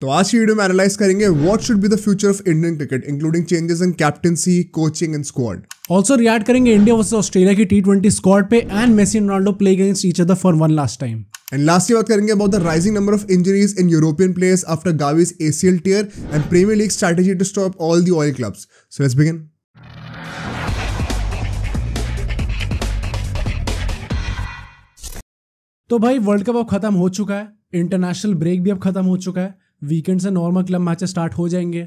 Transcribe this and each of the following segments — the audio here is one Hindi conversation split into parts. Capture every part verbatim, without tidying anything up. तो आज की वीडियो में एनालाइज करेंगे what should be the future of Indian cricket including changes in captaincy, coaching and squad. Also react करेंगे इंडिया वर्सेस ऑस्ट्रेलिया की टी ट्वेंटी स्क्वाड पे and Messi and Ronaldo play against each other for one last time. And last की बात करेंगे about the rising number of injuries in European players after Gavi's A C L tear and premiere league strategy to stop all the oil clubs. So let's begin. तो भाई वर्ल्ड कप अब खत्म हो चुका है, इंटरनेशनल ब्रेक भी अब खत्म हो चुका है, वीकेंड से नॉर्मल क्लब मैचेस स्टार्ट हो जाएंगे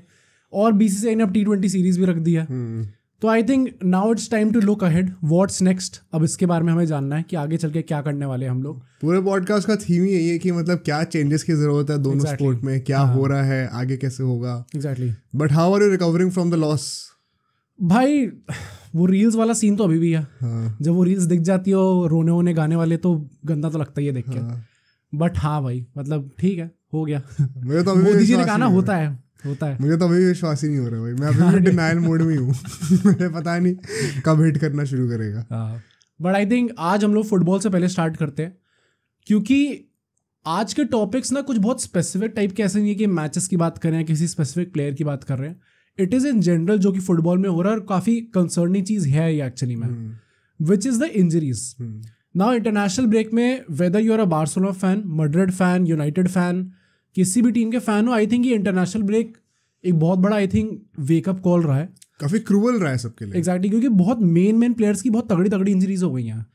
और बीसीसीआई ने अब टी ट्वेंटी सीरीज भी रख दी है। hmm. तो I think now it's time to look ahead, what's next. अब इसके बारे में हमें जानना है कि आगे चल के क्या करने वाले हैं हम लोग। पूरे पॉडकास्ट का थीम ही यही है कि मतलब क्या चेंजेस की जरूरत है दोनों exactly. स्पोर्ट में क्या हाँ. हो रहा है, आगे कैसे होगा exactly. But how are you recovering from the loss? भाई वो रील्स वाला सीन तो अभी भी है। हाँ. जब वो रील्स दिख जाती हो रोने होने गाने वाले तो गंदा तो लगता ही है देख के। बट हाँ भाई मतलब ठीक है, हो गया। मुझे तो मोदी जी ने कहा ना, होता है होता है। मुझे तो अभी विश्वास ही नहीं हो रहा भाई, मैं अभी भी डिनायल मोड में हूँ। मुझे पता नहीं कब हिट करना शुरू करेगा। बट आई थिंक आज हम लोग फुटबॉल से पहले स्टार्ट करते हैं, क्योंकि आज के टॉपिक्स ना कुछ बहुत स्पेसिफिक टाइप के ऐसे नहीं है कि मैचेस की बात कर रहे हैं, किसी स्पेसिफिक प्लेयर की बात कर रहे हैं। इट इज़ इन जनरल जो कि फुटबॉल में हो रहा है और काफ़ी कंसर्निंग चीज़ है ये एक्चुअली में, which is the injuries. Now international break में whether you are a Barcelona fan, Madrid fan, United fan, किसी भी टीम के फैन हो, आई थिंक ये इंटरनेशनल ब्रेक एक बहुत बड़ा आई थिंक वेकअप कॉल रहा है, काफ़ी क्रूअल रहा है सबके लिए। एग्जैक्टली exactly, क्योंकि बहुत मेन मेन प्लेयर्स की बहुत तगड़ी तगड़ी इंजरीज हो गई हैं।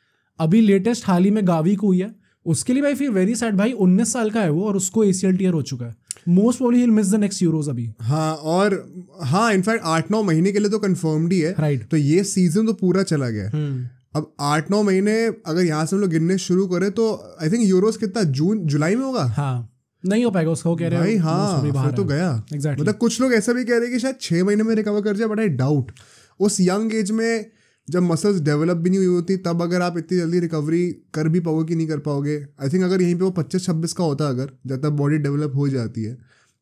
अभी लेटेस्ट हाल ही में गावी को हुई है, उसके लिए भाई फिर वेरी सैड भाई, उन्नीस साल का है वो और उसको ए सी एल टियर हो चुका है। Most probably he will miss the next Euros अभी। हाँ और हाँ इनफैक्ट आठ नौ महीने के लिए तो कन्फर्म्ड ही है राइट right. तो ये सीजन तो पूरा चला गया। अब आठ नौ महीने अगर यहाँ से हम लोग गिनने शुरू करें तो आई थिंक यूरोज कितना जून जुलाई में होगा। हाँ नहीं हो पाएगा उसका, वो कह रहे भाई हाँ फिर तो गया exactly. मतलब कुछ लोग ऐसा भी कह रहे हैं कि शायद छः महीने में रिकवर कर जाए, बट आई डाउट। उस यंग एज में जब मसल्स डेवलप भी नहीं हुई होती तब अगर आप इतनी जल्दी रिकवरी कर भी पाओगे कि नहीं कर पाओगे। आई थिंक अगर यहीं पे वो पच्चीस छब्बीस का होता अगर जब तक बॉडी डेवलप हो जाती है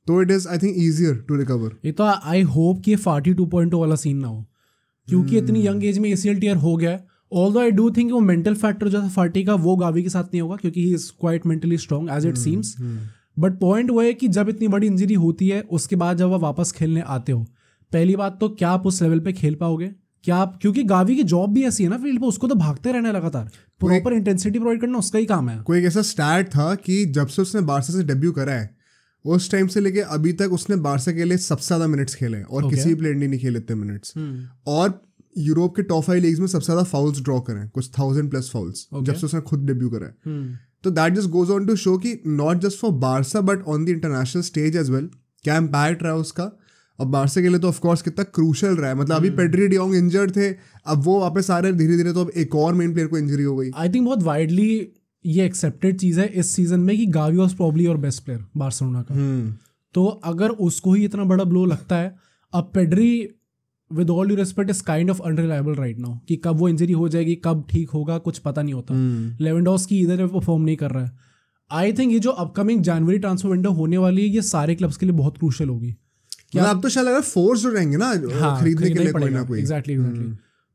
तो it is I think easier to recover. ये तो आई होप कि फाटी टू पॉइंट वाला सीन ना हो, क्योंकि hmm. इतनी यंग एज में ए सी एल टियर हो गया। ऑल्दो आई डू थिंक वो मेंटल फैक्टर जैसा फाटी का वो गावी के साथ नहीं होगा, क्योंकि he is quite mentally strong as it seems. But point वो है कि जब इतनी बड़ी इंजरी होती है उसके बाद जब आप वापस खेलने आते हो, पहली बात तो क्या आप उस लेवल पे खेल पाओगे, क्या आप, क्योंकि गावी की जॉब भी ऐसी है ना फील्ड पे, उसको तो भागते रहना लगातार, प्रॉपर इंटेंसिटी प्रोवाइड करना उसका ही काम है। कोई एक ऐसा स्टैट था कि जब से उसने बारसा से डेब्यू करा है उस टाइम से लेके अभी तक उसने बारसा के लिए सबसे ज्यादा मिनट्स खेले हैं और okay. किसी भी प्लेयर ने नहीं खेले इतने मिनट्स। और यूरोप के टॉप फाइव लीग्स में सबसे ज्यादा फाउल्स ड्रॉ करें, कुछ थाउजेंड प्लस फाउल्स जब से उसने खुद डेब्यू करा है। तो that just goes on to show कि not just for Barca but on the international stage as well क्या इम्पैक्ट रहा है उसका। अब बारसा के लिए तो ऑफकोर्स कितना क्रूशल रहा है, मतलब अभी पेड्री डियोंग इंजर्ड थे, अब वो वापस आ रहे हैं धीरे धीरे, तो अब एक और मेन प्लेयर को इंजरी हो गई। आई थिंक बहुत वाइडली ये एक्सेप्टेड चीज़ है इस सीजन में कि Gavi was probably our best player Barcelona का। hmm. तो अगर उसको ही इतना बड़ा ब्लो लगता है, अब Pedri with all due respect is kind of unreliable right now कि कब वो इंजरी हो जाएगी कब ठीक होगा कुछ पता नहीं होता। hmm. लेवेंडोस्की इधर परफॉर्म नहीं कर रहा है। आई थिंक ये जो अपकमिंग जनवरी ट्रांसफर विंडो होने वाली है ये सारे क्लब्स के लिए बहुत क्रूशियल होगी। क्या आप तो शायद अगर फोर्स हो रहेंगे ना हाँ, खरीदने के लिए कोई ना कोई एग्जैक्टली एग्जैक्टली।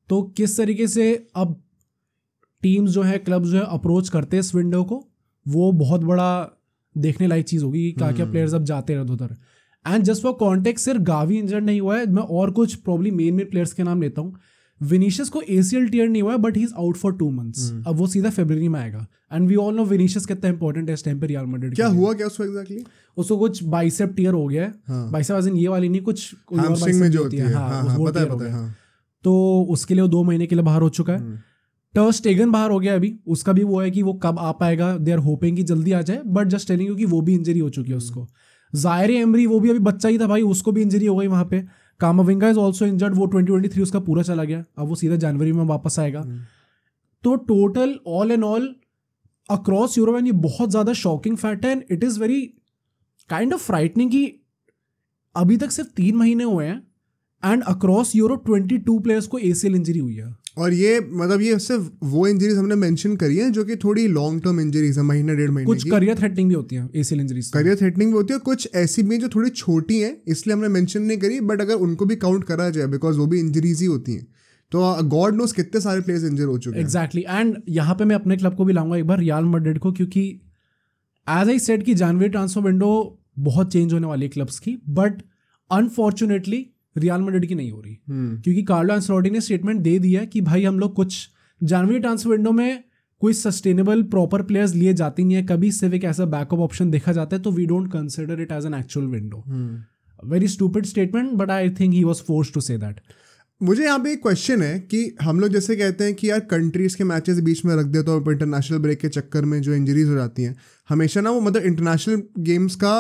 तो किस तरीके से अब टीम्स जो है क्लब्स जो है अप्रोच करते हैं इस विंडो को, वो बहुत बड़ा देखने लायक चीज़ होगी। क्या क्या प्लेयर्स अब जाते हैं उधर। एंड जस्ट फॉर कॉन्टेक्स्ट सिर्फ गावी इंजर्ड नहीं हुआ है, मैं और कुछ प्रॉब्लम मेन मेन प्लेयर्स के नाम लेता हूँ। विनीशियस को ए सी एल टियर नहीं हुआ है but he is out for two months, अब वो सीधा फरवरी में आएगा। And we all know Vinicius कितना इंपॉर्टेंट है इस टाइम पे रियल मैड्रिड। क्या हुआ क्या उसको एग्जैक्टली? उसको कुछ बाइसेप टियर हो गया है। हाँ. बाइसेप वाज़न ये वाली नहीं, कुछ हैमस्ट्रिंग में जो होती है। हाँ पता है पता है। तो उसके लिए वो दो महीने के लिए बाहर हो चुका है। टर स्टेगन बाहर हो गया अभी, उसका भी वो है कि वो कब आ पाएगा, दे आर होपिंग कि जल्दी आ जाए बट जस्ट टेलिंग यू कि वो भी इंजरी हो चुकी है उसको। ज़ायरे एमरी वो भी अभी बच्चा ही था भाई, उसको भी इंजरी हो गई वहाँ पे। कामाविंगा इज ऑल्सो इंजर्ड, वो ट्वेंटी ट्वेंटी थ्री उसका पूरा चला गया, अब वो सीधा जनवरी में वापस आएगा। hmm. तो total all and all across Europe and ये बहुत ज़्यादा शॉकिंग फैक्ट है। And it is very kind of frightening कि अभी तक सिर्फ तीन महीने हुए हैं एंड अक्रॉस यूरोप बाईस प्लेयर्स को ए सी एल इंजरी हुई है। और ये मतलब ये सिर्फ वो इंजरीज हमने मेंशन करी हैं जो कि थोड़ी लॉन्ग टर्म इंजरीज है, महीने डेढ़ महीने कुछ की। करियर थ्रेटनिंग भी होती है A C L injuries, career threatening भी होती है। कुछ ऐसी भी जो थोड़ी छोटी हैं इसलिए हमने मेंशन नहीं करी, बट अगर उनको भी काउंट करा जाए बिकॉज वो भी इंजरीज ही होती हैं तो गॉड नोस कितने सारे प्लेयर्स इंजर हो चुके हैं। एग्जैक्टली एंड यहाँ पे मैं अपने क्लब को भी लाऊंगा एक बार, रियल मैड्रिड को, क्योंकि एज आई सेड कि जनवरी ट्रांसफर विंडो बहुत चेंज होने वाली है क्लब्स की, बट अनफॉर्चुनेटली रियल मैड्रिड की नहीं हो रही, क्योंकि कार्लो एंसेलोटी ने स्टेटमेंट दे दिया कि भाई हम लोग कुछ जनवरी ट्रांसफर विंडो में कोई सस्टेनेबल प्रॉपर प्लेयर्स लिए जाते नहीं है, कभी सिर्फ एक ऐसा बैकअप ऑप्शन देखा जाता है, तो we don't consider it as an actual window. Very stupid statement, but I think he was forced to say that. मुझे यहाँ पे एक क्वेश्चन है कि हम लोग जैसे कहते हैं कि यार कंट्रीज़ के मैचेस बीच में रख देते हो, इंटरनेशनल ब्रेक के चक्कर में जो इंजरीज हो जाती हैं हमेशा ना, वो मतलब इंटरनेशनल गेम्स का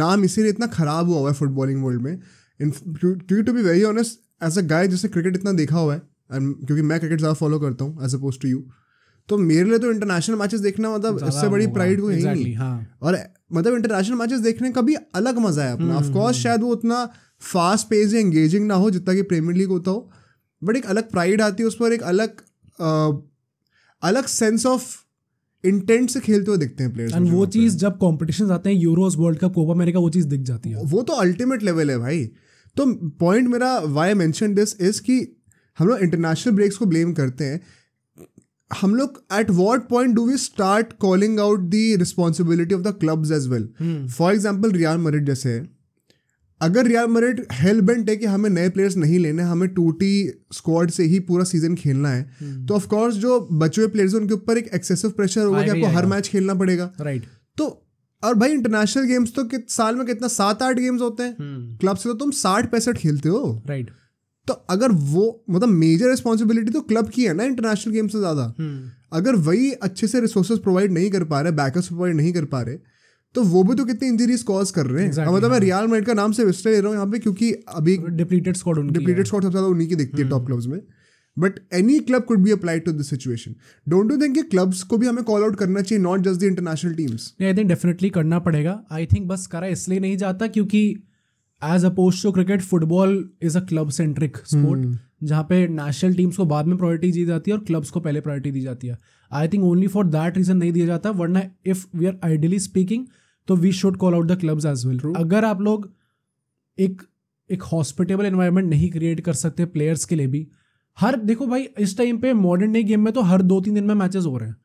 नाम इसीलिए इतना ख़राब हुआ हुआ है फुटबॉलिंग वर्ल्ड में. क्योंकि to be very honest, as a guy जिससे क्रिकेट इतना देखा हुआ है, क्योंकि मैं क्रिकेट ज़्यादा फॉलो करता हूँ एज अपोज टू यू, तो मेरे लिए तो इंटरनेशनल मैचेस देखना मतलब इससे बड़ी प्राइड कोई exactly, नहीं हाँ. और मतलब इंटरनेशनल मैचेस देखने का भी अलग मजा है अपना. Of course hmm. शायद वो उतना फास्ट पेस या एंगेजिंग ना हो जितना कि प्रीमियर लीग होता हो, बट एक अलग प्राइड आती है उस पर, एक अलग आ, अलग सेंस ऑफ इंटेंट से खेलते हुए दिखते हैं प्लेयर्स. एंड वो चीज़ जब कॉम्पिटिशन आते हैं, Euros, world cup, Copa America, वो चीज़ दिख जाती है. वो तो अल्टीमेट लेवल है भाई. तो पॉइंट मेरा वाई मेंशन दिस इज कि हम लोग इंटरनेशनल ब्रेक्स को ब्लेम करते हैं. हम लोग at what point do we start calling out the responsibility of the clubs as well. For example Real Madrid जैसे है, अगर रियल मैड्रिड हेल बेंट है कि हमें नए प्लेयर्स नहीं लेने, हमें टूटी स्क्वाड से ही पूरा सीजन खेलना है, hmm. तो ऑफकोर्स जो बचे हुए प्लेयर्स हैं उनके ऊपर एक एक्सेसिव प्रेशर होगा कि आपको हर मैच खेलना पड़ेगा, राइट right. तो और भाई इंटरनेशनल गेम्स तो साल में कितना सात आठ गेम्स होते हैं, hmm. क्लब से तो तुम साठ पैंसठ खेलते हो, राइट right. तो अगर वो मतलब मेजर रिस्पॉन्सिबिलिटी तो क्लब की है ना इंटरनेशनल गेम से ज़्यादा. अगर वही अच्छे से रिसोर्सेज प्रोवाइड नहीं कर पा रहे, बैकअप्स प्रोवाइड नहीं कर पा रहे, तो वो भी तो कितनी इंजरीज कॉज कर रहे हैं. exactly, मतलब हाँ. मैं रियल मैड्रिड का नाम से विस्टर ले रहा हूँ यहाँ पे, क्योंकि अभी डिप्लीटेड स्क्वाड डिप्लीटेड स्क्वाड सबसे ज़्यादा उन्हीं की दिखती है टॉप क्लब्स में. But any club could be applied to this situation. Don't you think कि क्लब्स को भी हमें कॉल आउट करना चाहिए, not just the international teams? I think definitely करना पड़ेगा. आई थिंक बस करा इसलिए नहीं जाता क्योंकि as oppose to cricket, football is a club centric sport जहाँ पे नेशनल टीम्स को बाद में प्रायोरिटी दी जाती है और क्लब्स को पहले प्रायोरिटी दी जाती है. I think only for that reason नहीं दिया जाता, वरना if we are ideally speaking तो we should call out the clubs as well. अगर आप लोग एक एक हॉस्पिटेबल एनवायरनमेंट नहीं क्रिएट कर सकते प्लेयर्स के लिए भी, हर देखो भाई इस टाइम पे मॉडर्न डे गेम में तो हर दो तीन दिन में मैचेस हो रहे हैं.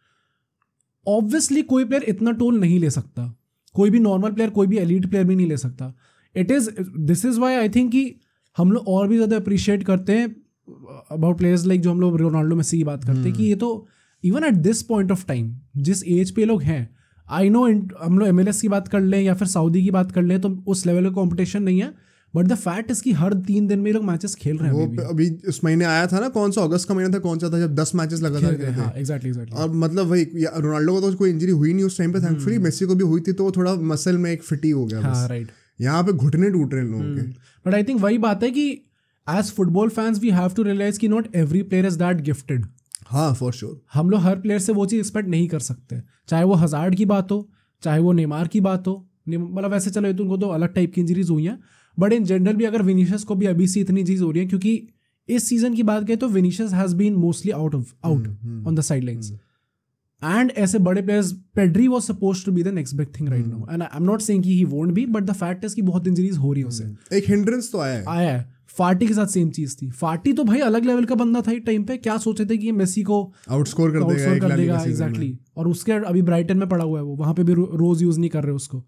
ऑब्वियसली कोई प्लेयर इतना टोल नहीं ले सकता, कोई भी नॉर्मल प्लेयर, कोई भी एलीट प्लेयर भी नहीं ले सकता. It is this is why I think कि हम लोग और भी ज़्यादा अप्रिशिएट करते हैं अबाउट प्लेयर्स लाइक, जो हम लोग रोनाल्डो मेसी की बात करते हैं hmm. कि ये तो even at this point of time जिस एज पे लोग हैं, आई नो हम लोग एमएलएस की बात कर लें या फिर सऊदी की बात कर लें तो उस लेवल का कॉम्पिटिशन नहीं है, बट द फैक्ट इसकी हर तीन दिन में लोग मैचेस खेल रहे हैं. अभी इस महीने आया था ना, कौन सा अगस्त का महीना था, कौन सा था जब दस मैचेस लगातार खेले थे. Exactly exactly. और मतलब वही रोनाल्डो को तो कोई इंजरी हुई नहीं उस टाइम पे थैंकफुली, मेसी को भी हुई थी तो थोड़ा मसल में एक फिटी हो गया, राइट. यहाँ पे घुटने टूट रहे हैं लोगों के. बट आई थिंक वही बात है कि as football fans we have to realise कि not every player is that gifted. हाँ, फॉर श्योर. हम लोग हर प्लेयर से वो चीज़ एक्सपेक्ट नहीं कर सकते, चाहे वो हज़ार्ड की बात हो, चाहे वो नेमार की बात हो. मतलब वैसे चलो तो उनको तो अलग टाइप की इंजरीज हुई हैं, बट इन जनरल भी अगर विनीशियस को भी अभी से इतनी चीज़ हो रही है, क्योंकि इस सीजन की बात करें तो Vinicius has been mostly out of out on the sidelines. And ऐसे बड़े players, Pedri was suppose to be the next big thing right now, and I am not saying कि he won't be, but the fact is कि बहुत इंजरीज हो रही है उसे. एक हिंड्रेंस तो आया है. आया है. फाटी के साथ सेम चीज थी. फाटी तो भाई अलग लेवल का बंदा था इस टाइम पे, क्या सोचे थे कि मेसी को आउटस्कोर कर देगा, आउटस्कोर कर देगा एग्जैक्टली. और उसके अभी ब्राइटन में पड़ा हुआ है वो, वहाँ पे भी रोज यूज नहीं कर रहे उसको.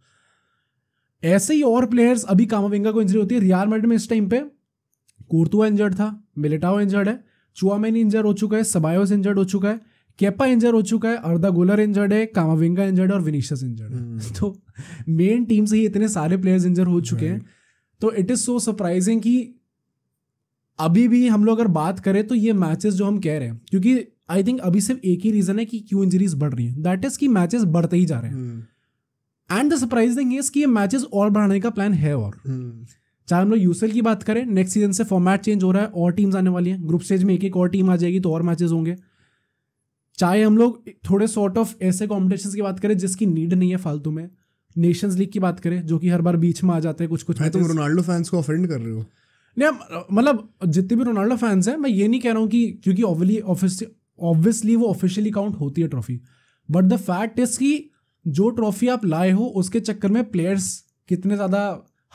ऐसे ही और प्लेयर्स, अभी कामाविंगा को इंजरी होती है रियल मैड्रिड में इस टाइम पे, कोर्तुआ इंजर्ड था, मिलिटाओ इंजर्ड है, चुआमेनी इंजर्ड हो चुका है, सबायोस इंजर्ड हो चुका है, केपा इंजर हो चुका है, अर्धा गोलर इंजर्ड है, कामाविंगा इंजर्ड और विनीशियस इंजर्ड है. तो मेन टीम से ही इतने सारे प्लेयर्स इंजर हो चुके हैं. तो इट इज़ सो सरप्राइजिंग कि अभी भी हम लोग अगर बात करें तो ये मैचेस जो हम कह रहे हैं, क्योंकि आई थिंक अभी सिर्फ एक ही रीज़न है कि क्यों इंजरीज बढ़ रही हैं, दैट इज़ कि मैचेस बढ़ते ही जा रहे हैं. एंड द सरप्राइजिंग इज़ कि ये मैचेस और बढ़ाने का प्लान है. और चाहे हम लोग यूसीएल की बात करें, नेक्स्ट सीजन से फॉर्मेट चेंज हो रहा है, और टीम्स आने वाली हैं, ग्रुप स्टेज में एक एक और टीम आ जाएगी तो और मैचेस होंगे. चाहे हम लोग थोड़े सॉर्ट ऑफ ऐसे कॉम्पिटिशन्स की बात करें जिसकी नीड नहीं है फालतू में, नेशंस लीग की बात करें जो कि हर बार बीच में आ जाते हैं कुछ कुछ. मैं तुम तो रोनाल्डो फैंस को ऑफेंड कर रहे हो? नहीं, मतलब जितने भी रोनाल्डो फैंस हैं, मैं ये नहीं कह रहा हूँ कि क्योंकि ऑब्वियसली ऑब्वियसली वो ऑफिशियली काउंट होती है trophy, but the fact is कि जो ट्रॉफी आप लाए हो उसके चक्कर में प्लेयर्स कितने ज़्यादा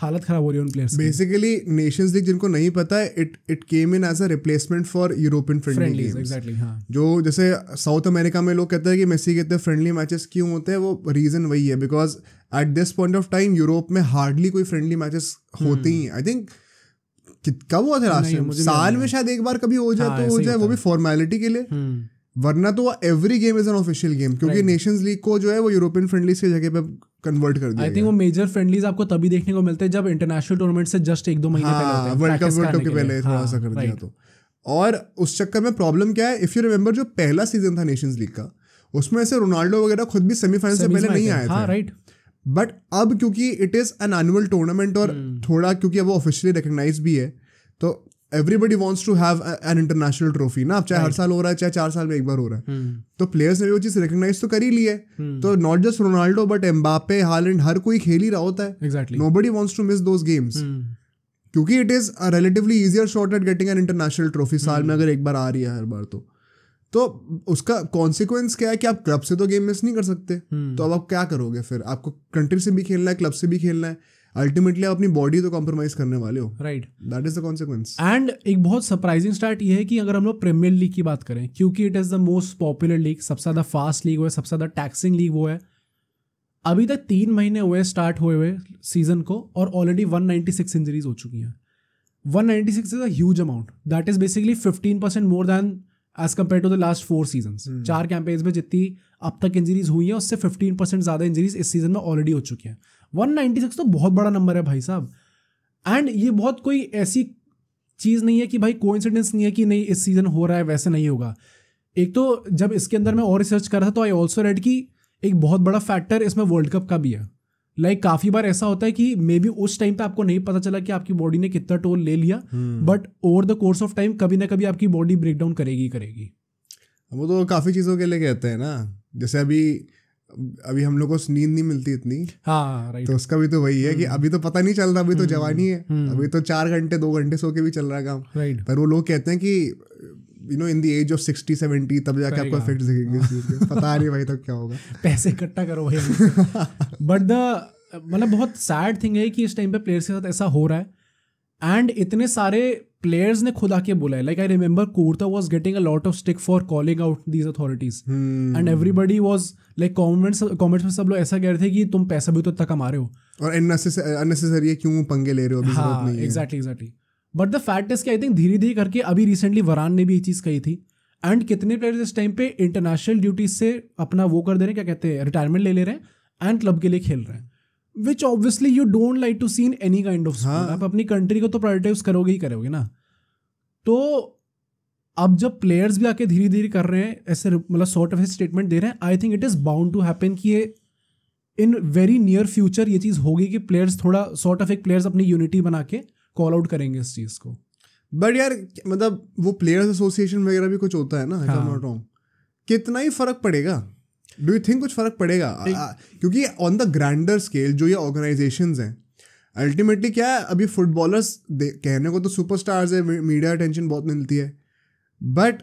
हालत खराब हो रही है उन प्लेयर्स। बेसिकली नेशंस लीग, जिनको नहीं पता है, it it came in as a replacement for European friendly games. Exactly, हां, जो जैसे साउथ अमेरिका में लोग कहते हैं कि मेसी के इतने फ्रेंडली मैचेस क्यों होते हैं, वो रीजन वही है because at this point of time Europe में हार्डली कोई फ्रेंडली मैचेस होते ही। आई थिंक कब हुआ था लास्ट टाइम, साल में शायद एक बार कभी हो जाए तो हो जाए, वो भी फॉर्मेलिटी के लिए, वरना तो every game is an official game, क्योंकि नेशंस लीग को जो है वो यूरोपियन फ्रेंडलीज की जगह पे कन्वर्ट कर दिया। आई थिंक वो मेजर फ्रेंडलीज आपको तभी देखने को मिलते हैं जब इंटरनेशनल टूर्नामेंट से जस्ट एक दो महीने पहले वर्ल्ड कप वर्ल्ड कप के पहले थोड़ा सा कर दिया तो। और उस चक्कर में प्रॉब्लम क्या है, इफ यू रिमेंबर जो पहला सीजन था नेशंस लीग का, उसमें से रोनाल्डो वगैरह खुद भी सेमीफाइनल से पहले नहीं आया था, राइट। बट अब क्योंकि it is an annual tournament और थोड़ा क्योंकि अब वो ऑफिशियली रिकग्नाइज भी है, तो everybody wants to have an international trophy ना, अब चाहे हर साल हो रहा है, चाहे चार साल में एक बार हो रहा है। hmm. तो प्लेयर्स ने भी वो चीज़ रिकग्नाइज तो कर ही ली है। hmm. तो not just Ronaldo but Mbappe, Haaland, हर कोई खेल ही रहा होता है। Exactly, nobody wants to miss those games, क्योंकि it is a relatively easier shot at getting an international trophy. साल में अगर एक बार आ रही है हर बार तो तो उसका कॉन्सिक्वेंस क्या है कि आप क्लब से तो गेम मिस नहीं कर सकते। hmm. तो अब आप क्या करोगे, फिर आपको कंट्री से भी खेलना है, क्लब से भी खेलना है, अल्टीमेटली अपनी बॉडी तो कॉम्प्रोमाइज करने वाले हो, right. That is the consequence. And एक बहुत सरप्राइजिंग स्टार्ट ये है कि अगर हम लोग प्रीमियर लीग की बात करें, क्योंकि it is the most popular league, सबसे ज्यादा फास्ट लीग वो है, सबसे ज्यादा टैक्सिंग लीग वो है, अभी तक तीन महीने हुए स्टार्ट हुए हुए सीजन को और already one ninety six injuries हो चुकी हैं। One ninety six is a huge amount, that is basically fifteen percent more than as compare to the last four seasons. चार कैंपेन्स में जितनी अब तक इंजरीज हुई है उससे फिफ्टीन परसेंट ज्यादा इंजरीज इस सीजन में ऑलरेडी हो चुकी हैं। वन नाइंटी सिक्स तो बहुत बड़ा नंबर है भाई साहब। एंड ये बहुत कोई ऐसी चीज़ नहीं है कि भाई कोइंसिडेंस नहीं है कि नहीं इस सीज़न हो रहा है, वैसे नहीं होगा। एक तो जब इसके अंदर मैं और रिसर्च कर रहा था तो आई ऑल्सो रेड कि एक बहुत बड़ा फैक्टर इसमें वर्ल्ड कप का भी है। लाइक like, काफ़ी बार ऐसा होता है कि मे बी उस टाइम पे आपको नहीं पता चला कि आपकी बॉडी ने कितना टोल ले लिया, but over the course of time कभी ना कभी आपकी बॉडी ब्रेकडाउन करेगी करेगी वो तो काफ़ी चीज़ों के लिए कहते हैं ना, जैसे अभी अभी हम लोग को नींद नहीं मिलती इतनी, हाँ राइट, तो उसका भी तो वही है कि अभी तो पता नहीं चल रहा, अभी तो जवानी है, अभी तो चार घंटे दो घंटे सो के भी चल रहा है काम, राइट। पर वो लोग कहते हैं कि you know in the age of sixty seventy तब जाके आपको इफेक्ट दिखेंगे, पता नहीं भाई तब तो क्या होगा, पैसे इकट्ठा करो भाई। बट द मतलब बहुत सैड थिंग है कि इस टाइम पे प्लेयर्स के साथ ऐसा हो रहा है। एंड इतने सारे प्लेयर्स ने खुद आके बोला है, like I remember Courtois was getting a lot of stick for calling out these authorities, and everybody was like comments comments में सब लोग ऐसा कह रहे थे कि तुम पैसा भी तो इतना कमा रहे हो और अननेसेसरी है, क्यों पंगे ले रहे हो, अभी जरूरत नहीं है। Exactly exactly but the fact is कि आई थिंक धीरे धीरे करके अभी रिसेंटली वरान ने भी ये चीज़ कही थी। एंड कितने प्लेयर्स इस टाइम पे इंटरनेशनल ड्यूटीज से अपना वो कर दे रहे हैं, क्या कहते हैं, रिटायरमेंट ले ले रहे हैं एंड क्लब के लिए खेल रहे हैं, which obviously you don't like to see in any kind of sport. आप अपनी कंट्री को तो प्रायोरिटाइज करोगे ही करोगे ना। तो अब जब प्लेयर्स भी आके धीरे धीरे कर रहे हैं ऐसे, मतलब सॉर्ट ऑफ स्टेटमेंट दे रहे हैं, I think it is bound to happen कि ये इन वेरी नियर फ्यूचर ये चीज़ होगी कि प्लेयर्स थोड़ा सॉर्ट ऑफ एक प्लेयर्स अपनी यूनिटी बना के कॉल आउट करेंगे इस चीज़ को। बट यार मतलब वो प्लेयर्स एसोसिएशन वगैरह भी कुछ होता है ना, आई एम नॉट रॉन्ग, कितना ही फर्क पड़ेगा, डू यू थिंक कुछ फ़र्क पड़ेगा? आ, क्योंकि ऑन द ग्रैंडर स्केल जो ये ऑर्गेनाइजेशंस हैं अल्टीमेटली क्या है, अभी फुटबॉलर्स कहने को तो सुपरस्टार्स है, मीडिया अटेंशन बहुत मिलती है, बट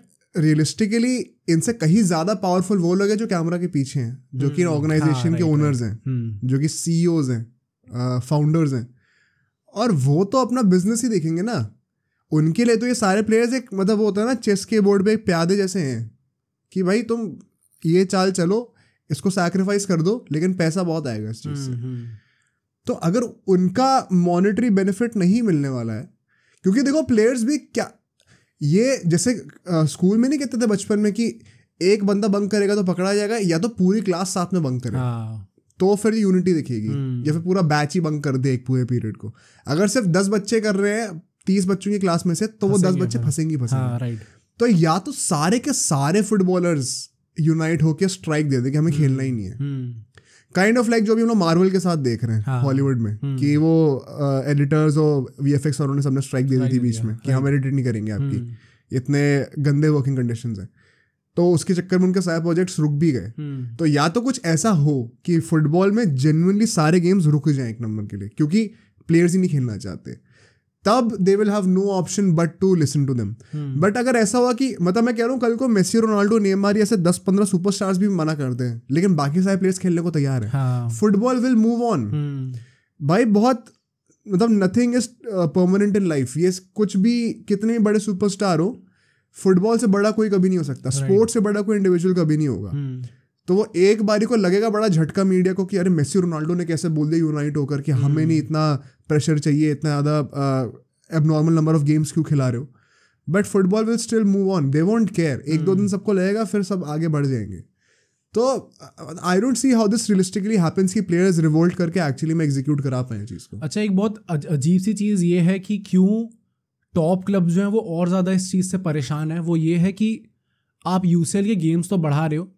रियलिस्टिकली इनसे कहीं ज़्यादा पावरफुल वो लोग हैं जो कैमरा के पीछे हैं, जो कि ऑर्गेनाइजेशन के ओनर्स हैं, जो कि सीईओज हैं, फाउंडर्स हैं, और वो तो अपना बिजनेस ही देखेंगे ना। उनके लिए तो ये सारे प्लेयर्स एक मतलब वो होता है ना, चेस के बोर्ड पे एक प्यादे जैसे हैं कि भाई तुम ये चाल चलो, इसको सैक्रिफाइस कर दो, लेकिन पैसा बहुत आएगा इस चीज़ से। तो अगर उनका मॉनेटरी बेनिफिट नहीं मिलने वाला है, क्योंकि देखो प्लेयर्स भी क्या, ये जैसे आ, स्कूल में नहीं कहते थे बचपन में कि एक बंदा बंक करेगा तो पकड़ा जाएगा, या तो पूरी क्लास साथ में बंक करेगा तो फिर यूनिटी दिखेगी, या फिर पूरा बैच ही बंक कर दे एक पूरे पीरियड को। अगर सिर्फ दस बच्चे कर रहे हैं तीस बच्चों की क्लास में से, तो वो दस बच्चे फंसेंगे फंसेंगे तो या तो सारे के सारे फुटबॉलर्स यूनाइट होकर स्ट्राइक दे दे कि हमें खेलना ही नहीं है, काइंड ऑफ लाइक जो भी हम लोग मार्वल के साथ देख रहे हैं हॉलीवुड में, कि वो एडिटर्स और वीएफएक्स वालों ने सबने स्ट्राइक दे दी थी बीच में कि हम एडिट नहीं करेंगे आपकी, इतने गंदे वर्किंग कंडीशंस हैं, तो उसके चक्कर में उनके सारे प्रोजेक्ट्स रुक भी गए। तो या तो कुछ ऐसा हो कि फुटबॉल में जेन्युइनली सारे गेम्स रुक जाएं एक नंबर के लिए, क्योंकि प्लेयर्स ही नहीं खेलना चाहते, तब they will have no option but to listen to them. But अगर ऐसा हुआ कि मतलब मैं कह रहा हूँ कल को मेसी, रोनाल्डो, नेमार ऐसे दस पंद्रह सुपरस्टार्स भी मना करते हैं, लेकिन बाकी सारे प्लेयर्स खेलने को तैयार है, फुटबॉल विल मूव ऑन। भाई बहुत मतलब nothing is permanent in life. ये कुछ भी कितने भी बड़े सुपरस्टार हो, फुटबॉल से बड़ा कोई कभी नहीं हो सकता, स्पोर्ट्स से बड़ा कोई इंडिविजुअल कभी नहीं होगा. तो वो एक बारी को लगेगा बड़ा झटका मीडिया को कि अरे मेसी रोनाल्डो ने कैसे बोल दिया यूनाइट होकर कि हमें नहीं इतना प्रेशर चाहिए, इतना ज़्यादा एबनॉर्मल नंबर ऑफ गेम्स क्यों खिला रहे हो. But football will still move on, they won't care. एक दो दिन सबको लगेगा, फिर सब आगे बढ़ जाएंगे. तो I don't see how this realistically happens कि प्लेयर्स रिवोल्ट करके एक्चुअली में एग्जीक्यूट करा पाए चीज़ को. अच्छा, एक बहुत अजीब सी चीज़ ये है कि क्यों टॉप क्लब्स जो हैं वो और ज़्यादा इस चीज़ से परेशान है. वो ये है कि आप यूसीएल के गेम्स तो बढ़ा रहे हो,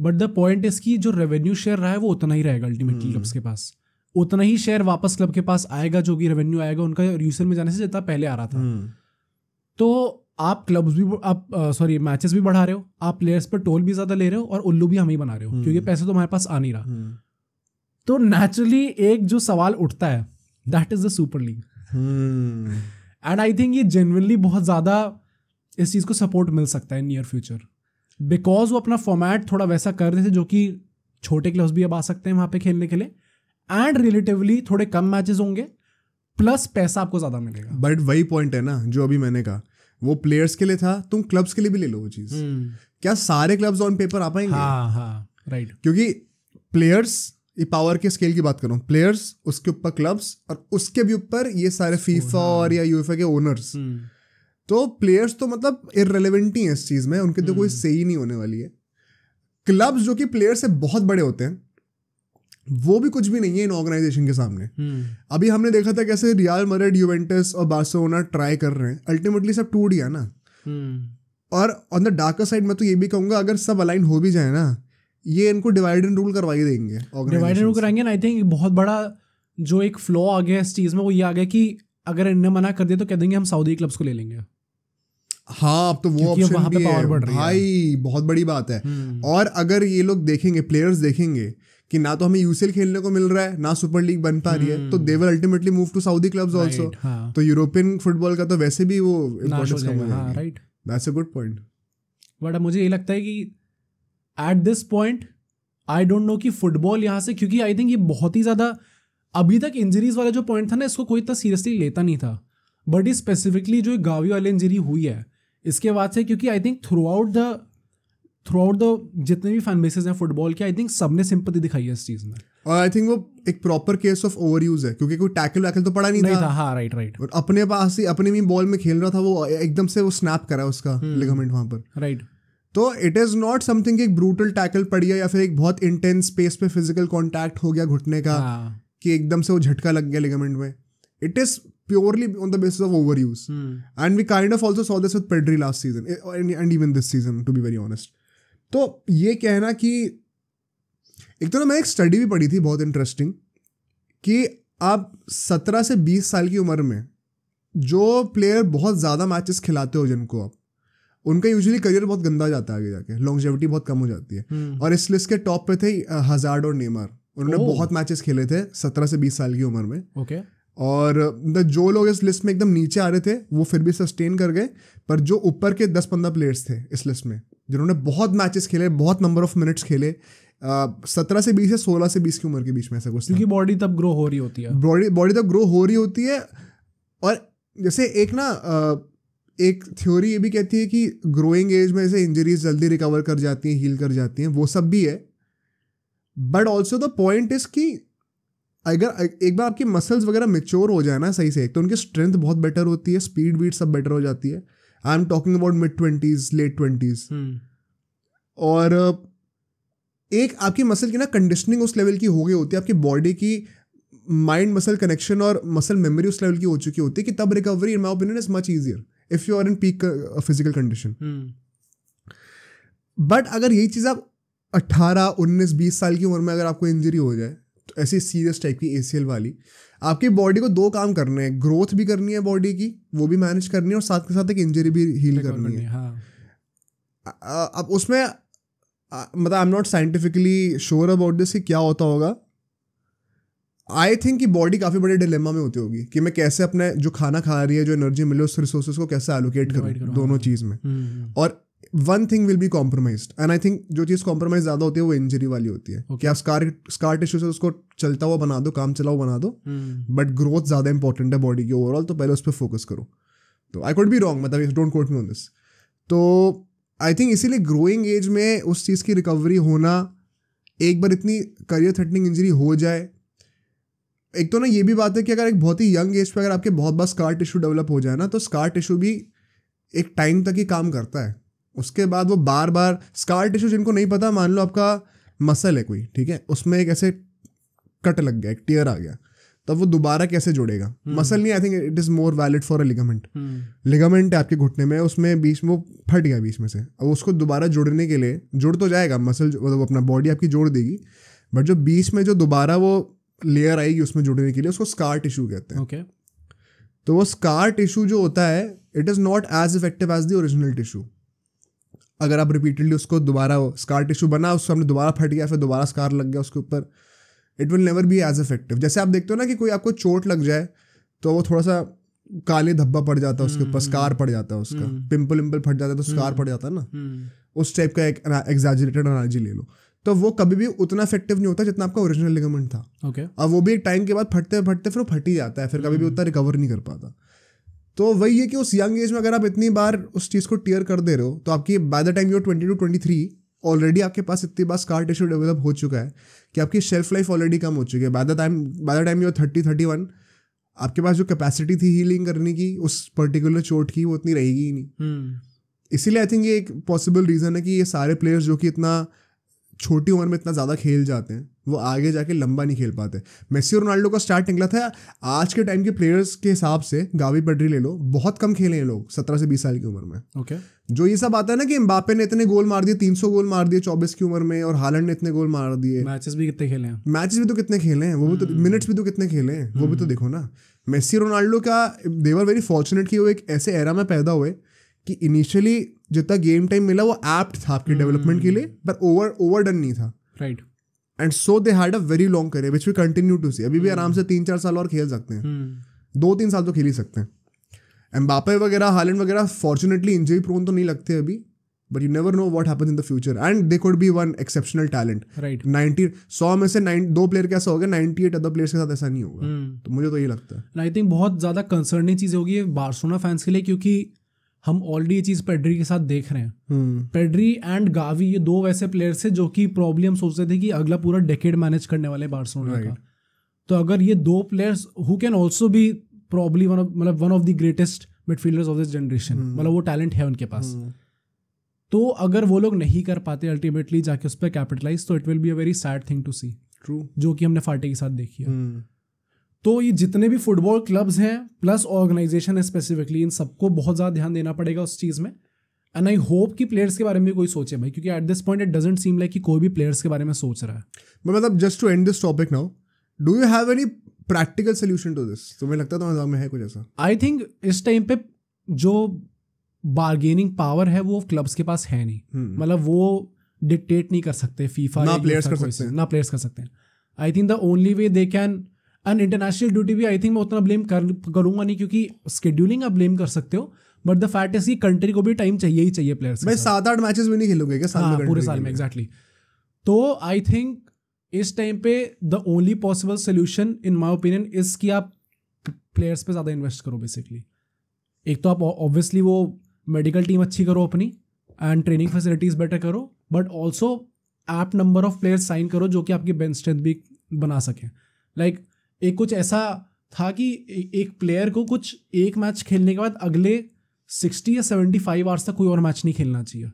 बट द पॉइंट इज कि जो रेवेन्यू शेयर रहा है वो उतना ही रहेगा अल्टीमेटली. क्लब्स के पास उतना ही शेयर वापस क्लब के पास आएगा जो कि रेवेन्यू आएगा उनका यूसीएल में जाने से जितना पहले आ रहा था. तो आप क्लब्स भी, आप सॉरी मैचेस भी बढ़ा रहे हो, आप प्लेयर्स पर टोल भी ज़्यादा ले रहे हो, और उल्लू भी हम ही बना रहे हो क्योंकि पैसे तो हमारे पास आ नहीं रहा. तो नेचुरली एक जो सवाल उठता है that is the super league. And I think ये जेन्युइनली बहुत ज़्यादा इस चीज़ को सपोर्ट मिल सकता है इन नियर फ्यूचर, बिकॉज वो अपना फॉर्मेट थोड़ा वैसा कर रहे थे जो कि छोटे क्लब्स भी अब आ सकते हैं वहाँ पे खेलने के लिए, एंड रिलेटिवली थोड़े कम मैचेस होंगे प्लस पैसा आपको ज़्यादा मिलेगा. बट वही पॉइंट है ना जो अभी मैंने कहा, वो प्लेयर्स के लिए था, तुम क्लब्स के लिए भी ले लो वो चीज़. hmm. क्या सारे क्लब्स ऑन पेपर आ पाएंगे? हाँ हाँ राइट right. क्योंकि प्लेयर्स, ये पावर के स्केल की बात करूँ, प्लेयर्स, उसके ऊपर क्लब्स, और उसके भी ऊपर ये सारे फीफा और या यूएफए के ओनर्स. hmm. तो प्लेयर्स तो मतलब इररिलेवेंट ही है इस चीज़ में, उनके तो hmm. कोई सही नहीं होने वाली है. क्लब्स जो कि प्लेयर्स से बहुत बड़े होते हैं वो भी कुछ भी नहीं है इन ऑर्गेनाइजेशन के सामने. hmm. अभी हमने देखा था कैसे रियल मैड्रिड, यूवेंटस और बार्सिलोना ट्राई कर रहे हैं, अल्टीमेटली सब टूट गया ना. hmm. और ऑन द डार्कर साइड मैं तो ये भी कहूँगा अगर सब अलाइन हो भी जाए ना, ये इनको डिवाइड एंड रूल करवा ही देंगे, डिवाइड एंड रूल कराएंगे. आई थिंक बहुत बड़ा जो एक फ्लॉ आ गया इस चीज़ में वो ये आ गया कि अगर इन्हें मना कर दिया तो कह देंगे हम सऊदी क्लब्स को ले लेंगे. हाँ, अब तो वो ऑप्शन भी है भाई, बहुत बड़ी बात है. और अगर ये लोग देखेंगे, प्लेयर्स देखेंगे कि ना तो हमें यूसीएल खेलने को मिल रहा है ना सुपर लीग बन पा रही है, तो they will ultimately move to Saudi clubs also. तो यूरोपियन फुटबॉल का तो वैसे भी वो इंपॉर्टेंस कम हो जाएगा. Right, that's a good point. But मुझे ये लगता है कि at this point I don't know कि फुटबॉल यहाँ से, क्योंकि आई थिंक ये बहुत ही ज़्यादा अभी तक इंजरीज वाला जो पॉइंट था ना, इसको कोई इतना सीरियसली लेता नहीं था. बट ये स्पेसिफिकली जो गावी वाली इंजरी हुई है इसके बाद से, क्योंकि I think throughout the throughout the जितने भी फैन बेसेस हैं फुटबॉल के, आई थिंक सबने सिंपैथी दिखाई है इस चीज़ में. और आई थिंक वो एक proper case of overuse है, क्योंकि कोई टैकल वैकल तो पड़ा नहीं, नहीं था. हाँ राइट राइट और अपने पास ही अपने भी बॉल में खेल रहा था वो, एकदम से वो स्नैप करा उसका लिगामेंट वहाँ पर. राइट, तो इट इज़ नॉट समथिंग एक ब्रूटल टैकल पड़ी है या फिर एक बहुत इंटेंस स्पेस पे फिजिकल कॉन्टैक्ट हो गया घुटने का कि एकदम से वो झटका लग गया लिगामेंट में. It is purely on the basis of overuse. hmm. And we kind of also saw this with Pedri last season and, and even this season to be very honest. तो ये कहना कि एक तो ना, मैं एक स्टडी भी पढ़ी थी बहुत इंटरेस्टिंग कि आप सत्रह से बीस साल की उम्र में जो प्लेयर बहुत ज़्यादा मैचेस खिलाते हो जिनको आप, उनका यूजुअली करियर बहुत गंदा जाता है आगे जाके, लॉन्गजेविटी बहुत कम हो जाती है. hmm. और इस लिस्ट के टॉप पे थे हज़ार्ड और नेमार, उन्होंने oh. बहुत मैचेस खेले थे सत्रह से बीस साल की उम्र में. okay. और जो लोग इस लिस्ट में एकदम नीचे आ रहे थे वो फिर भी सस्टेन कर गए, पर जो ऊपर के दस पंद्रह प्लेयर्स थे इस लिस्ट में जिन्होंने बहुत मैचेस खेले, बहुत नंबर ऑफ मिनट्स खेले, सत्रह से बीस या सोलह से बीस की उम्र के बीच में, ऐसा कुछ, क्योंकि बॉडी तब ग्रो हो रही होती है, बॉडी बॉडी तब ग्रो हो रही होती है. और जैसे एक ना एक थ्योरी ये भी कहती है कि ग्रोइंग एज में जैसे इंजरीज जल्दी रिकवर कर जाती हैं, हील कर जाती हैं, वो सब भी है. But also the point is कि अगर एक बार आपकी मसल्स वगैरह मेच्योर हो जाए ना सही से, तो उनकी स्ट्रेंथ बहुत बेटर होती है, स्पीड वीड सब बेटर हो जाती है. I am talking about mid twenties, late twenties. और एक आपकी मसल की ना कंडीशनिंग उस लेवल की हो गई होती है, आपकी बॉडी की माइंड मसल कनेक्शन और मसल मेमोरी उस लेवल की हो चुकी होती है कि तब recovery in my opinion is much easier if you are in peak physical condition. But अगर यही चीज़ आप अट्ठारह उन्नीस बीस साल की उम्र में अगर आपको इंजरी हो जाए, तो ऐसी सीरियस टाइप की एसीएल वाली, आपकी बॉडी को दो काम करने हैं, ग्रोथ भी करनी है बॉडी की, वो भी मैनेज करनी है, और साथ के साथ एक इंजरी भी हील करनी है. हाँ. अब उसमें मतलब I am not scientifically sure about this कि क्या होता होगा. आई थिंक कि बॉडी काफ़ी बड़े डिलेमा में होती होगी कि मैं कैसे अपने जो खाना खा रही है, जो एनर्जी मिले, उस रिसोर्सेज को कैसे एलोकेट करूँ दोनों चीज़ में. और one thing will be compromised and I think जो चीज़ कॉम्प्रोमाइज ज़्यादा होती है वो इंजरी वाली होती है okay. कि आप स्कार स्कार टिश्यू से उसको चलता हुआ बना दो, काम चलाओ बना दो, बट ग्रोथ ज़्यादा इंपॉर्टेंट है बॉडी की ओवरऑल, तो पहले उस पर फोकस करो. तो आई कुड बी रॉन्ग, मतलब don't quote me on this. तो आई थिंक इसीलिए ग्रोइंग एज में उस चीज़ की रिकवरी होना, एक बार इतनी करियर थ्रेटनिंग इंजरी हो जाए. एक तो ना ये भी बात है कि अगर एक बहुत ही यंग एज पे अगर आपके बहुत बार स्कार टिश्यू डेवलप हो जाए ना, तो स्कार टिश्यू भी एक टाइम तक ही काम करता है. उसके बाद वो बार बार स्कार टिश्यू, जिनको नहीं पता, मान लो आपका मसल है कोई, ठीक है, उसमें एक ऐसे कट लग गया, एक टीयर आ गया, तब वो दोबारा कैसे जुड़ेगा. मसल नहीं, I think it is more valid for a ligament. Ligament है आपके घुटने में, उसमें बीच में वो फट गया बीच में से, अब उसको दोबारा जुड़ने के लिए, जुड़ तो जाएगा मसल, मतलब अपना बॉडी आपकी जोड़ देगी, बट जो बीच में जो दोबारा वो लेयर आएगी उसमें जुड़ने के लिए, उसको स्कार टिश्यू कहते हैं okay. तो वो स्कार टिश्यू जो होता है, it is not as effective as the original tissue. अगर आप रिपीटेडली उसको दोबारा, स्कार टिश्यू बना, उसको हमने दोबारा फट गया, फिर दोबारा स्कार लग गया उसके ऊपर, it will never be as effective. जैसे आप देखते हो ना कि कोई आपको चोट लग जाए तो वो थोड़ा सा काले धब्बा पड़ जाता है उसके ऊपर, स्कार पड़ जाता है उसका, पिंपल पिंपल फट जाता है तो स्कार पड़ जाता है ना, उस टाइप का एक एग्जैजरेटेड एनालॉजी ले लो. तो वो कभी भी उतना इफेक्टिव नहीं होता जितना आपका ओरिजिनल लिगामेंट था okay. और वो भी एक टाइम के बाद फटते फटते फिर वो फट ही जाता है, फिर कभी भी उतना रिकवर नहीं कर पाता. तो वही है कि उस यंग एज में अगर आप इतनी बार उस चीज़ को टियर कर दे रहे हो, तो आपकी by the time you are twenty two twenty three already आपके पास इतनी बार स्कार टिश्यू डेवलप हो चुका है कि आपकी शेल्फ लाइफ ऑलरेडी कम हो चुकी है. By the time by the time you are thirty thirty one आपके पास जो कैपेसिटी थी हीलिंग करने की उस पर्टिकुलर चोट की, वो उतनी रहेगी ही नहीं hmm. इसीलिए आई थिंक ये एक पॉसिबल रीज़न है कि ये सारे प्लेयर्स जो कि इतना छोटी उम्र में इतना ज़्यादा खेल जाते हैं, वो आगे जाके लंबा नहीं खेल पाते. मेसी और रोनाल्डो का स्टार्ट निकला था, आज के टाइम के प्लेयर्स के हिसाब से गावी पेड्री ले लो, बहुत कम खेले हैं लोग सत्रह से बीस साल की उम्र में okay. जो ये सब आता है ना कि एम्बापे ने इतने गोल मार दिए, तीन सौ गोल मार दिए चौबीस की उम्र में, और हालैंड ने इतने गोल मार दिए, मैचेस भी कितने खेले हैं, मैचेस भी तो कितने खेले हैं, वो भी तो मिनट्स भी तो कितने खेले हैं, वो भी तो देखो ना. मेसी रोनाल्डो का देवर वेरी फॉर्चुनेट कि वो एक ऐसे एरा में पैदा हुए कि इनिशियली जितना गेम टाइम मिला वो एप्ट था आपके डेवलपमेंट के लिए, पर ओवर ओवरडन नहीं था, right. And so they had a very long career which we continue to see. अभी भी आराम से तीन चार साल और खेल सकते हैं, दो तीन साल तो खेल ही सकते हैं. एम्बापे वगैरह हालैंड वगैरह फॉर्चुनेटली इंजरी प्रोन तो नहीं लगते अभी, but you never know what happens in the future, and they could be one exceptional talent, right. Ninety सौ में से नाइन दो प्लेयर कैसा होगा, नाइनटी एट अदर प्लेयर्स के साथ ऐसा नहीं होगा hmm. तो मुझे तो ये लगता है. आई थिंक बहुत ज़्यादा कंसर्निंग चीज़ होगी बार्सिलोना फैंस के लिए, क्योंकि हम ऑलरेडी ये चीज़ पेड्री के साथ देख रहे हैं hmm. पेड्री एंड गावी ये दो वैसे प्लेयर्स हैं जो कि प्रॉब्लम हम सोचते थे कि अगला पूरा डेकेड मैनेज करने वाले बार्सिलोना right. का. तो अगर ये दो players who can also be probably one of मतलब one of the greatest midfielders of this generation, मतलब वो टैलेंट है उनके पास hmm. तो अगर वो लोग नहीं कर पाते अल्टीमेटली जाके उस पर कैपिटलाइज, तो it will be a very sad thing to see, true, जो कि हमने फाटे के साथ देखी है hmm. तो ये जितने भी फुटबॉल क्लब्स हैं प्लस ऑर्गेनाइजेशन है स्पेसिफिकली, इन सबको बहुत ज़्यादा ध्यान देना पड़ेगा उस चीज़ में. एंड आई होप कि प्लेयर्स के बारे में कोई सोचे भाई, क्योंकि at this point it doesn't seem like कि कोई भी प्लेयर्स के बारे में सोच रहा है. मतलब just to end this topic now, do you have any practical solution to this? तुम्हें लगता था में है कुछ ऐसा? आई थिंक इस टाइम पे जो बार्गेनिंग पावर है वो क्लब्स के पास है नहीं, मतलब hmm. वो डिक्टेट नहीं कर सकते फीफा, ना प्लेयर्स कर सकते हैं, ना प्लेयर्स कर सकते हैं. I think the only way they can, and international duty भी आई थिंक मैं उतना ब्लेम कर करूँगा नहीं, क्योंकि स्केड्यूलिंग आप ब्लेम कर सकते हो, बट द फैक्ट इज कि कंट्री को भी टाइम चाहिए ही चाहिए प्लेयर्स. भाई सात आठ मैचेस भी नहीं खेलोगे क्या साल में? हाँ, पूरे साल में, एग्जैक्टली. तो आई थिंक इस टाइम पे the only possible solution in my opinion is कि आप प्लेयर्स पे ज़्यादा इन्वेस्ट करो बेसिकली. एक तो आप ऑब्वियसली वो मेडिकल टीम अच्छी करो अपनी एंड ट्रेनिंग फैसिलिटीज़ बेटर करो, but also a number of players sign करो जो कि आपकी बेंच स्ट्रेंथ भी बना सकें. लाइक like, एक कुछ ऐसा था कि एक प्लेयर को कुछ एक मैच खेलने के बाद अगले सिक्सटी या सेवेंटी फाइव आवर्स तक कोई और मैच नहीं खेलना चाहिए.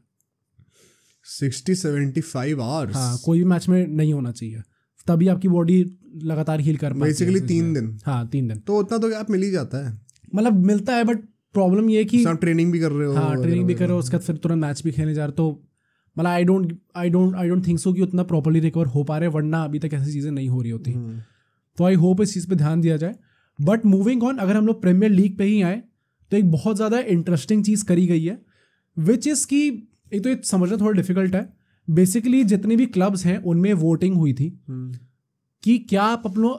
Sixty seventy five hours? हाँ, कोई भी मैच में नहीं होना चाहिए, तभी आपकी बॉडी लगातार हील कर पाती है. बेसिकली तीन दिन? हाँ, तीन दिन तो उतना तो गैप मिल ही जाता है, मतलब मिलता है, बट प्रॉब्लम ये है कि ट्रेनिंग भी कर रहे हो. हाँ, ट्रेनिंग भी कर रहे हो, उसके बाद फिर तुरंत मैच भी खेलने जा रहे हो, तो मतलब I don't I don't I don't think so कि उतना प्रॉपरली रिकवर हो पा रहे, वरना अभी तक ऐसी चीज़ें नहीं हो रही होती. तो आई होप इस चीज़ पे ध्यान दिया जाए. बट मूविंग ऑन, अगर हम लोग प्रीमियर लीग पे ही आए तो एक बहुत ज़्यादा इंटरेस्टिंग चीज़ करी गई है, विच इज़ कि एक तो ये समझना थोड़ा डिफिकल्ट है. बेसिकली जितने भी क्लब्स हैं उनमें वोटिंग हुई थी hmm. कि क्या आप अपनों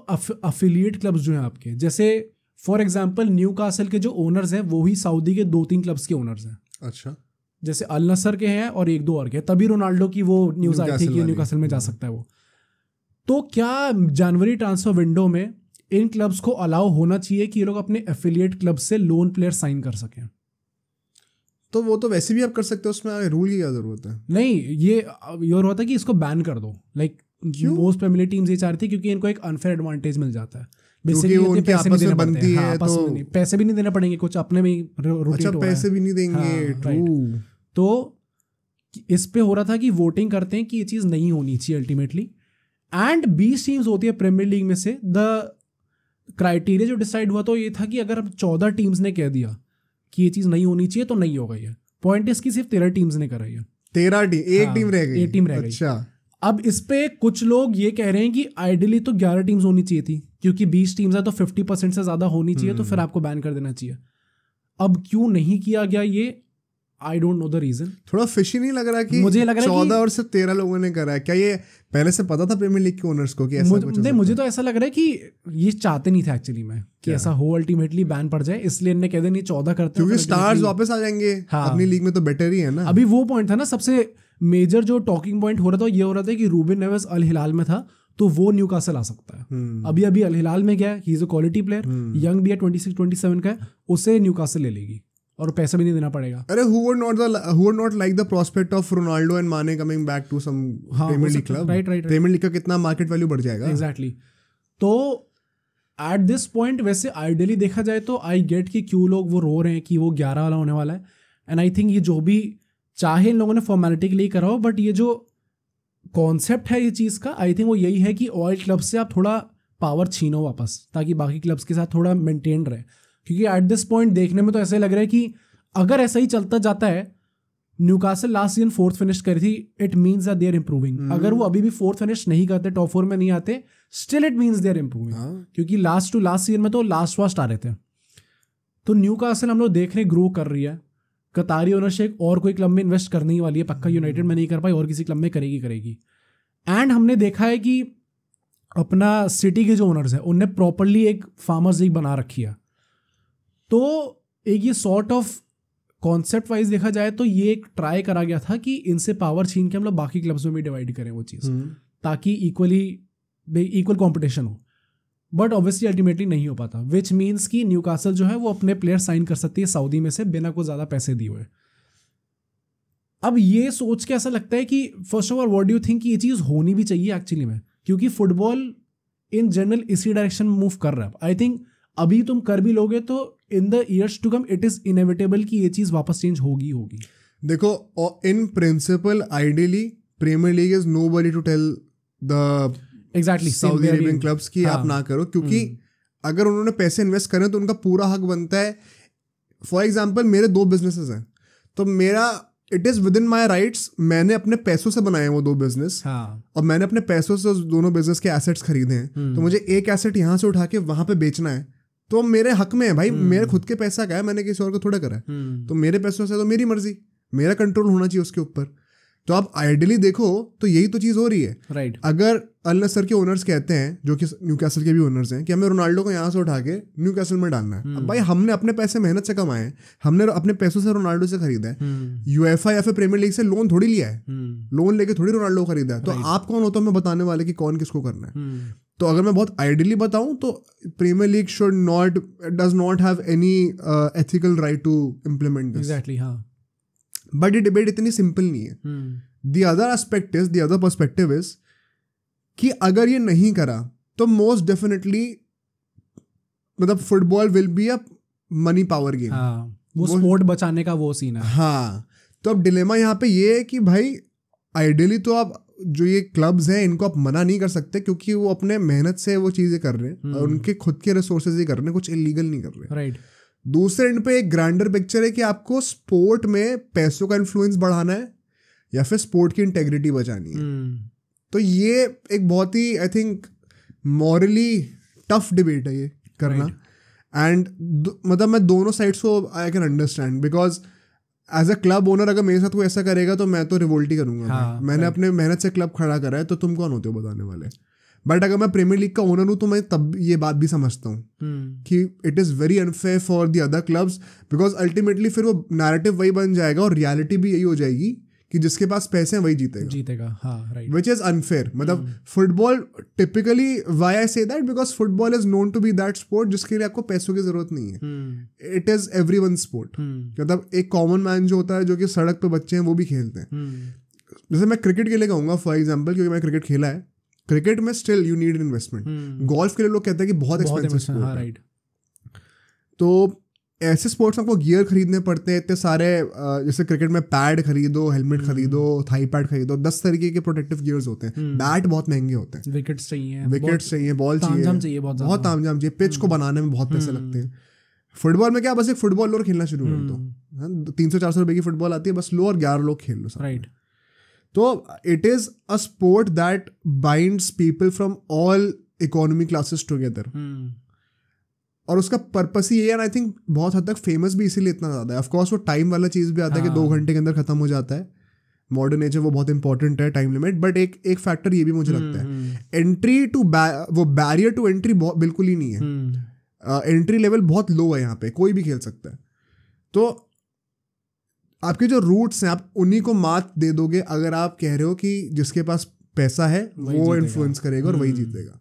अफिलिएट क्लब्स जो हैं आपके, जैसे फॉर एग्जाम्पल न्यू कासल के जो ओनर्स हैं वो ही सऊदी के दो तीन क्लब्स के ओनर्स हैं. अच्छा, जैसे अल नसर के हैं और एक दो और के हैं, तभी रोनाल्डो की वो न्यूज़ आई थी कि न्यूकासल में जा सकता है वो। तो क्या जनवरी ट्रांसफर विंडो में इन क्लब्स को अलाउ होना चाहिए कि ये लोग अपने एफिलिएट क्लब से लोन प्लेयर साइन कर सकें? तो वो तो वैसे भी आप कर सकते हो, उसमें रूल की क्या जरूरत है? नहीं, ये ये होता है कि इसको बैन कर दो। लाइक मोस्ट प्रीमियर टीम्स ये चाहती है क्योंकि इनको एक अनफेयर एडवांटेज मिल जाता है। बेसिकली उनके आपस में बनती है, तो पैसे भी नहीं देने पड़ेंगे, कुछ अपने में रोटेट हो रहा है, पैसे भी नहीं देंगे। तो इस पे हो रहा था कि वोटिंग करते हैं कि ये चीज़ नहीं होनी चाहिए अल्टीमेटली। एंड बीस टीम्स होती है प्रीमियर लीग में से, द क्राइटेरिया जो डिसाइड हुआ तो ये था कि अगर चौदह टीम्स ने कह दिया कि ये चीज़ नहीं होनी चाहिए तो नहीं होगा। ये पॉइंट इसकी सिर्फ तेरह टीम्स ने कराई है, तेरह टीम एक टीम रह गई, एक टीम रह गई। अच्छा, अब इस पे कुछ लोग ये कह रहे हैं कि आइडियली तो ग्यारह टीम्स होनी चाहिए थी, क्योंकि बीस टीम्स है तो फिफ्टी परसेंट से ज़्यादा होनी चाहिए, तो फिर आपको बैन कर देना चाहिए। अब क्यों नहीं किया गया ये I don't know the reason. थोड़ा फिशी नहीं लग रहा कि मुझे लग रहा है चौदह और सिर्फ तेरह लोगों ने करा है। क्या ये पहले से पता था प्रीमियर लीग के ओनर्स को कि ऐसा कुछ? नहीं, मुझे तो ऐसा लग रहा है कि ये चाहते नहीं थे एक्चुअली में कि ऐसा हो, अल्टीमेटली बैन पड़ जाए, इसलिए इन्होंने कह दिया चौदह करते हैं क्योंकि स्टार्स वापस आ जाएंगे अपनी लीग में, तो बेटर ही है ना। अभी वो पॉइंट था ना, सबसे मेजर जो टॉकिंग पॉइंट हो रहा था ये हो रहा था कि रूबेन नेवेस अल हिलाल में था तो वो न्यूकासल आ सकता है। hmm. अभी अभी अल हिलाल में गया, he is a quality player, young भी है, छब्बीस सत्ताईस का है, उसे न्यूकासल ले लेगी और पैसा भी नहीं देना पड़ेगा। अरे who would not the who would not like the prospect of Ronaldo and Mane coming back to some Premier League club? Right right, Premier League का कितना मार्केट वैल्यू बढ़ जाएगा। Exactly exactly. तो एट दिस पॉइंट वैसे आइडियली देखा जाए तो आई गेट कि क्यों लोग वो रो रहे हैं कि वो ग्यारह वाला होने वाला है। एंड आई थिंक ये जो भी चाहे इन लोगों ने फॉर्मेलिटी के लिए करा हो, बट ये जो कॉन्सेप्ट है ये चीज़ का, आई थिंक वो यही है कि ऑयल क्लब से आप थोड़ा पावर छीनो वापस, ताकि बाकी क्लब्स के साथ थोड़ा मेंटेन रहे। क्योंकि एट दिस पॉइंट देखने में तो ऐसा लग रहा है कि अगर ऐसा ही चलता जाता है, Newcastle last season fourth finish करी थी, it means that they are improving. अगर वो अभी भी फोर्थ फिनिश नहीं करते, टॉप फोर में नहीं आते, still it means they are improving, क्योंकि लास्ट टू लास्ट सीजन में तो लास्ट वास्ट आ रहे थे। तो न्यूकासल हम लोग देख रहे ग्रो कर रही है। कतारी ओनरशिप और कोई क्लब में इन्वेस्ट करने ही वाली है पक्का, यूनाइटेड में नहीं कर पाई और किसी क्लब में करेगी करेगी एंड हमने देखा है कि अपना सिटी के जो ओनर्स हैं उनने प्रॉपरली एक फार्मर्स लीग बना रखी है। तो एक ये सॉर्ट ऑफ कॉन्सेप्ट वाइज देखा जाए तो ये एक ट्राई करा गया था कि इनसे पावर छीन के हम लोग बाकी क्लब्स में भी डिवाइड करें वो चीज़, ताकि इक्वली इक्वल कॉम्पिटिशन हो। बट ऑब्वियसली अल्टीमेटली नहीं हो पाता, विच मीन्स कि न्यूकासल जो है वो अपने प्लेयर साइन कर सकती है सऊदी में से बिना को ज़्यादा पैसे दिए हुए। अब ये सोच के ऐसा लगता है कि first of all what do you think कि ये चीज़ होनी भी चाहिए एक्चुअली में, क्योंकि फुटबॉल इन जनरल इसी डायरेक्शन में मूव कर रहा है। आई थिंक अभी तुम कर भी लोगे तो in the years to come it is inevitable कि ये चीज़ वापस चेंज होगी होगी। देखो, in principle ideally premiere league is nobody to tell the exactly Saudi Arabian clubs की आप ना करो, क्योंकि अगर उन्होंने पैसे इन्वेस्ट करें तो उनका पूरा हक बनता है। फॉर एग्जाम्पल, मेरे दो बिजनेसेस हैं, तो मेरा it is within my rights, मैंने अपने पैसों से बनाए हैं वो दो बिजनेस। हाँ. और मैंने अपने पैसों से उस दोनों बिजनेस के एसेट्स खरीदे हैं, तो मुझे एक एसेट यहाँ से उठा के वहाँ पे बेचना है तो मेरे हक में है भाई। मेरे खुद के पैसा का है, मैंने किसी और को थोड़ा करा है, तो मेरे पैसों से तो मेरी मर्जी, मेरा कंट्रोल होना चाहिए उसके ऊपर। तो आप आइडियली देखो तो यही तो चीज़ हो रही है। Right right. अगर अल नसर के ओनर्स कहते हैं, जो कि न्यूकासल के भी ओनर्स हैं, कि हमें रोनाल्डो को यहाँ से उठा के न्यूकासल में डालना है। hmm. अब भाई हमने अपने पैसे मेहनत से कमाए हैं, हमने अपने पैसों से रोनाल्डो से खरीदा है। hmm. यूएफा या फिर प्रीमियर लीग से लोन थोड़ी लिया है। hmm. लोन लेके थोड़ी रोनाल्डो खरीदा है। तो right. आप कौन हो तो हमें बताने वाले कि कौन किसको करना है। hmm. तो अगर मैं बहुत आइडियली बताऊँ तो premiere League should not does not have any ethical right to implement this. Exactly, हाँ। बट ये डिबेट इतनी सिंपल नहीं है। The other aspect is the other perspective is कि अगर ये नहीं करा तो मोस्ट डेफिनेटली मतलब football will be a money power game. हाँ, वो स्पोर्ट बचाने का वो सीन है। हाँ, तो अब डिलेमा यहाँ पे ये है कि भाई आइडियली तो आप जो ये क्लब्स हैं इनको आप मना नहीं कर सकते, क्योंकि वो अपने मेहनत से वो चीज़ें कर रहे हैं और उनके खुद के रिसोर्सेज ही कर रहे हैं, कुछ इलीगल नहीं कर रहे हैं। Right right. दूसरे एंड पे एक ग्रांडर पिक्चर है कि आपको स्पोर्ट में पैसों का इन्फ्लुएंस बढ़ाना है या फिर स्पोर्ट की इंटेग्रिटी बचानी है। hmm. तो ये एक बहुत ही I think morally tough debate है ये करना। And right. मतलब मैं दोनों साइड्स को I can understand, because as a club owner अगर मेरे साथ कोई ऐसा करेगा तो मैं तो रिवोल्ट ही करूँगा। हाँ, मैंने right. अपने मेहनत से क्लब खड़ा करा है, तो तुम कौन होते हो बताने वाले? बट अगर मैं प्रीमियर लीग का ओनर हूँ तो मैं तब ये बात भी समझता हूँ hmm. कि it is very unfair for the other clubs, because ultimately फिर वो नैरेटिव वही बन जाएगा और रियलिटी भी यही हो जाएगी कि जिसके पास पैसे हैं वही जीतेगा जीतेगा हाँ राइट, विच इज़ अनफेयर. मतलब football typically why I say that because football is known to be that sport जिसके लिए आपको पैसों की जरूरत नहीं है. It is everyone sport. मतलब एक कॉमन मैन जो होता है जो कि सड़क पर बच्चे हैं वो भी खेलते हैं. hmm. जैसे मैं क्रिकेट के लिए कहूँगा फॉर एग्जाम्पल, क्योंकि मैं क्रिकेट खेला है, क्रिकेट में still you need investment. Golf के लिए लोग कहते हैं कि बहुत एक्सपेंसिव स्पोर्ट है राइट, तो ऐसे स्पोर्ट्स में आपको गियर खरीदने पड़ते हैं इतने सारे. जैसे क्रिकेट में पैड खरीदो, हेलमेट खरीदो, थाई पैड खरीदो, दस तरीके के प्रोटेक्टिव गियर्स होते हैं. बैट बहुत महंगे होते हैं, विकेट्स चाहिए, विकेट्स चाहिए, बॉल चाहिए, बहुत तामझाम चाहिए, पिच को बनाने में बहुत पैसे लगते हैं. फुटबॉल में क्या, बस एक फुटबॉल और खेलना शुरू कर दो, तीन सौ चार सौ रुपये की फुटबॉल आती है, बस लो और ग्यारह लोग खेल लो राइट. तो it is a sport that binds people from all economy classes together, और उसका पर्पस ही ये, एंड आई थिंक बहुत हद तक फेमस भी इसीलिए इतना ज़्यादा है. ऑफकोर्स वो टाइम वाला चीज़ भी आता है कि दो घंटे के अंदर खत्म हो जाता है, मॉडर्न एज है वो बहुत इंपॉर्टेंट है टाइम लिमिट, बट एक एक फैक्टर ये भी मुझे hmm. लगता है एंट्री टू वो बैरियर टू एंट्री बिल्कुल ही नहीं है. Entry hmm. लेवल uh, बहुत लो है यहाँ पे, कोई भी खेल सकता है. तो आपके जो रूट्स हैं आप उन्हीं को मात दे दोगे अगर आप कह रहे हो कि जिसके पास पैसा है वो इन्फ्लुएंस करेगा और वही जीतेगा.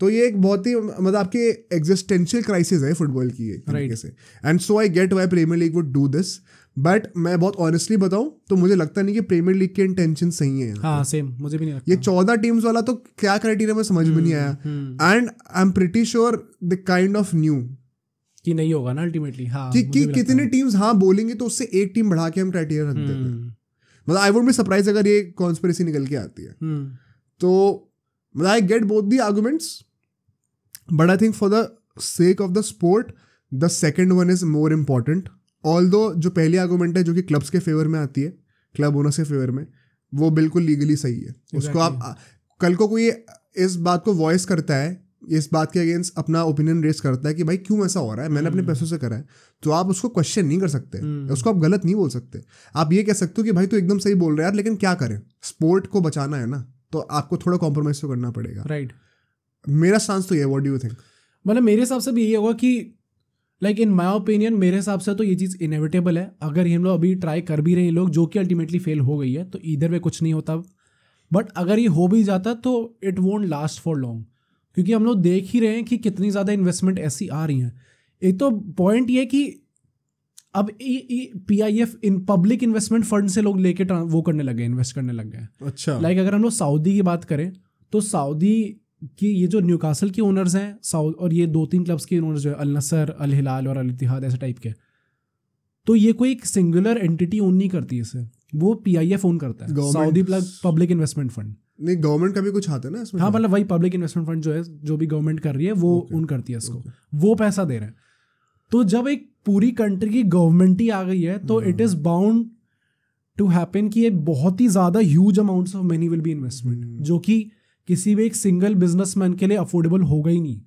तो ये एक बहुत ही मतलब आपके एग्जिस्टेंशियल क्राइसिस है फुटबॉल की एक तरीके से. And so I get why premiere league would do this, but मैं बहुत ऑनेस्टली बताऊं तो मुझे लगता नहीं कि प्रीमियर लीग के इंटेंशन सही है. हाँ, सेम, मुझे भी नहीं लगता. ये चौदह टीम्स वाला तो क्या क्राइटेरिया में समझ में नहीं आया, and I am pretty sure the kind of new कि नहीं होगा ना अल्टीमेटली. हाँ, कि, कि, कितने टीम्स हाँ बोलेंगे तो उससे एक टीम बढ़ा के हम क्राइटेरिया रख देते हैं. मतलब आई वुड बी सरप्राइज अगर ये कॉन्स्पिरेसी निकल के आती है. hmm. तो मतलब I get both the arguments, but I think for the sake of the sport the second one is more important. Although जो पहली आर्गुमेंट है जो कि क्लब्स के फेवर में आती है, क्लब ओनर्स के फेवर में, वो बिल्कुल लीगली सही है. exactly. उसको आप कल को कोई इस बात को वॉइस करता है, इस बात के अगेंस्ट अपना ओपिनियन रेस करता है कि भाई क्यों ऐसा हो रहा है, मैंने अपने पैसों से करा है, तो आप उसको क्वेश्चन नहीं कर सकते, उसको आप गलत नहीं बोल सकते. आप ये कह सकते हो कि भाई तू तो एकदम सही बोल रहा है यार, लेकिन क्या करें, स्पोर्ट को बचाना है ना, तो आपको थोड़ा कॉम्प्रोमाइज तो करना पड़ेगा राइट. मेरा स्टांस तो ये, व्हाट डू यू थिंक? मतलब मेरे हिसाब से भी यही होगा कि लाइक इन माई ओपिनियन, मेरे हिसाब से तो ये चीज़ इनएविटेबल है. अगर हम लोग अभी ट्राई कर भी रहे लोग, जो कि अल्टीमेटली फेल हो गई है, तो इधर वे कुछ नहीं होता. बट अगर ये हो भी जाता तो it won't last for long, क्योंकि हम लोग देख ही रहे हैं कि कितनी ज़्यादा इन्वेस्टमेंट ऐसी आ रही हैं. एक तो पॉइंट ये है कि अब P I F in public investment fund से लोग लेके वो करने लगे, इन्वेस्ट करने लग गए. अच्छा, लाइक अगर हम लोग सऊदी की बात करें तो सऊदी की ये जो न्यूकासल के ओनर्स हैं साउद, और ये दो तीन क्लब्स के ओनर्स जो है अल नसर, अल हिलाल और अल इतिहाद ऐसे टाइप के, तो ये कोई एक सिंगुलर एंटिटी ओन नहीं करती इसे, वो पी आई एफ ओन करता है, सऊदी पब्लिक इन्वेस्टमेंट फंड नहीं, गवर्नमेंट का भी कुछ आता है ना इसमें. हाँ, मतलब वही पब्लिक इन्वेस्टमेंट फंड जो है, जो भी गवर्नमेंट कर रही है वो okay. उन करती है इसको okay. वो पैसा दे रहे हैं. तो जब एक पूरी कंट्री की गवर्नमेंट ही आ गई है तो it is bound to happen कि ये बहुत ही ज़्यादा huge amounts of money will be investment, जो कि किसी भी एक सिंगल बिजनेसमैन के लिए अफोर्डेबल होगा ही नहीं.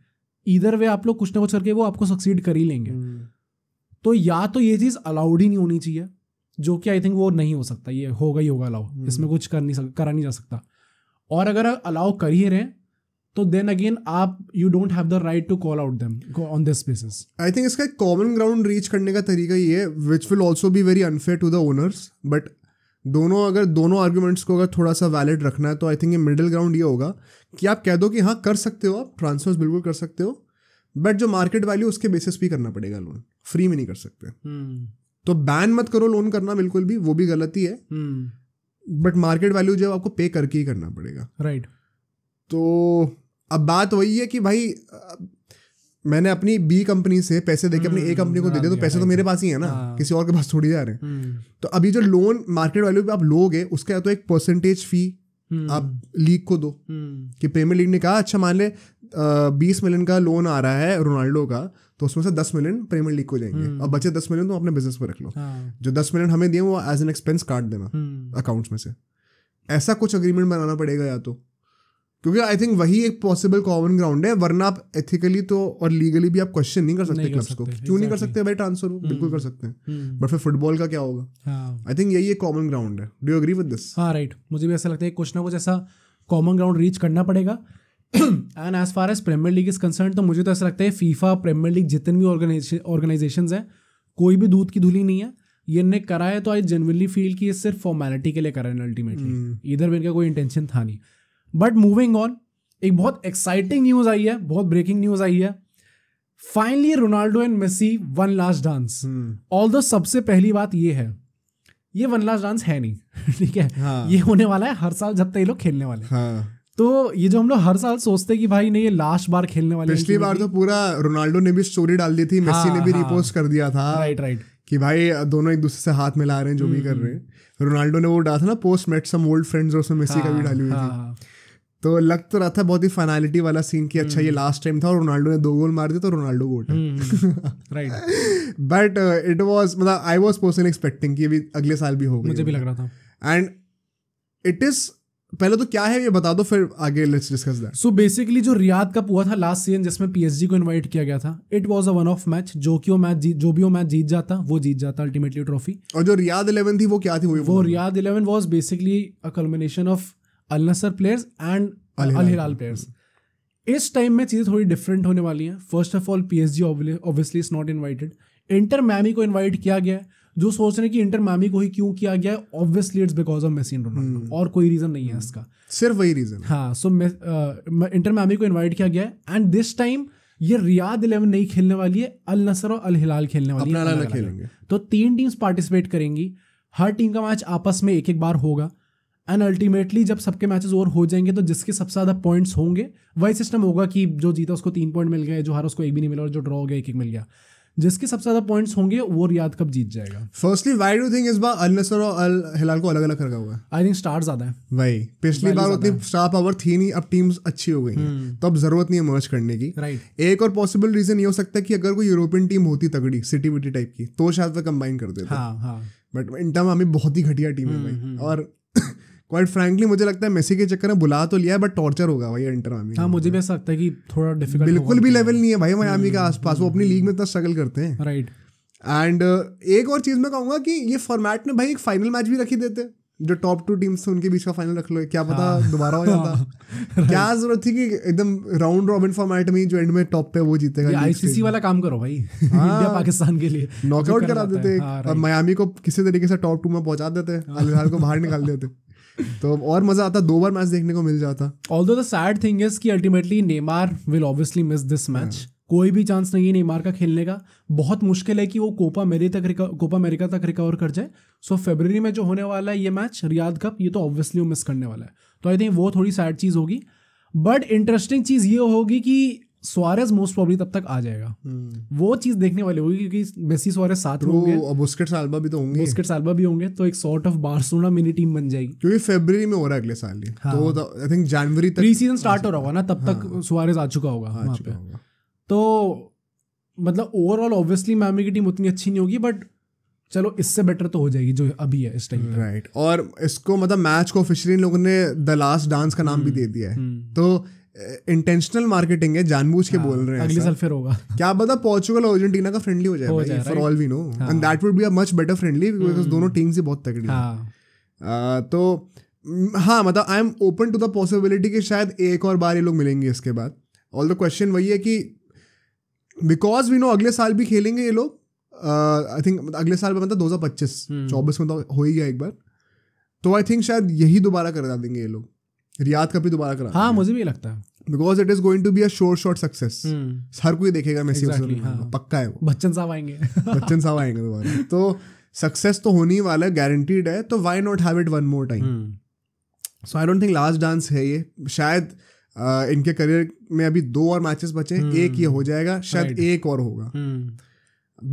इधर वे आप लोग कुछ ना कुछ करके वो आपको सक्सीड कर ही लेंगे. hmm. तो या तो ये चीज़ अलाउड ही नहीं होनी चाहिए, जो कि आई थिंक वो नहीं हो सकता, ये होगा ही होगा अलाउ, इसमें कुछ कर नहीं करा नहीं जा सकता. और अगर अलाउ कर ही रहे तो देन अगेन आप you don't have the right to call out them on this basis. I think इसका कॉमन ग्राउंड रीच करने का तरीका ये है, which will also be very unfair to the owners, but दोनों अगर दोनों आर्ग्यूमेंट्स को अगर थोड़ा सा वैलिड रखना है तो आई थिंक ये मिडिल ग्राउंड ये होगा कि आप कह दो कि हाँ कर सकते हो, आप ट्रांसफर्स बिल्कुल कर सकते हो, बट जो मार्केट वैल्यू उसके बेसिस पे करना पड़ेगा, लोन फ्री में नहीं कर सकते. hmm. तो बैन मत करो लोन करना बिल्कुल भी, वो भी गलती है. hmm. बट मार्केट वैल्यू जो आपको पे करके ही करना पड़ेगा राइट right. तो अब बात वही है कि भाई मैंने अपनी बी कंपनी से पैसे देके अपनी ए कंपनी को दे दिया, तो पैसे तो मेरे पास ही है ना, किसी और के पास थोड़ी जा रहे हैं. तो अभी जो लोन मार्केट वैल्यू पे आप लोगे उसका या तो एक परसेंटेज फी आप लीग को दो, कि प्रीमियर लीग ने कहा अच्छा मान ले बीस मिलियन का लोन आ रहा है रोनाल्डो का, तो उसमें से दस मिलियन प्रीमियर लीग को जाएंगे और बचे दस मिलियन तो अपने बिजनेस पर रख लो. हाँ. जो दस मिलियन हमें दिए वो एज एन एक्सपेंस काट देना अकाउंट्स में से, ऐसा कुछ अग्रीमेंट बनाना पड़ेगा या तो, क्योंकि आई थिंक वही एक पॉसिबल कॉमन ग्राउंड है. वरना आप एथिकली तो और लीगली भी आप क्वेश्चन नहीं कर सकते क्लब्स को. exactly. क्यों नहीं कर सकते भाई, ट्रांसफर हो बिल्कुल कर सकते हैं, बट फिर फुटबॉल का क्या होगा? आई थिंक यही एक कॉमन ग्राउंड है. Do you agree with this? हाँ राइट, मुझे भी ऐसा लगता है कुछ ना कुछ ऐसा कॉमन ग्राउंड रीच करना पड़ेगा. And as far as premiere league is concern, तो मुझे तो ऐसा लगता है फीफा प्रीमियर लीग जितने भी ऑर्गेनाइजेशन हैं कोई भी दूध की धुली नहीं है, ये ने करा है तो आई जेन्युइनली फील कि ये सिर्फ फॉर्मेलिटी के लिए करा है अल्टीमेटली, इधर भी इनका कोई इंटेंशन था नहीं। बट मूविंग ऑन, एक बहुत एक्साइटिंग न्यूज़ आई है, बहुत ब्रेकिंग न्यूज़ आई है, finally Ronaldo and Messi one last dance. Although सबसे पहली बात ये है, ये वन लास्ट डांस है नहीं, ठीक है हाँ। ये होने वाला है हर साल जब तक ये लोग खेलने वाले हाँ। तो ये जो हम लोग हर साल सोचते हैं कि भाई नहीं ये लास्ट बार खेलने वाले, पिछली बार तो पूरा रोनाल्डो ने भी स्टोरी डाल दी थी, मेसी ने भी रिपोस्ट कर दिया था, राइट राइट, कि भाई दोनों एक दूसरे से हाथ मिला रहे हैं जो भी कर रहे हैं। रोनाल्डो ने वो डाला था ना post met some old friends, और उसमें मेसी का भी डाली हुई थी, तो लग तो रहा था बहुत ही फाइनलिटी वाला सीन कि अच्छा ये लास्ट टाइम था, और रोनाल्डो ने दो गोल मार दिए तो Ronaldo goat right. But it was, मतलब आई वाज पर्सनली एक्सपेक्टिंग कि अभी अगले साल भी होगा, मुझे भी लग रहा था। एंड इट इज, पहले तो क्या है ये बता दो फिर आगे let's discuss that. So basically जो रियाद का हुआ था लास्ट सीजन जिसमें पीएसजी को इनवाइट किया गया था, it was a one off match, जो कि वो मैच जो भी वो मैच जीत जाता वो जीत जाता अल्टीमेटली ट्रॉफी। और जो रियाद इलेवन थी वो क्या थी, वो Riyadh eleven was basically a culmination of Al Nassr players and Al Hilal players. इस टाइम में चीज़ें थोड़ी डिफरेंट होने वाली हैं। First of all PSG obviously is not invited, inter Miami को इनवाइट किया गया है। जो सोच रहे हैं कि इंटर मियामी को ही क्यों किया गया है, obviously it's because of Messi and Ronaldo, और कोई रीजन नहीं है इसका, सिर्फ वही रीजन हाँ। सो इंटर मियामी को इन्वाइट किया गया है, एंड दिस टाइम ये रियाद इलेवन नहीं खेलने वाली है, अल नसर और अल हिलाल खेलने वाली है। तो तीन टीम्स पार्टिसिपेट करेंगी, हर टीम का मैच आपस में एक एक बार होगा, एंड अल्टीमेटली जब सबके मैचेस ओवर हो जाएंगे तो जिसके सबसे ज़्यादा पॉइंट्स होंगे, वही सिस्टम होगा कि जो जीता उसको तीन पॉइंट मिल गए, जो हारा उसको एक भी नहीं मिला, और जो ड्रॉ हो गया एक एक मिल गया। जिसके सबसे ज़्यादा पॉइंट्स होंगे वो रियाद कप जीत जाएगा। Firstly why do you think इस बार अल नसर और अल हिलाल को अलग अलग रखा हुआ है? आई थिंक स्टार ज़्यादा है भाई, पिछली बार उतनी स्टार पावर थी नहीं, अब टीम्स अच्छी हो गई हैं तो अब जरूरत नहीं है मर्ज करने की, राइट। एक और पॉसिबल रीजन ये हो सकता है कि अगर कोई यूरोपियन टीम होती तगड़ी सिटी विटी टाइप की तो शायद वह कंबाइन कर देते, बट इंटर मियामी बहुत ही घटिया टीम है भाई, और क्वाइट फ्रैंकली मुझे लगता है मेसी के चक्कर में बुला तो लिया है बट टॉर्चर होगा भाई इंटर मियामी। हाँ मुझे भी ऐसा लगता है कि थोड़ा डिफिकल्ट, बिल्कुल भी लेवल नहीं है भाई मियामी के आसपास, वो अपनी लीग में इतना स्ट्रगल करते हैं, राइट। एंड एक और चीज़ मैं कहूँगा कि ये फॉर्मेट में भाई एक फाइनल मैच भी रखी देते, जो टॉप टू टीम्स उनके बीच का फाइनल रख लो, क्या पता दोबारा हो जाता। क्या जरूरत थी कि एकदम राउंड रॉबिन फॉर्मेट में जो एंड में टॉप पे वो जीतेगा, आईसीसी वाला काम करो भाई इंडिया पाकिस्तान के लिए, नॉकआउट करा देते और मियामी को किसी तरीके से टॉप टू में पहुंचा देते, अल हिलाल को बाहर निकाल देते, तो और मजा आता, दो बार मैच देखने को मिल जाता। Although the sad thing is कि ultimately Neymar will obviously miss this match, कोई भी चांस नहीं है नेमार का खेलने का, बहुत मुश्किल है कि वो कोपा अमेरिका तक कोपा अमेरिका तक रिकवर कर जाए। सो so, फरवरी में जो होने वाला है ये मैच रियाद कप, ये तो ऑब्वियसली वो मिस करने वाला है, तो आई थिंक वो थोड़ी सैड चीज़ होगी। बट इंटरेस्टिंग चीज़ ये होगी कि सुआरेज मोस्ट प्रॉब्ली तब तक आ जाएगा, hmm. वो चीज़ देखने वाली होगी क्योंकि मेसी सुआरेज साथ में होंगे, और बुस्केट्स अल्बा भी तो होंगे, बुस्केट्स अल्बा भी होंगे, तो एक sort of Barcelona mini team बन जाएगी, क्योंकि फरवरी में हो रहा है अगले साल ये, हाँ. तो आई थिंक जनवरी तक प्री सीजन स्टार्ट हो रहा होगा ना, तब हाँ. तक सुआरेज आ चुका होगा, हाँ, चुका होगा। तो मतलब ओवरऑल ऑब्वियसली मियामी की टीम उतनी अच्छी नहीं होगी, बट चलो इससे बेटर तो हो जाएगी जो अभी है इस टाइम, राइट। और इसको मतलब मैच को ऑफिशियली इन लोगों ने द लास्ट डांस का नाम भी दे दिया है, तो इंटेंशनल मार्केटिंग है, जानबूझ के बोल रहे हैं, अगले साल फिर होगा, क्या पता पोर्चुगल और अर्जेंटीना का फ्रेंडली हो जाए, for all we know, and that would be a much better friendly because दोनों टीम से बहुत तगड़ी है। तो हाँ मतलब I am open to the possibility कि शायद एक और बार ये लोग मिलेंगे इसके बाद। ऑल द क्वेश्चन वही है कि बिकॉज वी नो अगले साल भी खेलेंगे ये लोग, आई थिंक अगले साल मतलब दो हज़ार पच्चीस चौबीस में तो हो ही गया एक बार, तो आई थिंक शायद यही दोबारा करा देंगे ये लोग, रियाद कप भी दोबारा करा, हाँ मुझे भी लगता है, because it is going to be a short short success, हर कोई देखेगा मेसी exactly, हाँ. पक्का है वो, बच्चन साहब आएंगे बच्चन साहब आएंगे दोबारा, तो सक्सेस तो होने ही वाला है, गारंटीड है, तो why not have it one more time. So I don't think last dance है ये, शायद आ, इनके करियर में अभी दो और मैचेस बचे, hmm. एक ये हो जाएगा शायद, right. एक और होगा,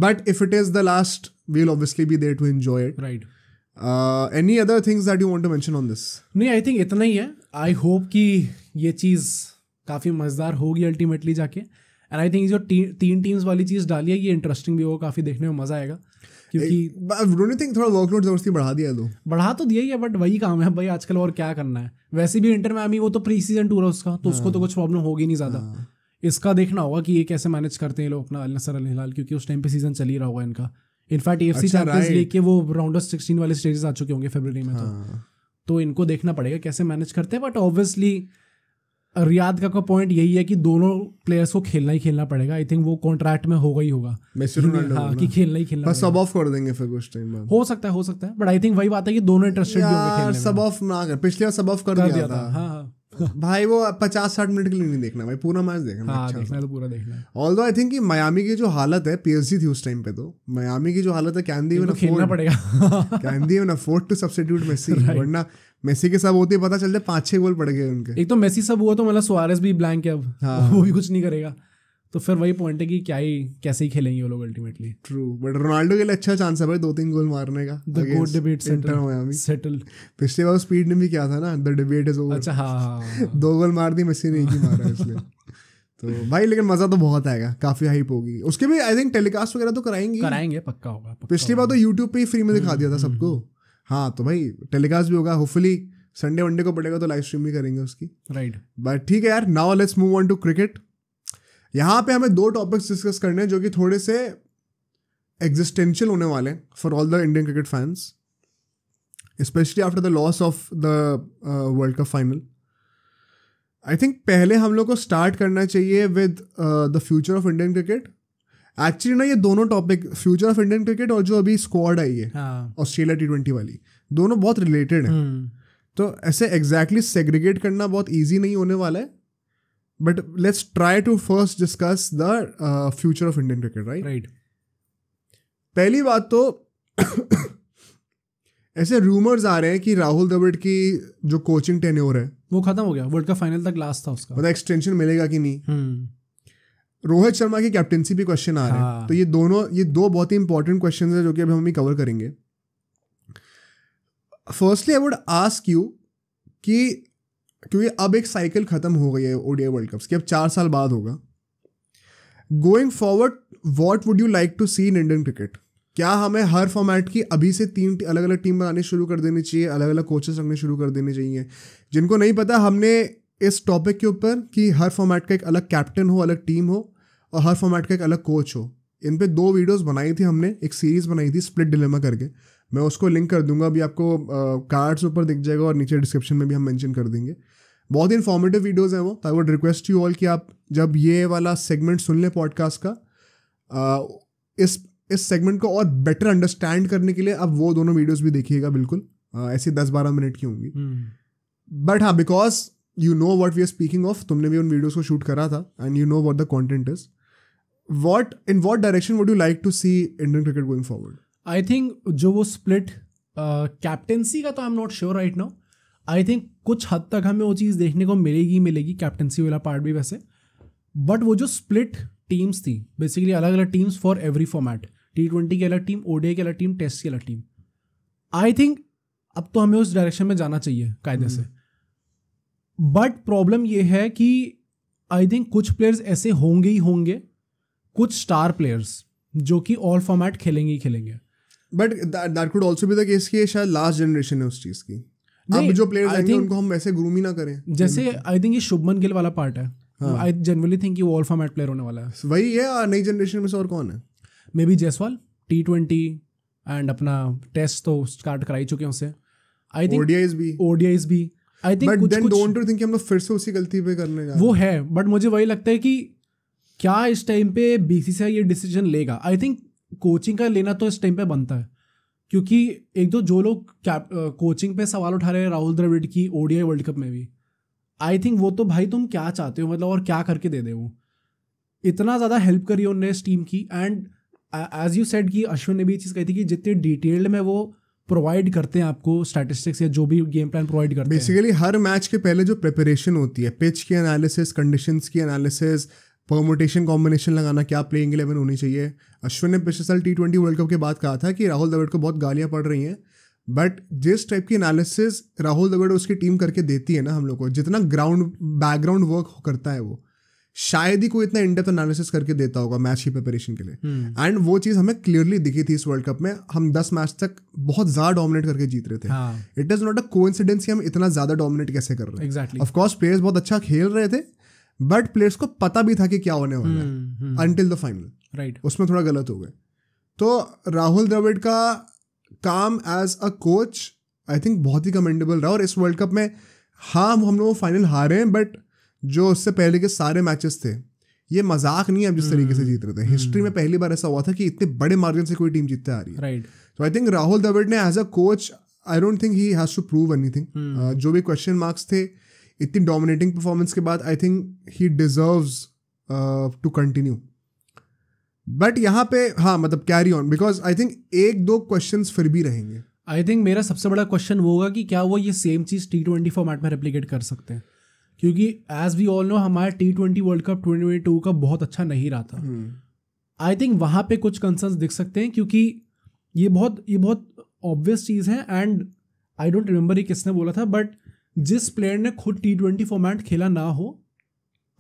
but if it is the last we'll obviously be there to enjoy it, right. Any other things that you want to mention on this? नहीं आई थिंक इतना ही है, आई होप कि ये चीज़ काफ़ी मज़ेदार होगी अल्टीमेटली जाके, एंड आई थिंक जो ती, तीन टीम्स वाली चीज़ डाली है ये इंटरेस्टिंग भी होगा, काफ़ी देखने में मज़ा आएगा, क्योंकि थिंक थोड़ा वर्कलोड जबरदस्ती बढ़ा दिया है, तो बढ़ा तो दिया ही है बट वही काम है भाई आजकल, और क्या करना है। वैसे भी इंटर मियामी वो तो प्री सीजन टूर है उसका, तो उसको तो कुछ प्रॉब्लम होगी नहीं ज़्यादा, इसका देखना होगा कि ये कैसे मैनेज करते हैं लोग अपना अल नसर अल हिलाल, क्योंकि उस टाइम पर सीजन चल ही रहा होगा इनका। इनफैक्ट एएफसी चैंपियंस लीग के वो राउंड ऑफ सिक्सटीन वाले स्टेजेस आ चुके होंगे फरवरी में, हाँ. तो तो इनको देखना पड़ेगा कैसे मैनेज करते हैं, बट ऑब्वियसली रियाद का पॉइंट यही है कि दोनों प्लेयर्स को खेलना ही खेलना पड़ेगा। आई थिंक वो कॉन्ट्रैक्ट में होगा ही होगा, मेसी रोनाल्डो, हाँ, कि खेलना ही खेलना, बस सब ऑफ कर देंगे फिर कुछ टाइम बाद, हो सकता है हो सकता है बट आई थिंक वही बात है कि दोनों इंटरेस्टेड भी होंगे खेलने में। सब ऑफ ना कर, पिछले बार सब ऑफ कर दिया था, हां भाई वो पचास साठ मिनट के लिए नहीं देखना भाई, पूरा मैच देखना, हाँ, अच्छा देखना तो पूरा देखना। ऑल्दो आई थिंक कि मायामी की जो हालत है, पीएसजी थी उस टाइम पे, तो मायामी की जो हालत है, कैन दे इवन खेलना पड़ेगा, can they even afford to substitute Messi, वरना मेसी के सब होते पता चलते पांच छह गोल पड़ गए उनके। एक तो मेसी सब हुआ तो मतलब सुआरेस भी ब्लैंक है अब, हाँ, वो भी कुछ नहीं करेगा, तो फिर वही पॉइंट है कि क्या ही कैसे ही खेलेंगे वो लोग अल्टीमेटली। ट्रू, बट रोनाल्डो के लिए अच्छा चांस है भाई दो तीन गोल मारने का। The goat debate settle Miami settle, पिछले बार स्पीड ने भी किया था ना, द डिबेट इज ओवर। अच्छा हाँ दो गोल मार दी मेसी ने, एक ही मारा इसलिए तो भाई, लेकिन मजा तो बहुत आएगा, काफी हाइप होगी उसके भी। आई थिंक टेलीकास्ट वगैरह तो कराएंगे कराएंगे पक्का होगा, पिछली बार तो यूट्यूब पे ही फ्री में दिखा दिया था सबको, हाँ तो भाई टेलीकास्ट भी होगा, होपफुली संडे वनडे को पड़ेगा तो लाइव स्ट्रीम भी करेंगे उसकी, राइट। बट ठीक है यार, now let's move on to cricket. यहाँ पे हमें दो टॉपिक्स डिस्कस करने हैं जो कि थोड़े से एग्जिस्टेंशियल होने वाले हैं for all the Indian cricket fans, specially after the loss of the world cup final. I think पहले हम लोग को स्टार्ट करना चाहिए with the future of Indian cricket. Actually ना ये दोनों topic, future of Indian cricket और जो अभी स्क्वाड आई है ऑस्ट्रेलिया टी ट्वेंटी वाली, दोनों बहुत रिलेटेड हैं, तो ऐसे एग्जैक्टली सेग्रीगेट करना बहुत ईजी नहीं होने वाला है, but let's try to first discuss the future of Indian cricket, right right पहली बात तो ऐसे रूमर्स आ रहे हैं कि राहुल द्रविड़ की जो कोचिंग टेन्योर है वो खत्म हो गया, वर्ल्ड कप फाइनल तक लास्ट था उसका, मतलब एक्सटेंशन मिलेगा कि नहीं। hmm. रोहित शर्मा की कैप्टेंसी भी क्वेश्चन आ रहे हैं, हाँ। तो ये दोनों ये दो बहुत ही इंपॉर्टेंट क्वेश्चन है जो कि अभी हम भी कवर करेंगे। Firstly I would ask you कि क्योंकि अब एक साइकिल खत्म हो गई है ओडीआई वर्ल्ड कप्स की, अब चार साल बाद होगा, going forward what would you like to see in Indian cricket? क्या हमें हर फॉर्मेट की अभी से तीन अलग अलग टीम बनानी शुरू कर देनी चाहिए, अलग अलग कोचेस रखने शुरू कर देने चाहिए? जिनको नहीं पता, हमने इस टॉपिक के ऊपर कि हर फॉर्मेट का एक अलग कैप्टन हो, अलग टीम हो और हर फॉर्मेट का एक अलग कोच हो, इन पर दो वीडियोस बनाई थी हमने, एक सीरीज बनाई थी स्प्लिट डिलेमा करके, मैं उसको लिंक कर दूंगा, अभी आपको कार्ड्स ऊपर दिख जाएगा और नीचे डिस्क्रिप्शन में भी हम मेंशन कर देंगे, बहुत ही इन्फॉर्मेटिव वीडियोस हैं वो। तो I would request you all कि आप जब ये वाला सेगमेंट सुन लें पॉडकास्ट का, आ, इस इस सेगमेंट को और बेटर अंडरस्टैंड करने के लिए आप वो दोनों वीडियोस भी देखिएगा, बिल्कुल ऐसी दस बारह मिनट की होंगी, बट हाँ because you know what we are speaking of, तुमने भी उन वीडियोज़ को शूट करा था and you know what the content is, what in what direction would you like to see Indian cricket going forward? I think जो वो स्प्लिट कैप्टेंसी uh, का तो I am not sure right now, I think कुछ हद तक हमें वो चीज़ देखने को मिलेगी मिलेगी कैप्टेंसी वाला पार्ट भी वैसे, बट वो जो स्प्लिट टीम्स थी बेसिकली अलग अलग teams for every format, T twenty की अलग टीम, ओडीआई की अलग टीम, टेस्ट की अलग टीम, आई थिंक अब तो हमें उस डायरेक्शन में जाना चाहिए कायदे से, बट प्रॉब्लम ये है कि आई थिंक कुछ प्लेयर्स ऐसे होंगे ही होंगे, कुछ स्टार प्लेयर्स जो कि ऑल फॉर्मेट खेलेंगे ही खेलेंगे, but that could also be the case कि शायद लास्ट जनरेशन है उस चीज़ की, अब जो प्लेयर्स आएंगे उनको हम वैसे ग्रूम ही ना करें, जैसे आई थिंक ये शुभमन गिल वाला पार्ट है, आई जनरली थिंक ये ऑल फॉर्मेट प्लेयर होने वाला है, वही है नई जनरेशन में से, और कौन है, maybe Jaiswal T twenty and अपना टेस्ट तो स्टार्ट कराई चुके हैं उसे, आई थिंक ओडीआईज भी ओडीआईज भी I think, but then don't you think हम लोग फिर से उसी गलती पे करने जा रहे हैं? वो है, बट मुझे वही लगता है कि क्या इस टाइम पे बीसीसीआई ये डिसीजन लेगा? आई थिंक कोचिंग का लेना तो इस टाइम पे बनता है, क्योंकि एक दो जो लोग कैप कोचिंग पे सवाल उठा रहे हैं राहुल द्रविड़ की ओडीआई वर्ल्ड कप में भी, आई थिंक वो तो भाई तुम क्या चाहते हो मतलब, और क्या करके दे दे, वो इतना ज़्यादा हेल्प करी उन्होंने इस टीम की, एंड एज यू सेड कि अश्विन ने भी चीज़ कही थी कि जितने डिटेल्ड में वो प्रोवाइड करते हैं आपको स्टैटिस्टिक्स या जो भी गेम प्लान प्रोवाइड करते हैं, बेसिकली हर मैच के पहले जो प्रिपरेशन होती है, पिच की एनालिसिस, कंडीशंस की एनालिसिस, परमुटेशन कॉम्बिनेशन लगाना, क्या प्लेइंग इलेवन होनी चाहिए। अश्विन ने पिछले साल टी ट्वेंटी वर्ल्ड कप के बाद कहा था कि राहुल द्रविड़ को बहुत गालियां पड़ रही हैं, बट जिस टाइप की एनालिसिस राहुल द्रविड़ उसकी टीम करके देती है ना हम लोग को, जितना ग्राउंड बैकग्राउंड वर्क करता है वो शायद ही कोई इतना इनडेप्थ एनालिसिस करके देता होगा मैच की प्रिपरेशन के लिए, एंड hmm. वो चीज़ हमें क्लियरली दिखी थी इस वर्ल्ड कप में, हम दस मैच तक बहुत ज़्यादा डोमिनेट करके जीत रहे थे, it is not a coincidence कि हम इतना ज़्यादा डोमिनेट कैसे कर रहे हैं। ऑफ कोर्स प्लेयर्स बहुत अच्छा खेल रहे थे, बट प्लेयर्स को पता भी था कि क्या होने वाला है अनटिल द फाइनल, राइट, उसमें थोड़ा गलत हो गए। तो राहुल द्रविड़ का काम as a coach I think बहुत ही कमेंडेबल रहा, और इस वर्ल्ड कप में हाँ हम लोग फाइनल हारे हैं, बट जो उससे पहले के सारे मैचेस थे, ये मजाक नहीं है अब जिस तरीके से जीत रहे थे. हिस्ट्री में पहली बार ऐसा हुआ था कि इतने बड़े मार्जिन से कोई टीम जीतते आ रही है. राइट. तो आई थिंक राहुल द्रविड़ ने as a coach, I don't think he has to prove anything. जो भी क्वेश्चन मार्क्स थे इतनी डोमिनेटिंग परफॉर्मेंस के बाद, I think he deserves to continue. But यहाँ पे हाँ मतलब carry on, because I think एक दो क्वेश्चंस फिर भी रहेंगे. आई थिंक मेरा सबसे बड़ा क्वेश्चन वो होगा कि क्या वो ये सेम चीज़ टी ट्वेंटी फॉर्मेट में रेप्लिकेट कर सकते हैं, क्योंकि एज वी ऑल नो हमारा T twenty world cup twenty twenty two का बहुत अच्छा नहीं रहा था. आई थिंक वहाँ पे कुछ कंसर्न्स दिख सकते हैं, क्योंकि ये बहुत ये बहुत ऑब्वियस चीज़ है. एंड आई डोंट रिमेंबर ये किसने बोला था, बट जिस प्लेयर ने खुद टी ट्वेंटी फॉर्मेट खेला ना हो,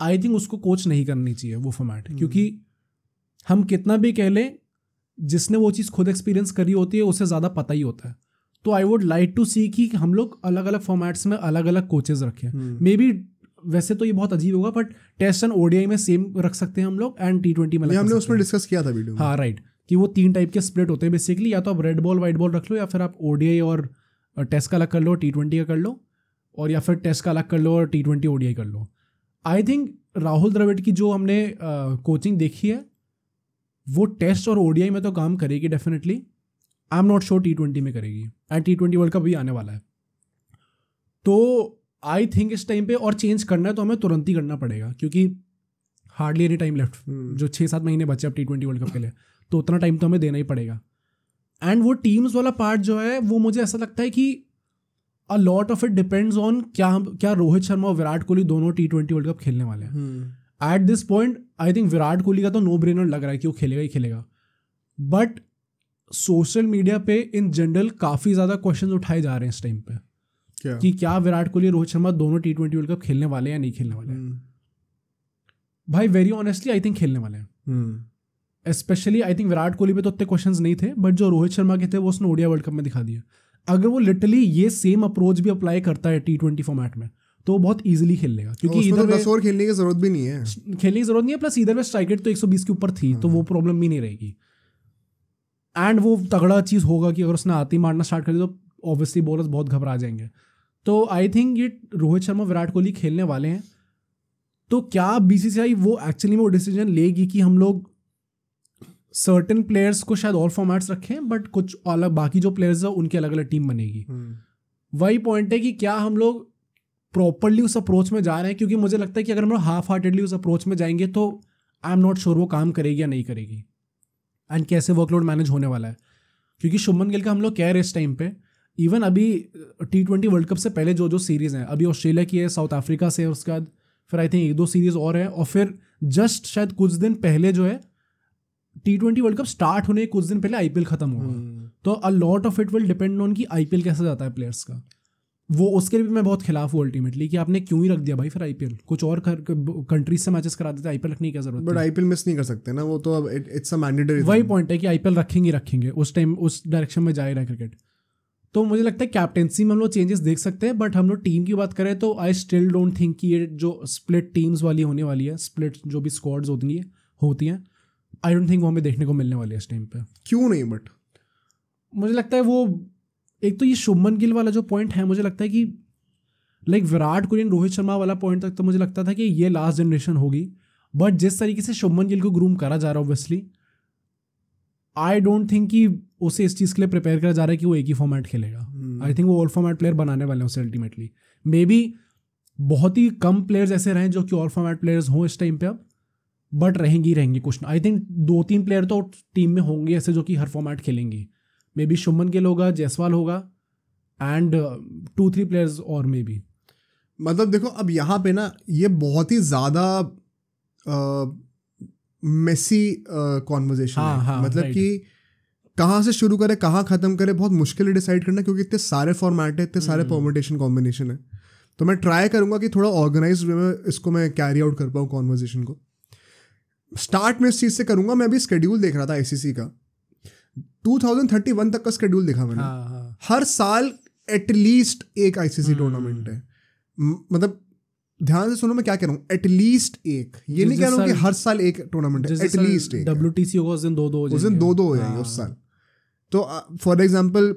आई थिंक उसको कोच नहीं करनी चाहिए वो फॉर्मेट. hmm. क्योंकि हम कितना भी कह लें, जिसने वो चीज़ खुद एक्सपीरियंस करी होती है उसे ज़्यादा पता ही होता है. तो I would like to see कि हम लोग अलग अलग फॉर्मेट्स में अलग अलग कोचेज रखें. मे बी वैसे तो ये बहुत अजीब होगा, बट टेस्ट एंड ओडीआई में सेम रख सकते हैं हम लोग, एंड टी ट्वेंटी में हमने उसमें डिस्कस किया था वीडियो. हाँ राइट, कि वो तीन टाइप के स्प्लिट होते हैं बेसिकली, या तो आप रेड बॉल वाइट बॉल रख लो, या फिर आप ओडीआई और टेस्ट का अलग कर लो, टी ट्वेंटी का कर लो, और या फिर टेस्ट का अलग कर लो और टी ट्वेंटी ओडीआई कर लो. आई थिंक राहुल द्रविड़ की जो हमने कोचिंग uh, देखी है वो टेस्ट और ओडीआई में तो काम करेगी definitely. I am not sure T twenty में करेगी, and T twenty world cup भी आने वाला है. तो आई थिंक इस टाइम पे और चेंज करना है तो हमें तुरंत ही करना पड़ेगा, क्योंकि हार्डली एनी टाइम लेफ्ट. जो छः सात महीने बचे अब टी ट्वेंटी वर्ल्ड कप के लिए, तो उतना टाइम तो हमें देना ही पड़ेगा. एंड वो टीम्स वाला पार्ट जो है वो मुझे ऐसा लगता है कि a lot of it depends on क्या क्या रोहित शर्मा और विराट कोहली दोनों टी ट्वेंटी वर्ल्ड कप खेलने वाले हैं. At this point I think Virat Kohli का तो नो ब्रेनर लग रहा है कि वो खेलेगा ही खेलेगा, बट सोशल मीडिया पे इन जनरल काफ़ी ज़्यादा क्वेश्चन उठाए जा रहे हैं इस टाइम पे क्या? कि क्या विराट कोहली रोहित शर्मा दोनों टी ट्वेंटी वर्ल्ड कप खेलने वाले हैं या नहीं खेलने वाले हैं. hmm. भाई वेरी ऑनेस्टली आई थिंक खेलने वाले हैं. Specially I think Virat Kohli पे तो उतने क्वेश्चन नहीं थे, बट जो रोहित शर्मा के थे वो उसने ओडिया वर्ल्ड कप में दिखा दिया. अगर वो लिटरली ये सेम अप्रोच भी अप्लाई करता है टी ट्वेंटी फॉर्मेट में, तो वो बहुत इजीली खेल लेगा, क्योंकि इधर दस ओवर खेलने की जरूरत भी नहीं है, खेलने की जरूरत नहीं है. प्लस इधर में स्ट्राइक रेट तो एक सौ बीस के ऊपर थी. हाँ. तो वो प्रॉब्लम भी नहीं रहेगी. एंड वो तगड़ा चीज़ होगा कि अगर उसने आती मारना स्टार्ट कर दी तो ऑब्वियसली बॉलर्स बहुत घबरा जाएंगे. तो आई थिंक ये रोहित शर्मा विराट कोहली खेलने वाले हैं. तो क्या बीसीसीआई वो एक्चुअली में वो डिसीजन लेगी कि हम लोग सर्टेन प्लेयर्स को शायद और फॉर्मेट्स रखें, बट कुछ अलग बाकी जो प्लेयर्स हैं उनकी अलग अलग टीम बनेगी. वही पॉइंट है कि क्या हम लोग प्रॉपरली उस अप्रोच में जा रहे हैं, क्योंकि मुझे लगता है कि अगर हम लोग हाफ हार्टेडली उस अप्रोच में जाएंगे तो आई एम नॉट श्योर वो काम करेगी या नहीं करेगी, एंड कैसे वर्कलोड मैनेज होने वाला है. क्योंकि शुभमन गिल का हम लोग कह रहे हैं इस टाइम पे, इवन अभी टी ट्वेंटी वर्ल्ड कप से पहले जो जो सीरीज़ हैं, अभी ऑस्ट्रेलिया की है, साउथ अफ्रीका से, उसके बाद फिर आई थिंक एक दो सीरीज़ और है, और फिर जस्ट शायद कुछ दिन पहले जो है T twenty world cup start होने कुछ दिन पहले आईपीएल खत्म होगा. तो a lot of it will depend on कि आईपीएल कैसा जाता है प्लेयर्स का. वो उसके लिए भी मैं बहुत खिलाफ हूँ अल्टीमेटली, कि आपने क्यों ही रख दिया भाई फिर आईपीएल. कुछ और कंट्रीज से मैचेस करा देते, आईपीएल रखने की क्या जरूरत. बट आईपीएल मिस नहीं कर सकते ना वो, तो अब इट्स अ मैंडेटरी. वही पॉइंट है कि आईपीएल रखेंगे रखेंगे उस टाइम, उस डायरेक्शन में जा रहा है क्रिकेट. तो मुझे लगता है कैप्टेंसी में हम लोग चेंजेस देख सकते हैं, बट हम लोग टीम की बात करें तो आई स्टिल डोंट थिंक कि ये जो स्प्लिट टीम्स वाली होने वाली है, स्प्लिट जो भी स्क्वाड्स होती हैं होती हैं आई डोंट थिंक वो हमें देखने को मिलने वाली है इस टाइम पे. क्यों नहीं, बट मुझे लगता है वो एक तो ये शुभमन गिल वाला जो पॉइंट है, मुझे लगता है कि लाइक like विराट कोहली रोहित शर्मा वाला पॉइंट तक तो मुझे लगता था कि ये लास्ट जनरेशन होगी, बट जिस तरीके से शुभमन गिल को ग्रूम करा जा रहा है ऑब्वियसली आई डोंट थिंक कि उसे इस चीज़ के लिए प्रिपेयर करा जा रहा है कि वो एक ही फॉर्मेट खेलेगा. आई थिंक वो ऑल फॉर्मेट प्लेयर बनाने वाले हैं उसे अल्टीमेटली. मे बी बहुत ही कम प्लेयर्स ऐसे रहें जो कि ऑल फॉर्मेट प्लेयर्स हों इस टाइम पर अब, बट रहेंगी रहेंगी कुछ ना. आई थिंक दो तीन प्लेयर तो टीम में होंगे ऐसे जो कि हर फॉर्मेट खेलेंगे. मे बी शुभमन गिल होगा, जायसवाल होगा, एंड टू थ्री प्लेयर्स और मे बी. मतलब देखो अब यहाँ पे ना ये बहुत ही ज़्यादा मेसी कॉन्वर्जेशन है. हाँ, मतलब कि कहाँ से शुरू करें कहाँ ख़त्म करें बहुत मुश्किल है डिसाइड करना, क्योंकि इतने सारे फॉर्मेट है, इतने सारे परम्यूटेशन कॉम्बिनेशन है. तो मैं ट्राई करूँगा कि थोड़ा ऑर्गेनाइज वे में इसको मैं कैरी आउट कर पाऊँ कॉन्वर्जेशन को. स्टार्ट में इस चीज़ से करूँगा. मैं अभी स्केड्यूल देख रहा था आईसीसी का, दो हज़ार इकतीस तक का स्केड्यूल देखा मैंने. हाँ, हाँ. हर साल एटलीस्ट एक आईसीसी टूर्नामेंट है. मतलब ध्यान से सुनो मैं क्या कह रहा हूँ, एटलीस्ट एक. ये नहीं कह रहा हूँ कि हर साल एक टूर्नामेंट है, एटलीस्ट एक. डब्ल्यूटीसी होगा उस दिन दो दो हो जाएंगे, उस दिन दो दो हो जाएंगे उस साल. तो फॉर एग्जाम्पल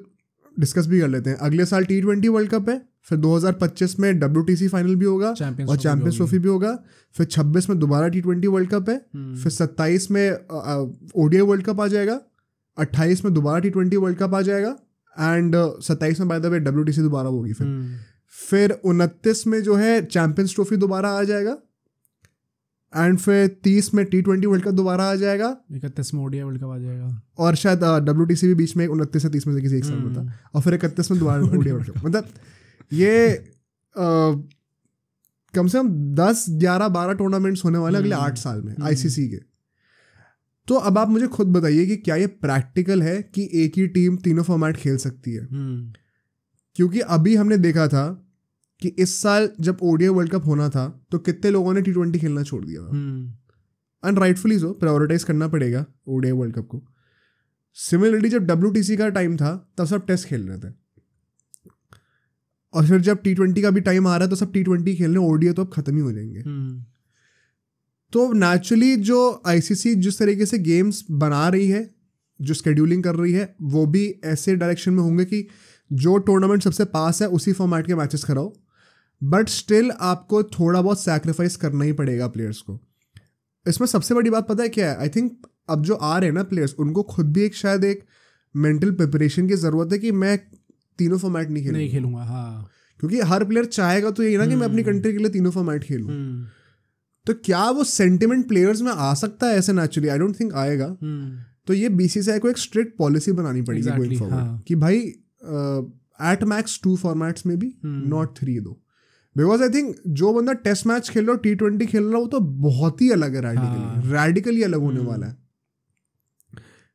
डिस्कस भी कर लेते हैं, अगले साल टी ट्वेंटी वर्ल्ड कप है, फिर दो हज़ार पच्चीस में डब्ल्यूटीसी फाइनल भी होगा और चैंपियंस ट्रॉफी भी होगा, फिर छब्बीस में दोबारा टी ट्वेंटी वर्ल्ड कप है, फिर सत्ताईस में ओडीआई वर्ल्ड कप आ जाएगा, अट्ठाईस में दोबारा टी ट्वेंटी वर्ल्ड कप आ जाएगा एंड सत्ताईस में बाय द वे डब्ल्यूटीसी दोबारा होगी, फिर फिर उनतीस में जो है चैंपियंस ट्रॉफी दोबारा आ जाएगा एंड फिर तीस में टी ट्वेंटी वर्ल्ड कप दोबारा आ जाएगा, इकतीस में ओडीआई वर्ल्ड कप आ जाएगा और शायद डब्ल्यू टी सी भी बीच में उनतीस से तीस में से किसी एक साल होता है और फिर इकतीस में दोबारा ओडीआई वर्ल्ड कप, मतलब ये आ, कम से कम दस ग्यारह बारह टूर्नामेंट्स होने वाले अगले आठ साल में आईसीसी के। तो अब आप मुझे खुद बताइए कि क्या ये प्रैक्टिकल है कि एक ही टीम तीनों फॉर्मेट खेल सकती है, क्योंकि अभी हमने देखा था कि इस साल जब ओडीआई वर्ल्ड कप होना था तो कितने लोगों ने टी ट्वेंटी खेलना छोड़ दिया था, एंड राइटफुली सो, प्रायोरिटाइज करना पड़ेगा ओडीआई वर्ल्ड कप को। सिमिलरली जब डब्ल्यूटीसी का टाइम था तब सब टेस्ट खेल रहे थे और फिर जब टी ट्वेंटी का भी टाइम आ रहा है तो सब टी ट्वेंटी खेल रहे हैं, ओडीआई तो अब खत्म ही हो जाएंगे। तो नेचुरली जो आईसीसी जिस तरीके से गेम्स बना रही है, जो स्केड्यूलिंग कर रही है, वो भी ऐसे डायरेक्शन में होंगे कि जो टूर्नामेंट सबसे पास है उसी फॉर्मेट के मैचेस कराओ, बट स्टिल आपको थोड़ा बहुत सैक्रिफाइस करना ही पड़ेगा प्लेयर्स को। इसमें सबसे बड़ी बात पता है क्या है, आई थिंक अब जो आ रहे हैं ना प्लेयर्स, उनको खुद भी एक शायद एक मेंटल प्रिपरेशन की ज़रूरत है कि मैं तीनों फॉर्मेट नहीं खेलूंगा नहीं खेलूंगा हाँ, क्योंकि हर प्लेयर चाहेगा तो यही ना कि मैं अपनी कंट्री के लिए तीनों फॉर्मेट खेलूँ। तो क्या वो सेंटिमेंट प्लेयर्स में आ सकता है ऐसे? नेचुरली आई डोंट थिंक आएगा। तो ये बीसीसीआई को एक स्ट्रिक्ट पॉलिसी बनानी पड़ेगी गोइंग फॉरवर्ड कि भाई एट मैक्स टू फॉर्मेट्स में भी, नॉट थ्री दो, बिकॉज आई थिंक जो बंदा टेस्ट मैच खेल रहा हो, टी ट्वेंटी खेल रहा हो, तो बहुत ही अलग है, रेडिकली रेडिकली अलग होने वाला है।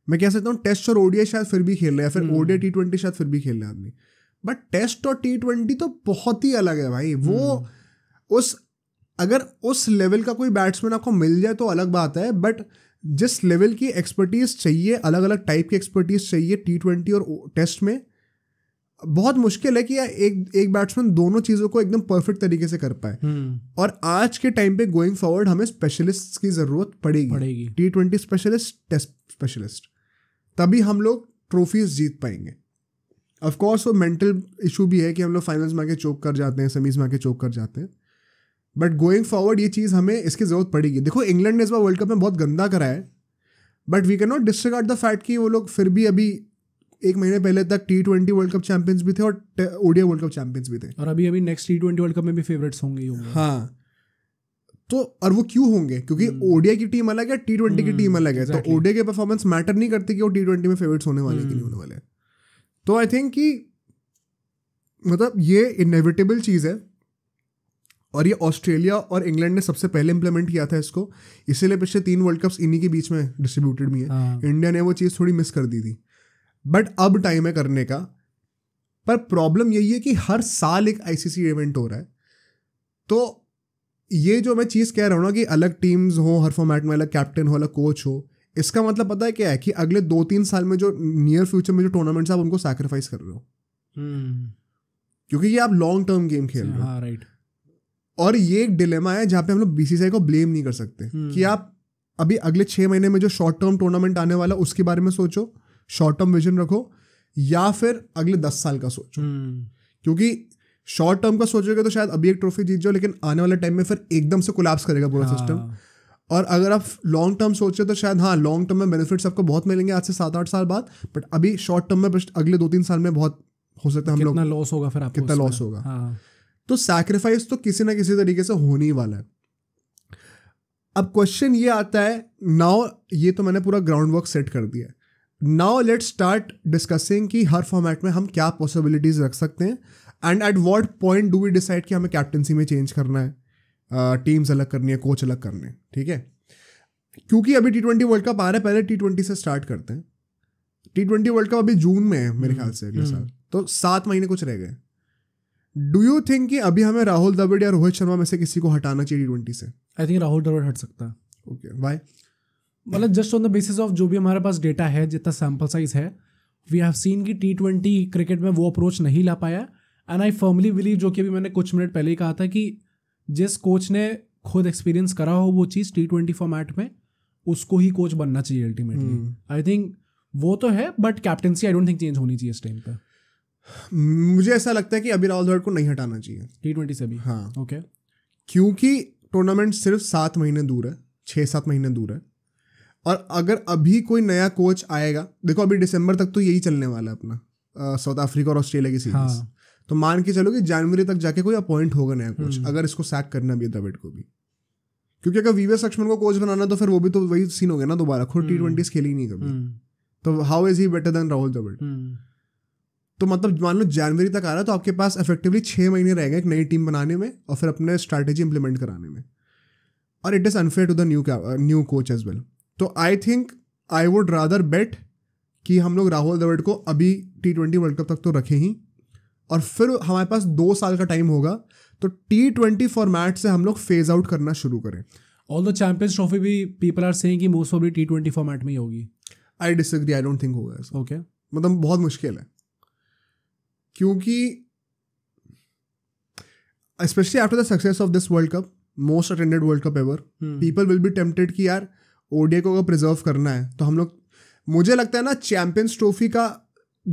मैं कह सकता हूँ टेस्ट और ओडीआई शायद फिर भी खेल रहे हैं, फिर ओडीआई टी ट्वेंटी शायद फिर भी खेल रहे हैं आदमी, बट टेस्ट और टी ट्वेंटी तो बहुत ही अलग है भाई। वो उस अगर उस लेवल का कोई बैट्समैन आपको मिल जाए तो अलग बात है, बट जिस लेवल की एक्सपर्टीज चाहिए, अलग अलग टाइप की एक्सपर्टीज चाहिए टी ट्वेंटी और टेस्ट में, बहुत मुश्किल है कि एक एक बैट्समैन दोनों चीज़ों को एकदम परफेक्ट तरीके से कर पाए। और आज के टाइम पे गोइंग फॉरवर्ड हमें स्पेशलिस्ट की ज़रूरत पड़ेगी, T twenty specialist, test specialist, तभी हम लोग ट्रॉफीज जीत पाएंगे। ऑफ कोर्स वो मेंटल इशू भी है कि हम लोग फाइनल्स में आके चोक कर जाते हैं, सेमीज में आके चोक कर जाते हैं, बट गोइंग फॉरवर्ड ये चीज़ हमें इसकी ज़रूरत पड़ेगी। देखो इंग्लैंड ने इस बार वर्ल्ड कप में बहुत गंदा करा है, but we can not disregard the fact कि वो लोग फिर भी अभी एक महीने पहले तक T twenty world cup champions भी थे और ओडीआई वर्ल्ड कप चैंपियंस भी थे, और अभी अभी next T twenty world cup में भी फेवरेट्स होंगे होंगे हाँ। तो और वो क्यों होंगे? क्योंकि ओडीआई की टीम अलग है, टी ट्वेंटी की टीम अलग है, तो ओडीआई के परफॉर्मेंस मैटर नहीं करती कि वो टी ट्वेंटी में फेवरेट्स होने वाले कि नहीं होने वाले। तो आई थिंक कि मतलब ये इनएविटेबल चीज़ है, और ये ऑस्ट्रेलिया और इंग्लैंड ने सबसे पहले इंप्लीमेंट किया था इसको, इसीलिए पिछले तीन वर्ल्ड कप्स इन्हीं के बीच में डिस्ट्रीब्यूटेड भी है। इंडिया ने वो चीज़ थोड़ी मिस कर दी थी, बट अब टाइम है करने का। पर प्रॉब्लम यही है कि हर साल एक आईसीसी इवेंट हो रहा है, तो ये जो मैं चीज़ कह रहा हूँ ना कि अलग टीम्स हो, हर फॉर्मेट में अलग कैप्टन हो, अलग कोच हो, इसका मतलब पता है क्या है कि अगले दो तीन साल में जो नियर फ्यूचर में जो टूर्नामेंट्स आप उनको सैक्रिफाइस कर रहे हो, क्योंकि ये आप लॉन्ग टर्म गेम खेल रहे हो। राइट, और ये एक डिलेमा है जहाँ पे हम लोग बीसीसीआई को ब्लेम नहीं कर सकते कि आप अभी अगले छः महीने में जो शॉर्ट टर्म टूर्नामेंट आने वाला उसके बारे में सोचो, शॉर्ट टर्म विजन रखो, या फिर अगले दस साल का सोचो। hmm. क्योंकि शॉर्ट टर्म का सोचोगे तो शायद अभी एक ट्रॉफी जीत जाओ, लेकिन आने वाले टाइम में फिर एकदम से कोलैप्स करेगा पूरा ah. सिस्टम। और अगर आप लॉन्ग टर्म सोचो तो शायद हाँ, लॉन्ग टर्म में बेनिफिट्स आपको बहुत मिलेंगे आज से सात आठ साल बाद, बट अभी शॉर्ट टर्म में अगले दो तीन साल में बहुत हो सकता है हम लोग, कितना लॉस होगा फिर आपको, कितना लॉस होगा ah. तो सैक्रिफाइस तो किसी ना किसी तरीके से होने ही वाला है। अब क्वेश्चन ये आता है, नाउ ये तो मैंने पूरा ग्राउंड वर्क सेट कर दिया है, नाउ लेट्स स्टार्ट डिस्कसिंग कि हर फॉर्मेट में हम क्या पॉसिबिलिटीज रख सकते हैं, and at what point do we decide कि हमें कैप्टनसी में चेंज करना है, टीम्स अलग करनी है, कोच अलग करने हैं, ठीक है। क्योंकि अभी टी ट्वेंटी वर्ल्ड कप आ रहा है, पहले टी ट्वेंटी से स्टार्ट करते हैं। टी ट्वेंटी वर्ल्ड कप अभी जून में है मेरे ख्याल से अगले साल, तो सात महीने कुछ रह गए। डू यू थिंक कि अभी हमें राहुल द्रविड़ या रोहित शर्मा में से किसी को हटाना चाहिए टी ट्वेंटी से? आई थिंक राहुल द्रविड़ हट सकता है। Okay, why? मतलब just on the basis of जो भी हमारे पास डेटा है, जितना सैम्पल साइज है, वी हैव सीन कि टी ट्वेंटी क्रिकेट में वो अप्रोच नहीं ला पाया। एंड आई फर्मली बिलीव, जो कि अभी मैंने कुछ मिनट पहले ही कहा था, कि जिस कोच ने खुद एक्सपीरियंस करा हो वो चीज़ टी ट्वेंटी फॉर्मेट में, उसको ही कोच बनना चाहिए अल्टीमेटली। आई थिंक वो तो है, but captaincy I don't think change होनी चाहिए इस टाइम पर। मुझे ऐसा लगता है कि अभी राहुल द्रविड़ को नहीं हटाना चाहिए टी ट्वेंटी से भी। हाँ ओके okay. क्योंकि टूर्नामेंट सिर्फ सात महीने दूर है, छः सात महीने दूर है, और अगर अभी कोई नया कोच आएगा, देखो अभी दिसंबर तक तो यही चलने वाला है अपना साउथ अफ्रीका और ऑस्ट्रेलिया की सीरीज। हाँ. तो मान के चलो कि जनवरी तक जाके कोई अपॉइंट होगा नया कोच, अगर इसको सैक करना भी है द्रविड़ को भी, क्योंकि अगर वीवीएस लक्ष्मण को कोच बनाना तो फिर वो भी तो वही सीन हो गया ना दोबारा, खुद टी ट्वेंटी खेली नहीं कभी, तो how is he better than Rahul Dravid? तो मतलब मान लो जनवरी तक आ रहा है तो आपके पास इफेक्टिवली छः महीने रह गए एक नई टीम बनाने में और फिर अपने स्ट्रैटेजी इंप्लीमेंट कराने में, और it is unfair to the new new coach as well. तो I think I would rather bet कि हम लोग राहुल द्रविड़ को अभी टी ट्वेंटी वर्ल्ड कप तक तो रखें ही, और फिर हमारे पास दो साल का टाइम होगा तो टी ट्वेंटी फॉर्मेट से हम लोग फेज आउट करना शुरू करें। ऑल द चैम्पियंस ट्रॉफी भी पीपल आर सेइंग कि most probably T twenty format में ही होगी। I disagree, I don't think होगा। ओके मतलब बहुत मुश्किल है, क्योंकि specially after the success of this world cup, most attended world cup ever, people will be tempted कि यार ओडीआई को अगर प्रिजर्व करना है तो हम लोग, मुझे लगता है ना चैंपियंस ट्रॉफी का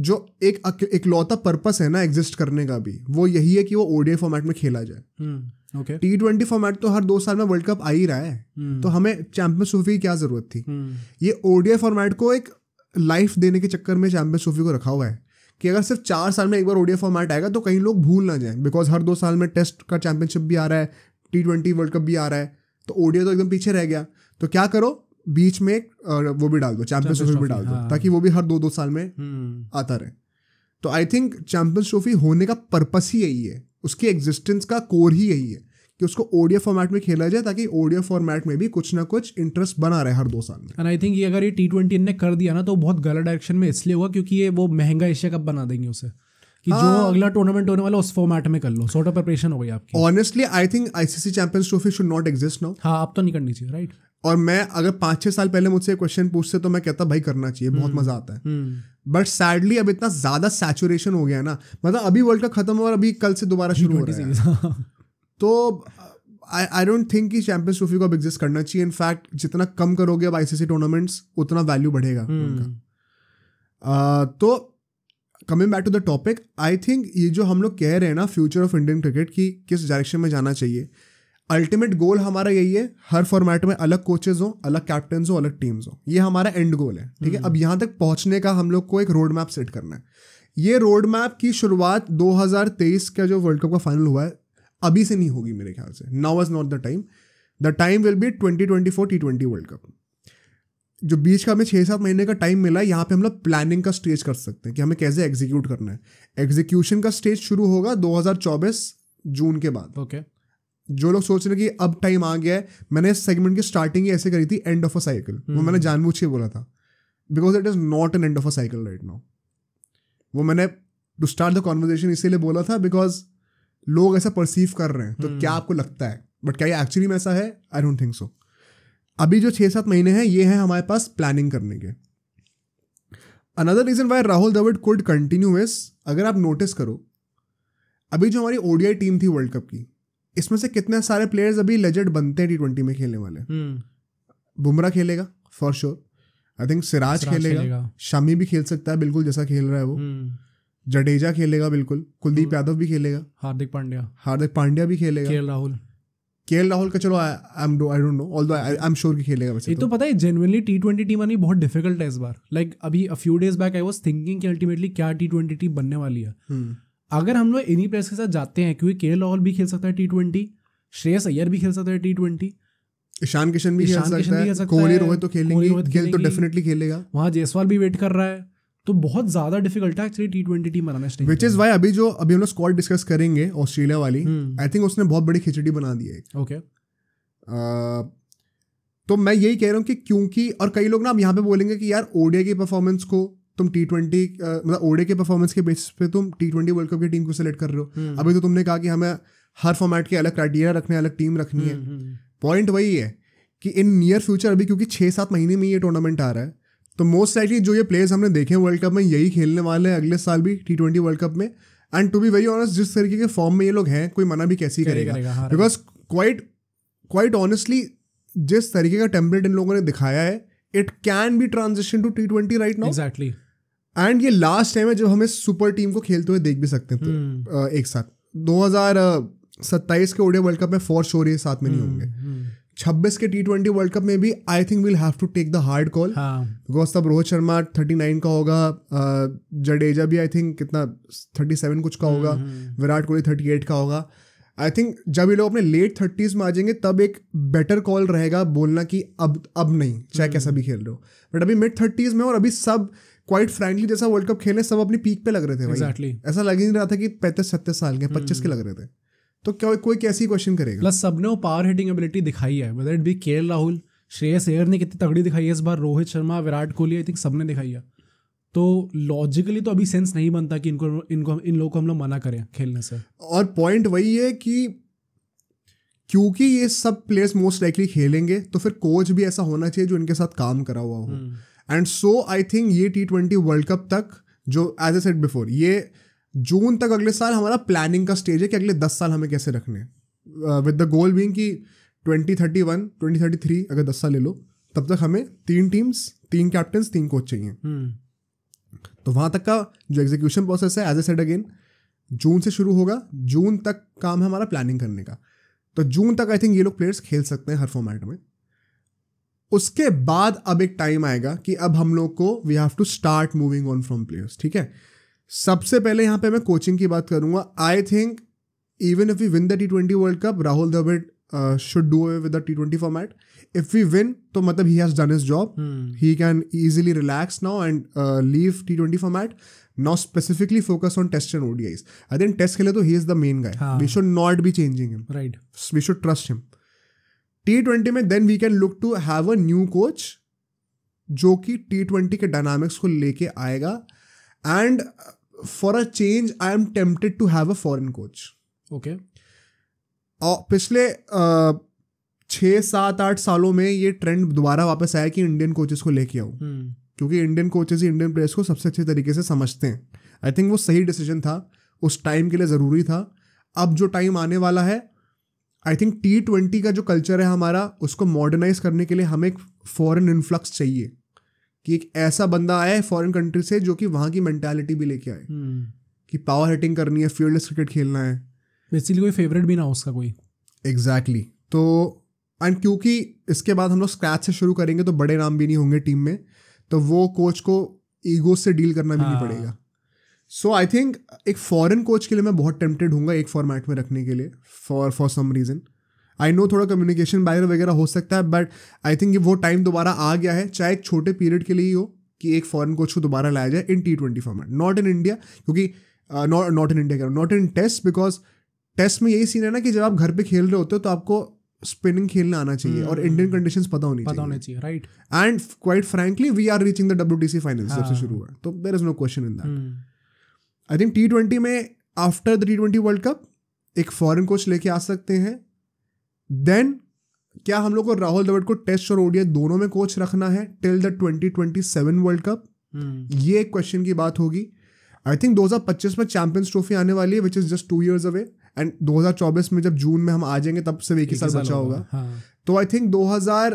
जो एक इकलौता पर्पस है ना एग्जिस्ट करने का भी, वो यही है कि वो ओडीआई फॉर्मेट में खेला जाए। ओके टी ट्वेंटी फॉर्मेट तो हर दो साल में वर्ल्ड कप आ ही रहा है, hmm. तो हमें चैंपियंस ट्रॉफी की क्या जरूरत थी? hmm. ये ओडीआई फॉर्मेट को एक लाइफ देने के चक्कर में चैंपियंस ट्रॉफी को रखा हुआ है कि अगर सिर्फ चार साल में एक बार ओडीआई फॉर्मेट आएगा तो कहीं लोग भूल ना जाए, बिकॉज हर दो साल में टेस्ट का चैंपियनशिप भी आ रहा है, टी ट्वेंटी वर्ल्ड कप भी आ रहा है, तो ओडीआई तो एकदम पीछे रह गया। तो क्या करो, बीच में वो भी डाल दो, चैंपियंस ट्रॉफी भी डाल दो। हाँ। ताकि वो भी हर दो दो साल में आता रहे। तो आई थिंक चैंपियंस ट्रॉफी होने का पर्पस ही यही है, उसकी एग्जिस्टेंस का कोर ही यही है कि उसको ओडीआई फॉर्मेट में खेला जाए ताकि ओडीआई फॉर्मेट में भी कुछ ना कुछ इंटरेस्ट बना रहे हर दो साल में। एंड आई थिंक ये अगर ये टी ट्वेंटी ने कर दिया ना तो बहुत गलत डायरेक्शन में इसलिए हुआ क्योंकि ये वो महंगा एशिया कप बना देंगे उसे कि हाँ। जो अगला टूर्नामेंट होने वाला उस फॉर्मेट में कर लो, सॉर्ट ऑफ प्रिपरेशन हो गई आपकी। Honestly I think ICC champions trophy should not exist now. हाँ आप तो नहीं करनी चाहिए, राइट। और मैं अगर पाँच छः साल पहले मुझसे क्वेश्चन पूछते तो मैं कहता भाई करना चाहिए, बहुत मजा आता है, बट सैडली अब इतना ज्यादा सैचुरेशन हो गया है ना, मतलब अभी वर्ल्ड कप खत्म हुआ और अभी कल से दोबारा शुरू हो रहा है, तो आई आई डोंट थिंक कि चैंपियंस ट्रॉफी को अब एग्जिस्ट करना चाहिए। इनफैक्ट जितना कम करोगे अब आईसीसी टूर्नामेंट्स उतना वैल्यू बढ़ेगा उनका। तो coming back to the topic, I think ये जो हम लोग कह रहे हैं ना फ्यूचर ऑफ इंडियन क्रिकेट की किस डायरेक्शन में जाना चाहिए, अल्टीमेट गोल हमारा यही है, हर फॉर्मेट में अलग कोचेज हो, अलग कैप्टन हो, अलग टीम्स हो, ये हमारा एंड गोल है। ठीक है, अब यहाँ तक पहुँचने का हम लोग को एक रोड मैप सेट करना है। ये रोड मैप की शुरुआत दो हज़ार तेईस का जो वर्ल्ड कप का फाइनल हुआ है अभी से नहीं होगी मेरे ख्याल से। Now is not the time, the time will be twenty twenty four T twenty world cup. जो बीच का हमें छः सात महीने का टाइम मिला है, यहाँ पे हम लोग प्लानिंग का स्टेज कर सकते हैं कि हमें कैसे एग्जीक्यूट करना है। एग्जीक्यूशन का स्टेज शुरू होगा दो हज़ार चौबीस जून के बाद। Okay okay. जो लोग सोच रहे हैं कि अब टाइम आ गया है, मैंने इस सेगमेंट की स्टार्टिंग ही ऐसे करी थी, एंड ऑफ अ साइकिल, वो मैंने जानबूझ के बोला था because it is not an end of a cycle right now. वो मैंने टू स्टार्ट द कॉन्वर्जेशन इसीलिए बोला था बिकॉज लोग ऐसा परसीव कर रहे हैं। तो क्या आपको लगता है, बट क्या ये एक्चुअली में ऐसा है? I don't think so. अभी जो छः सात महीने हैं ये हैं हमारे पास प्लानिंग करने के। Another reason why Rahul Dravid could continue is, अगर आप नोटिस करो अभी जो हमारी ओडीआई टीम थी वर्ल्ड कप की, इसमें से कितने सारे प्लेयर्स अभी लेजेंड बनते हैं टी ट्वेंटी में खेलने वाले। बुमराह खेलेगा for sure, I think Siraj खेलेगा, शमी भी खेल सकता है बिल्कुल जैसा खेल रहा है वो, जडेजा खेलेगा बिल्कुल, कुलदीप यादव भी खेलेगा, हार्दिक पांड्या हार्दिक पांड्या भी खेलेगा, केएल राहुल केएल राहुल का चलो I am I don't know although I am sure कि खेलेगा। वैसे ये तो पता है जेन्युइनली टी ट्वेंटी टीम आनी बहुत डिफिकल्ट है इस बार। लाइक अभी a few days back I was thinking कि अल्टीमेटली क्या टी ट्वेंटी टीम बनने वाली है। अगर हम लोग इन्हीं प्लेयर्स के साथ जाते हैं क्योंकि केएल राहुल भी खेल सकता है टी ट्वेंटी, श्रेयस अय्यर भी खेल सकता है टी ट्वेंटी, ईशान किशन भी खेल सकता है, कोहली रोहित तो खेलेंगे, गिल तो डेफिनेटली खेलेगा, वहां जायसवाल भी वेट कर रहा है, तो बहुत ज्यादा डिफिकल्ट है एक्चुअली टी ट्वेंटी टीम बनाना स्टेज। विच इज वाई अभी जो अभी हम लोग स्क्वाड डिस्कस करेंगे ऑस्ट्रेलिया वाली, आई थिंक उसने बहुत बड़ी खिचड़ी बना दी है। Okay okay. uh, तो मैं यही कह रहा हूँ कि क्योंकि, और कई लोग ना अब यहाँ पे बोलेंगे कि यार ओडीआई की परफॉर्मेंस को तुम टी ट्वेंटी मतलब ओडीआई के परफॉर्मेंस के बेसिस पे तुम टी ट्वेंटी वर्ल्ड कप की टीम को सेलेक्ट कर रहे हो। hmm. अभी तो तुमने कहा कि हमें हर फॉर्मेट के अलग क्राइटेरिया रखने, अलग टीम रखनी है। Point hmm. वही है कि इन नियर फ्यूचर अभी क्योंकि छः सात महीने में ये टूर्नामेंट आ रहा है तो मोस्ट लाइकली जो ये प्लेयर्स हमने देखे हैं वर्ल्ड कप में यही खेलने वाले हैं अगले साल भी टी ट्वेंटी वर्ल्ड कप में। And to be very honest, जिस तरीके के फॉर्म में ये लोग हैं कोई मना भी कैसे करेगा, बिकॉज क्वाइट क्वाइट ऑनेस्टली जिस तरीके का टेम्पलेट इन लोगों ने दिखाया है, it can be transition to T twenty right now. Exactly. And ये लास्ट टाइम है जब हमें सुपर टीम को खेलते हुए देख भी सकते थे hmm. एक साथ दो हज़ार सत्ताईस के ओडीआई वर्ल्ड कप में फॉर श्योर ये साथ में hmm. नहीं होंगे. छब्बीस के टी ट्वेंटी वर्ल्ड कप में भी I think we'll have to take the hard call because तब रोहित शर्मा उनतालीस का होगा, जडेजा भी आई थिंक कितना सैंतीस कुछ का होगा, विराट कोहली अड़तीस का होगा. आई थिंक जब ये लोग अपने लेट थर्टीज़ में आ जाएंगे तब एक बेटर कॉल रहेगा बोलना कि अब अब नहीं, चाहे कैसा भी खेल रहे हो. बट अभी मिड थर्टीज़ में और अभी सब क्वाइट फ्रेंकली जैसा वर्ल्ड कप खेले सब अपनी पीक पे लग रहे थे भाई. exactly. ऐसा लग ही नहीं रहा था कि पैंतीस सत्तीस साल के पच्चीस के लग रहे थे. तो क्या कोई कैसी क्वेश्चन करेगा. प्लस सबने वो पावर हिटिंग एबिलिटी दिखाई है, whether it be KL Rahul, Shreyas Iyer ने कितनी तगड़ी दिखाई है इस बार, रोहित शर्मा, विराट कोहली, आई थिंक सबने दिखाई है. तो लॉजिकली तो अभी सेंस नहीं बनता कि इनको इनको इन लोगों को हम लोग मना करें खेलने से. और पॉइंट वही है कि क्योंकि ये सब प्लेयर्स मोस्ट लाइकली खेलेंगे तो फिर कोच भी ऐसा होना चाहिए जो इनके साथ काम करा हुआ हो. एंड सो आई थिंक ये टी ट्वेंटी वर्ल्ड कप तक जो एज ए सेट बिफोर ये जून तक अगले साल हमारा प्लानिंग का स्टेज है कि अगले दस साल हमें कैसे रखने, विद द गोल बीइंग कि twenty thirty one, twenty thirty three अगर दस साल ले लो तब तक हमें तीन टीम्स, तीन कैप्टन्स, तीन कोच चाहिए. hmm. तो वहाँ तक का जो एग्जीक्यूशन प्रोसेस है एज ए सेड अगेन जून से शुरू होगा. जून तक काम है हमारा प्लानिंग करने का. तो जून तक आई थिंक ये लोग प्लेयर्स खेल सकते हैं हर फॉर्मेट में. उसके बाद अब एक टाइम आएगा कि अब हम लोग को we have to start moving on from players. ठीक है, सबसे पहले यहाँ पे मैं कोचिंग की बात करूंगा. I think even if we win the T twenty world cup Rahul Dravid should do away with the T twenty format. If we win तो मतलब he has done his job, he can easily relax now and leave T twenty format. Now specifically focus on test and ODIs. I think test खेले तो he is the main guy, we should not be changing him, right, we should trust him. T twenty में then we can look to have a new coach जो कि टी ट्वेंटी के डायनामिक्स को लेके आएगा. And for a change I am tempted to have a foreign coach. Okay, पिछले छः सात आठ सालों में ये ट्रेंड दोबारा वापस आया कि इंडियन कोचेस को लेके आओ, क्योंकि इंडियन कोचेस ही इंडियन प्लेयर्स को सबसे अच्छे तरीके से समझते हैं. आई थिंक वो सही डिसीजन था उस टाइम के लिए, ज़रूरी था. अब जो टाइम आने वाला है आई थिंक टी ट्वेंटी का जो कल्चर है हमारा उसको मॉडर्नाइज करने के लिए हमें एक फॉरेन इन्फ्लक्स चाहिए कि एक ऐसा बंदा आए फॉरेन कंट्री से जो कि वहाँ की मेंटालिटी भी लेके आए. hmm. कि पावर हिटिंग करनी है, फील्डलेस क्रिकेट खेलना है, बेसिकली कोई फेवरेट भी ना हो उसका कोई. Exactly exactly. तो एंड क्योंकि इसके बाद हम लोग स्क्रैच से शुरू करेंगे तो बड़े नाम भी नहीं होंगे टीम में, तो वो कोच को ईगो से डील करना भी ah. नहीं पड़ेगा. सो आई थिंक एक फॉरेन कोच के लिए मैं बहुत टेम्प्टेड हूँगा एक फॉर्मेट में रखने के लिए for for some reason. I know थोड़ा कम्युनिकेशन बैरियर वगैरह हो सकता है, बट आई थिंक वो टाइम दोबारा आ गया है, चाहे एक छोटे पीरियड के लिए ही हो, कि एक फॉरेन कोच को दोबारा लाया जाए in T twenty format, not in India. क्योंकि not in India, not in test, because test में यही सीन है ना कि जब आप घर पे खेल रहे होते हो तो आपको स्पिनिंग खेलना आना चाहिए और इंडियन कंडीशंस पता होनी पता होनी चाहिए, right. And quite frankly we are reaching the WTC final सबसे शुरू हुआ, तो there is no question in that. I think T twenty में after the T twenty world cup एक फॉरेन कोच लेके आ सकते हैं. देन क्या हम लोग को राहुल द्रविड़ को टेस्ट और ओडीआई दोनों में कोच रखना है till the twenty twenty seven world cup, ये एक क्वेश्चन की बात होगी. आई थिंक दो हज़ार पच्चीस में चैंपियंस ट्रॉफी आने वाली है which is just two years away, and दो हज़ार चौबीस में जब जून में हम आ जाएंगे तब से एक ही साल बचा होगा. हाँ. तो आई थिंक दो हज़ार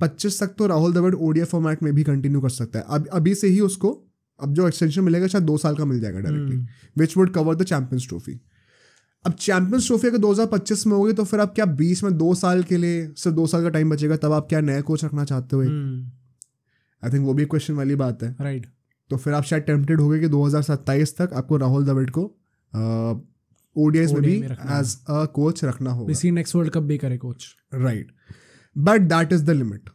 पच्चीस तक तो राहुल द्रविड़ ओडीआई फॉर्मेट में भी कंटिन्यू कर सकता है. अब अभी से ही उसको, अब जो एक्सटेंशन मिलेगा शायद दो साल का मिल जाएगा directly, which would cover the champions trophy. अब चैंपियंस ट्रॉफी अगर दो हज़ार पच्चीस में होगी तो फिर आप क्या बीच में दो साल के लिए, सिर्फ दो साल का टाइम बचेगा, तब आप क्या नया कोच रखना चाहते हो? आई थिंक वो भी क्वेश्चन वाली बात है, राइट right. तो फिर आप शायद टेम्प्टेड होगे कि दो हज़ार सत्ताईस तक आपको राहुल द्रविड़ को ओडीआईज में भी एज अ कोच रखना होगा, इसी नेक्स्ट वर्ल्ड कप भी करे coach, right. But that is the limit.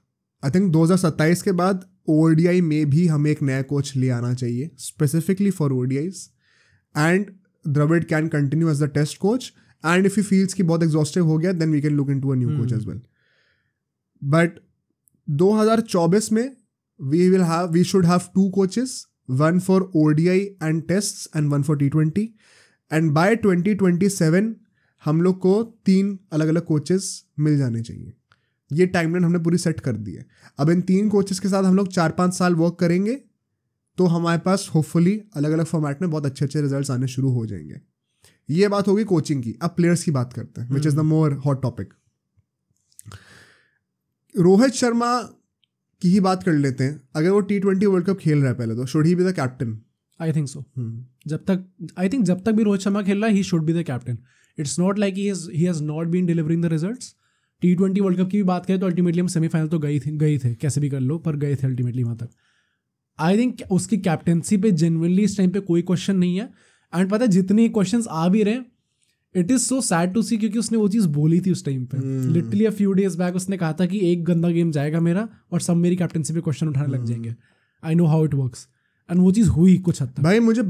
I think दो हज़ार सत्ताईस के बाद ओडीआई में भी हमें एक नया कोच ले आना चाहिए specifically for ODIs, and Dravid can continue as the test coach, and if he feels कि बहुत exhaustive हो गया then we can look into a new hmm. coach as well. But दो हज़ार चौबीस में we will have we should have two coaches, one for O D I and tests and one for T twenty, and by twenty twenty-seven हम लोग को तीन अलग अलग coaches मिल जाने चाहिए. ये timeline हमने पूरी set कर दी है. अब इन तीन coaches के साथ हम लोग चार पाँच साल work करेंगे तो हमारे पास होपफुली अलग अलग फॉर्मेट में बहुत अच्छे अच्छे रिजल्ट्स आने शुरू हो जाएंगे. ये बात होगी कोचिंग की. अब प्लेयर्स की बात करते हैं which is the more hot topic. Rohit Sharma की ही बात कर लेते हैं, अगर वो टी ट्वेंटी वर्ल्ड कप खेल रहा है पहले तो should he be the captain? I think so, जब तक आई थिंक जब तक भी रोहित शर्मा खेल रहा है he should be the captain. It's not like he has he has not been delivering the results. T twenty world cup की भी बात करें तो अल्टीमेटली हम सेमीफाइनल तो गई थी गई थे कैसे भी कर लो, पर गए थे अल्टीमेटली वहाँ तक. आई थिंक उसकी कैप्टेंसी पे जेन्युइनली इस टाइम पे कोई क्वेश्चन नहीं है. एंड पता है जितने क्वेश्चंस आ भी रहे, it is so sad to see, क्योंकि उसने वो चीज़ बोली थी उस टाइम पे literally a few days back. उसने कहा था कि एक गंदा गेम जाएगा मेरा और सब मेरी कैप्टेंसी पे क्वेश्चन उठाने hmm. लग जाएंगे. I know how it works. And वो चीज़ हुई कुछ हद तक. भाई मुझे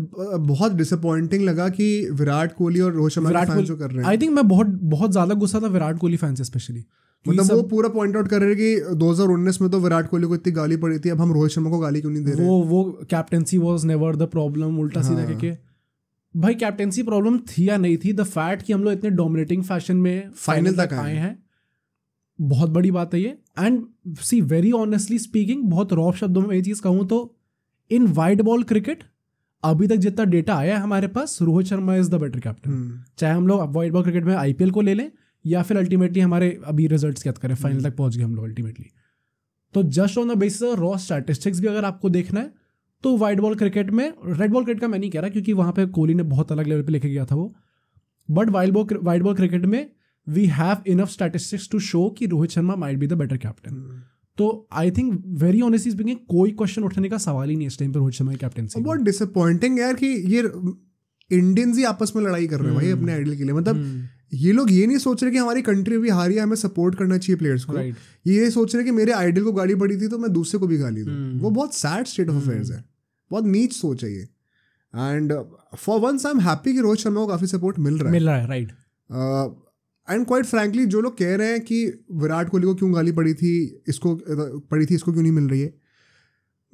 बहुत डिसअपॉइंटिंग लगा कि विराट कोहली और रोहित शर्मा फैंस जो कर रहे हैं, आई थिंक मैं बहुत बहुत ज़्यादा गुस्सा था विराट कोहली फैंस स्पेशली. मतलब वो पूरा पॉइंट आउट कर रहे कि दो हज़ार उन्नीस में तो विराट कोहली को इतनी गाली पड़ी थी, अब हम रोहित शर्मा को गाली क्यों नहीं दे रहे? वो वो captaincy was never the problem, उल्टा हाँ. सीधा के भाई कैप्टेंसी प्रॉब्लम थी या नहीं थी, द फैक्ट कि हम लोग इतने डोमिनेटिंग फैशन में फाइनल तक आए हैं बहुत बड़ी बात है ये. And see very honestly speaking, बहुत रॉफ शब्दों में ये चीज़ कहूँ तो इन वाइड बॉल क्रिकेट अभी तक जितना डेटा आया है हमारे पास, Rohit Sharma is the better captain. चाहे हम लोग वाइड बॉल क्रिकेट में आईपीएल को ले लें या फिर अल्टीमेटली हमारे अभी रिजल्ट्स की बात करें, फाइनल तक पहुंच गए हम लोग अल्टीमेटली. तो just on the basis of raw statistics भी अगर आपको देखना है तो वाइट बॉल क्रिकेट में, रेड बॉल क्रिकेट का मैं नहीं कह रहा क्योंकि वहाँ पे कोहली ने बहुत अलग लेवल पे लेके गया था वो, but white ball white ball cricket में we have enough statistics to show कि Rohit Sharma might be the better captain. तो I think very honestly speaking कोई क्वेश्चन उठाने का सवाल ही नहीं इस टाइम पर रोहित शर्मा की कैप्टनसी. बहुत डिसअपॉइंटिंग यार कि ये इंडियंस ही आपस में लड़ाई कर रहे हैं भाई अपने आइडल के लिए. मतलब ये लोग ये नहीं सोच रहे कि हमारी कंट्री भी हारी है, हमें सपोर्ट करना चाहिए प्लेयर्स को. right. ये सोच रहे कि मेरे आइडल को गाली पड़ी थी तो मैं दूसरे को भी गाली दूँ. hmm. वो बहुत सैड स्टेट ऑफ अफेयर्स है, बहुत नीच सोच है ये. And for once I am happy कि रोहित शर्मा को काफ़ी सपोर्ट मिल रहा है मिल रहा है राइट. एंड क्वाइट फ्रेंकली जो लोग कह रहे हैं कि विराट कोहली को क्यों गाली पड़ी थी, इसको पड़ी थी इसको क्यों नहीं मिल रही है,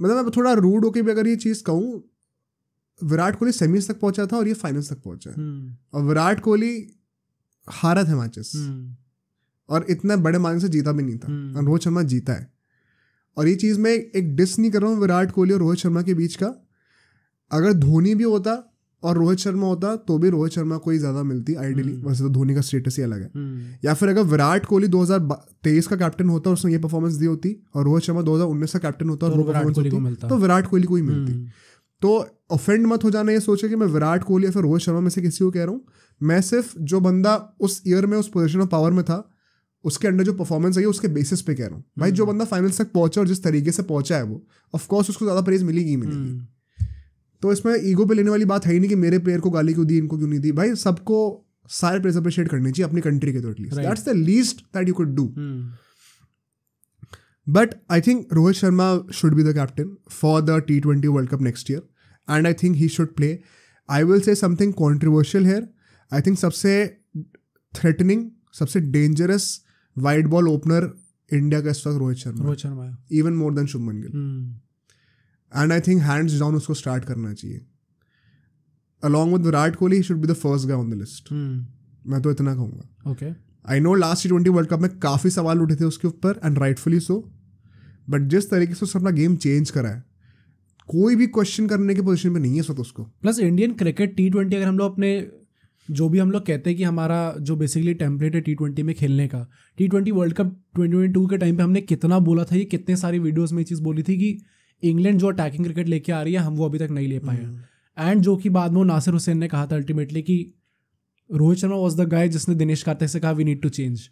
मतलब मैं थोड़ा रूड होके भी अगर ये चीज़ कहूँ, विराट कोहली सेमीज तक पहुँचा था और ये फाइनल्स तक पहुँचा है. hmm. और विराट कोहली हारा था मैचेस और इतना बड़े मार्जिन से जीता भी नहीं था, और रोहित शर्मा जीता है. और ये चीज़ मैं एक डिस नहीं कर रहा हूँ विराट कोहली और रोहित शर्मा के बीच का. अगर धोनी भी होता और रोहित शर्मा होता तो भी रोहित शर्मा को ही ज़्यादा मिलती आइडियली, वैसे तो धोनी का स्टेटस ही अलग है. या फिर अगर विराट कोहली दो हज़ार तेईस का कैप्टन होता और उसने ये परफॉर्मेंस दी होती, और रोहित शर्मा दो हज़ार उन्नीस का कैप्टन होता और विराट कोहली को मिलता, तो विराट कोहली को ही मिलती. तो ऑफेंड मत हो जाना ये सोचे कि मैं विराट कोहली या फिर रोहित शर्मा में से किसी को कह रहा हूँ. मैं सिर्फ जो बंदा उस ईयर में उस पोजीशन ऑफ पावर में था उसके अंडर जो परफॉर्मेंस आई है उसके बेसिस पे कह रहा हूँ. hmm. भाई जो बंदा फाइनल्स तक पहुंचा और जिस तरीके से पहुंचा है वो ऑफकोर्स उसको ज़्यादा प्रेज मिलेगी मिलेगी. hmm. तो इसमें ईगो पे लेने वाली बात है ही नहीं कि मेरे प्लेयर को गाली क्यों दी, इनको क्यों नहीं दी. भाई सबको सारे प्लेयर्स अप्रिशिएट करने चाहिए अपनी कंट्री के, तो at least that's the least that you could do. But I think Rohit Sharma should be the captain for the T twenty world cup next year. And I think he should play. I will say something controversial here. I think सबसे threatening, सबसे dangerous wide ball opener India का इस वक्त Rohit Sharma. Rohit Sharma. Even more than Shubman Gill. Hmm. And I think hands down उसको start करना चाहिए. Along with Virat Kohli, he should be the first guy on the list. Hmm. मैं तो इतना कहूँगा. Okay. I know last T twenty World Cup में काफी सवाल उठे थे उसके ऊपर and rightfully so. But जिस तरीके से उसने अपना गेम चेंज करा है, कोई भी क्वेश्चन करने के पोजीशन में नहीं है उसको. Plus Indian cricket T twenty अगर हम लोग अपने जो भी हम लोग कहते हैं कि हमारा जो बेसिकली टेम्पलेट है टी ट्वेंटी में खेलने का, T twenty world cup twenty twenty two के टाइम पे हमने कितना बोला था, ये कितने सारी वीडियोस में ये चीज़ बोली थी कि इंग्लैंड जो अटैकिंग क्रिकेट लेके आ रही है हम वो अभी तक नहीं ले पाए हैं. एंड जो कि बाद में नासिर हुसैन ने कहा था अल्टीमेटली कि Rohit Sharma was the guy जिसने दिनेश कार्तिक से कहा we need to change,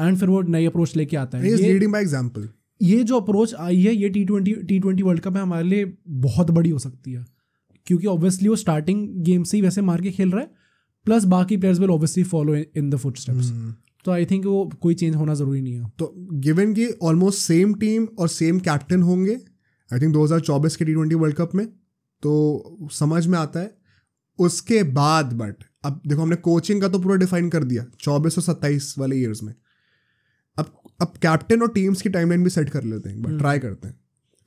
and फिर वो नई अप्रोच लेके आता है. लीडिंग बाय एग्जांपल ये जो अप्रोच आई है ये T twenty T twenty world cup में हमारे लिए बहुत बड़ी हो सकती है, क्योंकि ऑब्वियसली वो स्टार्टिंग गेम से ही वैसे मार के खेल रहा है. प्लस बाकी players will obviously follow in the footsteps. तो आई थिंक वो कोई चेंज होना ज़रूरी नहीं है. तो गिवन कि ऑलमोस्ट सेम टीम और सेम कैप्टन होंगे आई थिंक दो हज़ार चौबीस के टी ट्वेंटी वर्ल्ड कप में, तो समझ में आता है उसके बाद. बट अब देखो हमने कोचिंग का तो पूरा डिफाइन कर दिया चौबीस और सत्ताईस वाले ईयर्स में. अब अब कैप्टन और टीम्स की टाइमलाइन भी सेट कर लेते हैं, बट ट्राई करते हैं.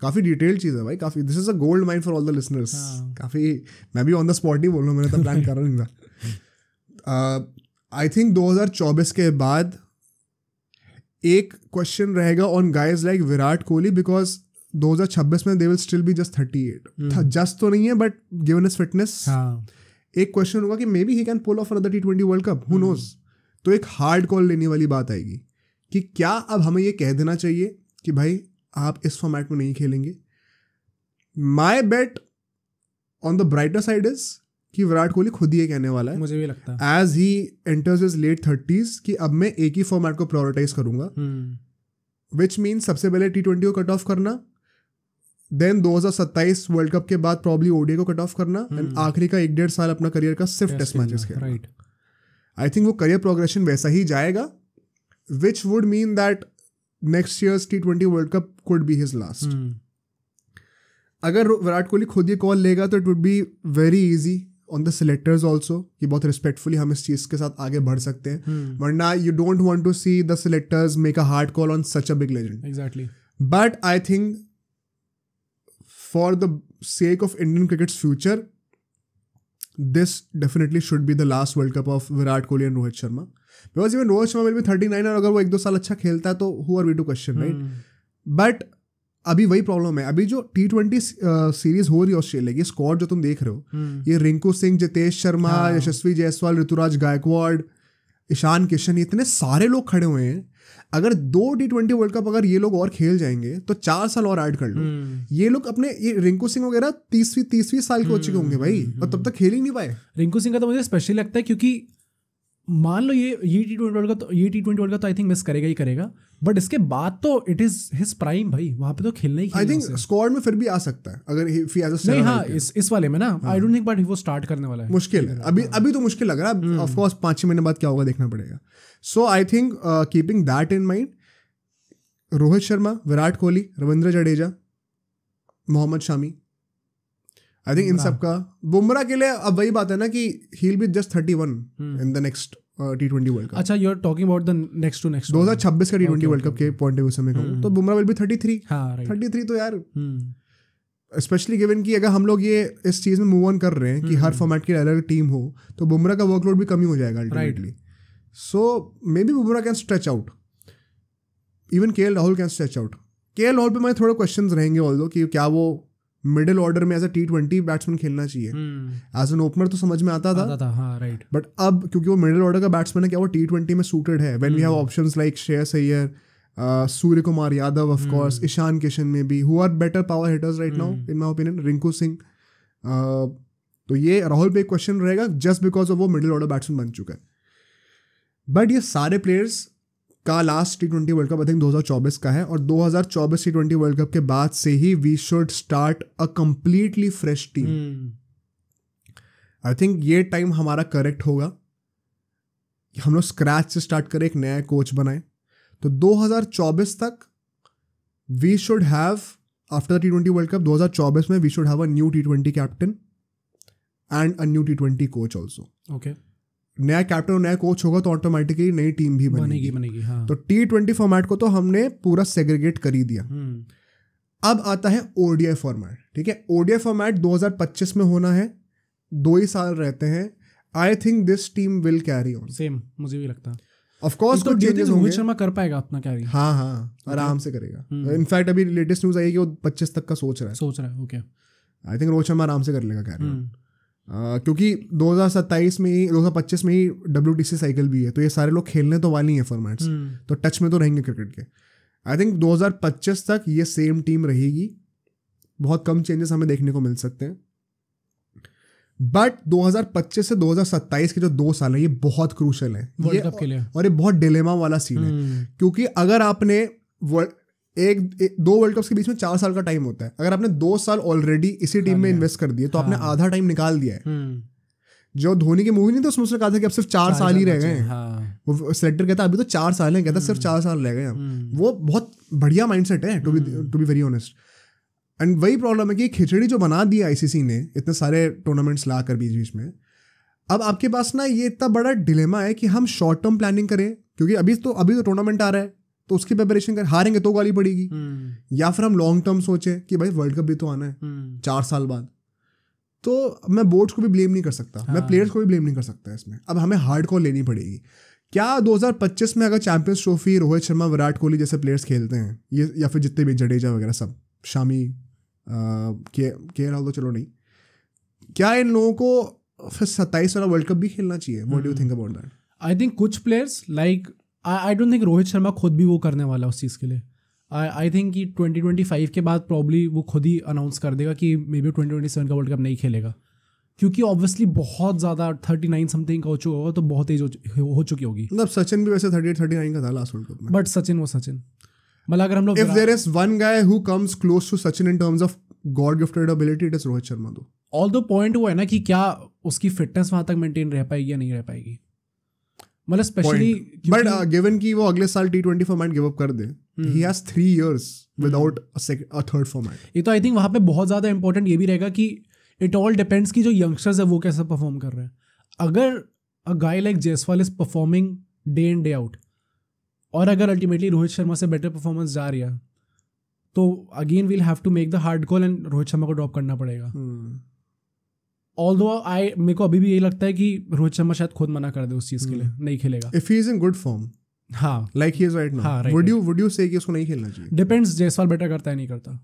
काफ़ी डिटेल्ड चीज़ है भाई, काफ़ी this is a gold mine for all the listeners. काफ़ी मैं भी ऑन द स्पॉट नहीं बोल रहा हूँ, मैंने तो प्लान कर रहा नहीं था. आई थिंक दो हज़ार चौबीस के बाद एक क्वेश्चन रहेगा on guys like Virat Kohli, because दो हज़ार छब्बीस में they will still be just thirty eight just तो नहीं है, बट गिवन हिज फिटनेस एक क्वेश्चन होगा कि maybe he can pull off another T twenty world cup, who knows. तो एक हार्ड कॉल लेने वाली बात आएगी कि क्या अब हमें ये कह देना चाहिए कि भाई आप इस फॉर्मेट में नहीं खेलेंगे. My bet on the brighter side is कि विराट कोहली खुद ही ये कहने वाला है, मुझे भी लगता है, as he enters his late thirties कि अब मैं एक ही फॉर्मेट को प्रायोरिटाइज करूंगा, विच मीन्स सबसे पहले टी ट्वेंटी को कट ऑफ करना, देन दो हज़ार सत्ताईस वर्ल्ड कप के बाद प्रॉब्ली ओडीआई को कट ऑफ करना, एंड आखिरी का एक डेढ़ साल अपना करियर का सिर्फ टेस्ट मैचेस खेलना. राइट, आई थिंक वो करियर प्रोग्रेशन वैसा ही जाएगा, which would mean that next years T twenty world cup could be his last. अगर विराट कोहली खुद ये कॉल लेगा तो it would be very easy on the selectors also कि बहुत रिस्पेक्टफुली हम इस चीज़ के साथ आगे बढ़ सकते हैं, वरना you don't want to see the selectors make a hard call on such a big legend. Exactly, but I think for the sake of Indian cricket's future this definitely should be the last world cup of Virat Kohli and Rohit Sharma, because even Rohit Sharma will be thirty nine और अगर वो एक दो साल अच्छा खेलता है तो who are we to question, right. But अभी वही प्रॉब्लम है, अभी जो टी ट्वेंटी सीरीज हो रही है ऑस्ट्रेलिया की, स्क्वाड जो तुम देख रहे हो ये रिंकू सिंह, जितेश शर्मा, हाँ. यशस्वी जायसवाल, ऋतुराज गायकवाड़, ईशान किशन, इतने सारे लोग खड़े हुए हैं. अगर दो टी ट्वेंटी वर्ल्ड कप अगर ये लोग और खेल जाएंगे तो चार साल और ऐड कर लो. ये लोग अपने ये रिंकू सिंह वगैरह तीसवीं तीसवीं साल के हो चुके होंगे भाई, और तब तक खेल ही नहीं पाए. रिंकू सिंह का तो मुझे स्पेशली लगता है क्योंकि मान लो ये ये टी ट्वेंटी वर्ल्ड का ये टी ट्वेंटी वर्ल्ड का तो आई थिंक मिस करेगा ही करेगा, बट इसके बाद तो इट इज हिज प्राइम भाई, वहाँ पे तो खेलना ही. आई थिंक स्क्वाड में फिर भी आ सकता है अगर if he as a star. नहीं हाँ, इस इस वाले में ना आई डोंट थिंक बट वो स्टार्ट करने वाला है. मुश्किल है अभी, अभी तो मुश्किल लग रहा है. ऑफ कोर्स पाँच छः महीने बाद क्या होगा देखना पड़ेगा. So I think keeping that in mind, Rohit Sharma, Virat Kohli, Ravindra Jadeja, Mohammed Shami, I think इन सबका. बुमराह के लिए अब वही बात है ना कि he will be just thirty one in the next T twenty world cup. अच्छा, you are talking about the next to next दो हज़ार छब्बीस का टी ट्वेंटी वर्ल्ड कप के पॉइंट ऑफ व्यू से मैं कहूँ तो Bumrah will be thirty three thirty three तो यार, स्पेशली गिवन कि अगर हम लोग ये इस चीज़ में मूव ऑन कर रहे हैं कि हर फॉर्मेट की अलग अलग टीम हो तो बुमराह का वर्कलोड भी कमी हो जाएगा ultimately. So maybe Bumrah can stretch out, even K L Rahul can stretch out. K L Rahul पर मेरे थोड़े क्वेश्चन रहेंगे ऑल्दो कि क्या वो मिडिल ऑर्डर में as a T twenty batsman खेलना चाहिए. एज एन ओपनर तो समझ में आता था, हाँ राइट, बट अब क्योंकि वो मिडिल ऑर्डर का बैट्समैन है, क्या वो टी ट्वेंटी में सूटेड है? When we have options like Shreyas Iyer, Suryakumar Yadav, of course Ishan Kishan में भी, who are better power hitters right now in my opinion, Rinku Singh. तो ये राहुल पे एक क्वेश्चन रहेगा जस्ट बिकॉज ऑफ वो मिडिल ऑर्डर बैट्समैन बन चुका है. बट ये सारे प्लेयर्स का last T twenty world cup I think दो हज़ार चौबीस का है, और दो हज़ार चौबीस टी ट्वेंटी वर्ल्ड कप के बाद से ही we should start a completely fresh team. I think ये टाइम हमारा करेक्ट होगा कि हम लोग स्क्रैच से स्टार्ट करें, एक नया कोच बनाएं. तो दो हज़ार चौबीस तक we should have, after T twenty world cup दो हज़ार चौबीस में we should have a new T twenty captain and a new T twenty coach also. Okay, नया कैप्टन और नया कोच होगा तो ऑटोमेटिकली नई टीम भी बनेगी बनेगी हाँ. तो टी ट्वेंटी फॉर्मेट को तो हमने पूरा सेग्रीगेट कर ही दिया. अब आता है ओडीआई फॉर्मेट. ठीक है, ओडीआई फॉर्मेट दो हज़ार पच्चीस में होना है, दो ही साल रहते हैं. I think this team will carry on. Same मुझे भी लगता है. ऑफ कोर्स तो रोहित शर्मा कर पाएगा अपना कैरी. हाँ हाँ आराम से करेगा. इनफैक्ट अभी लेटेस्ट न्यूज आई है कि वो पच्चीस तक का सोच रहा है सोच रहा है okay, I think Rohit Sharma आराम से कर लेगा कैरी. Uh, क्योंकि दो हज़ार सत्ताईस में ही दो हज़ार पच्चीस में ही डब्ल्यूटीसी साइकिल भी है, तो ये सारे लोग खेलने तो वाले ही हैं फॉर्मेट्स, तो टच में तो रहेंगे क्रिकेट के. आई थिंक दो हज़ार पच्चीस तक ये सेम टीम रहेगी, बहुत कम चेंजेस हमें देखने को मिल सकते हैं. बट दो हज़ार पच्चीस से दो हज़ार सत्ताईस के जो दो साल है ये बहुत क्रूशल है ये, और ये बहुत डिलेमा वाला सीन है क्योंकि अगर आपने वर्ल्ड एक, एक दो वर्ल्ड कप्स के बीच में चार साल का टाइम होता है, अगर आपने दो साल ऑलरेडी इसी टीम में इन्वेस्ट कर दिए तो हाँ. आपने आधा टाइम निकाल दिया है. जो धोनी की मूवी नहीं थी उसमें उसने कहा था कि अब सिर्फ चार, चार साल ही रह गए हैं हाँ. वो सिलेक्टर कहता है अभी तो चार साल है, कहता सिर्फ चार साल रह गए हैं. वो बहुत बढ़िया माइंडसेट है to be to be very honest. And वही प्रॉब्लम है कि खिचड़ी जो बना दी आईसीसी ने इतने सारे टूर्नामेंट्स ला कर बीच बीच में, अब आपके पास ना ये इतना बड़ा डिलेमा है कि हम शॉर्ट टर्म प्लानिंग करें क्योंकि अभी तो अभी तो टूर्नामेंट आ रहा है तो उसकी प्रिपरेशन कर, हारेंगे तो गाली पड़ेगी, या फिर हम लॉन्ग टर्म सोचे कि भाई वर्ल्ड कप भी तो आना है चार साल बाद. तो मैं बोर्ड्स को भी ब्लेम नहीं कर सकता हाँ. मैं प्लेयर्स को भी ब्लेम नहीं कर सकता इसमें. अब हमें हार्ड कॉल लेनी पड़ेगी. क्या दो हज़ार पच्चीस में अगर चैंपियंस ट्रॉफी रोहित शर्मा, विराट कोहली जैसे प्लेयर्स खेलते हैं ये, या फिर जितने भी जडेजा वगैरह सब, शामी, के राहुल तो चलो नहीं, क्या इन लोगों को फिर सत्ताईस वाला वर्ल्ड कप भी खेलना चाहिए? What do you think about that? I think कुछ players like I don't think Rohit Sharma खुद भी वो करने वाला उस चीज़ के लिए. आई थिंक कि ट्वेंटी ट्वेंटी फाइव के बाद प्रॉब्ली वो खुद ही अनाउंस कर देगा कि maybe twenty twenty seven का वर्ल्ड कप नहीं खेलेगा, क्योंकि ऑब्वियसली बहुत ज़्यादा थर्टी नाइन समथिंग हो चुका होगा, तो बहुत एज हो चुकी होगी। मतलब सचिन भी वैसे थर्टी एट थर्टी नाइन का था लास्ट वर्ल्ड कप में, बट सचिन वो सचिन मतलब अगर हम लोग if there is one guy who comes close to Sachin in terms of god gifted ability it is Rohit Sharma though. All दो पॉइंट वो है ना कि क्या उसकी फिटनेस वहाँ तक मेंटेन रह पाएगी या नहीं रह पाएगी, मतलब स्पेशली बट गिवन कि वो अगले साल T twenty format give up कर दे, he has three years without a third format. ये तो आई थिंक वहाँ पे बहुत ज़्यादा इंपॉर्टेंट ये भी रहेगा कि इट ऑल डिपेंड्स कि जो यंगस्टर्स है वो कैसे परफॉर्म कर रहे हैं। अगर a guy like Jaiswal is performing day in day out और अगर अल्टीमेटली रोहित शर्मा से बेटर परफॉर्मेंस जा रही है, तो again we'll have to make the hard call and Rohit Sharma को ड्रॉप करना पड़ेगा। ऑल दो आई मेरे को अभी भी यही लगता है कि रोहित शर्मा शायद खुद मना कर दे उस चीज़ के लिए, नहीं खेलेगा। If he is in good form, हाँ like he is right now, would you would you say कि उसको नहीं खेलना चाहिए? डिपेंड्स जायसवाल बेटर करता है नहीं करता।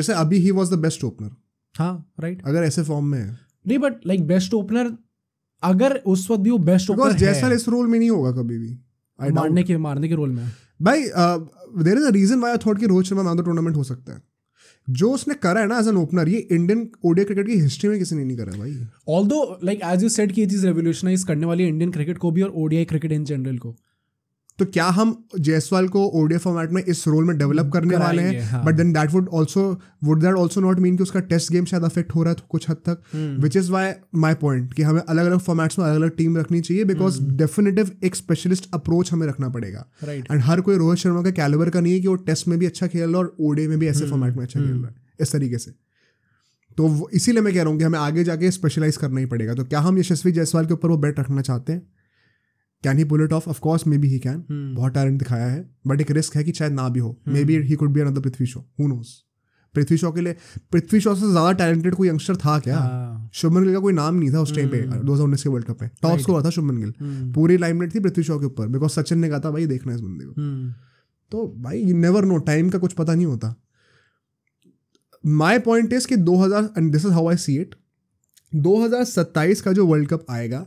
जैसे अभी ही वाज द बेस्ट ओपनर, हाँ राइट, अगर ऐसे फॉर्म में है नहीं, बट लाइक बेस्ट ओपनर अगर उस वक्त भी वो बेस्ट ओपनर है, जायसवाल इस रोल में नहीं होगा कभी भी, मारने के मारने के रोल में। भाई there is a reason why I thought कि Rohit Sharma man of the tournament हो सकता है। जो उसने करा है ना एज एन ओपनर, ये इंडियन ओडीआई क्रिकेट की हिस्ट्री में किसी ने नहीं करा है भाई। Although like as you said कि ये चीज़ रेवोल्यूशनाइज करने वाली है इंडियन क्रिकेट को भी और ओडीआई क्रिकेट इन जनरल को, तो क्या हम जायसवाल को ओडीआई फॉर्मेट में इस रोल में डेवलप करने वाले हैं? But then that would also would that also not mean कि उसका टेस्ट गेम शायद अफेक्ट हो रहा है कुछ हद तक, which is why my point कि हमें अलग अलग फॉर्मेट्स में अलग अलग टीम रखनी चाहिए, बिकॉज डेफिनेटिव एक स्पेशलिस्ट अप्रोच हमें रखना पड़ेगा। एंड हर कोई रोहित शर्मा के कैलिबर का नहीं है कि वो टेस्ट में भी अच्छा खेल रहा है और ओडीआई में भी ऐसे फॉर्मेट में अच्छा खेल रहा है इस तरीके से। तो इसीलिए मैं कह रहा हूँ कि हमें आगे जाके स्पेशलाइज करना ही पड़ेगा। तो क्या हम यशस्वी जायसवाल के ऊपर वो बेट रखना चाहते हैं? Can he pull it off? Of course maybe he can, बहुत टैलेंट दिखाया है, बट एक रिस्क है कि शायद ना भी हो। Maybe he could be another Prithvi Shaw, who knows. Prithvi Shaw के लिए, पृथ्वी शॉ से ज्यादा टैलेंटेड कोई यंगस्टर था क्या? शुभमन गिल का कोई नाम नहीं था उस टाइम पे दो हजार उन्नीस के वर्ल्ड कप में, टॉप स्कोर था शुभमन गिल, पूरी लाइमलाइट थी पृथ्वी शॉ के ऊपर, बिकॉज सचिन ने कहा था भाई देखना इस बंदे को। तो भाई यू नेवर नो, टाइम का कुछ पता नहीं होता। माई पॉइंट इज कि दो हजार and this is how I see it, दो हज़ार सत्ताईस का जो वर्ल्ड कप आएगा,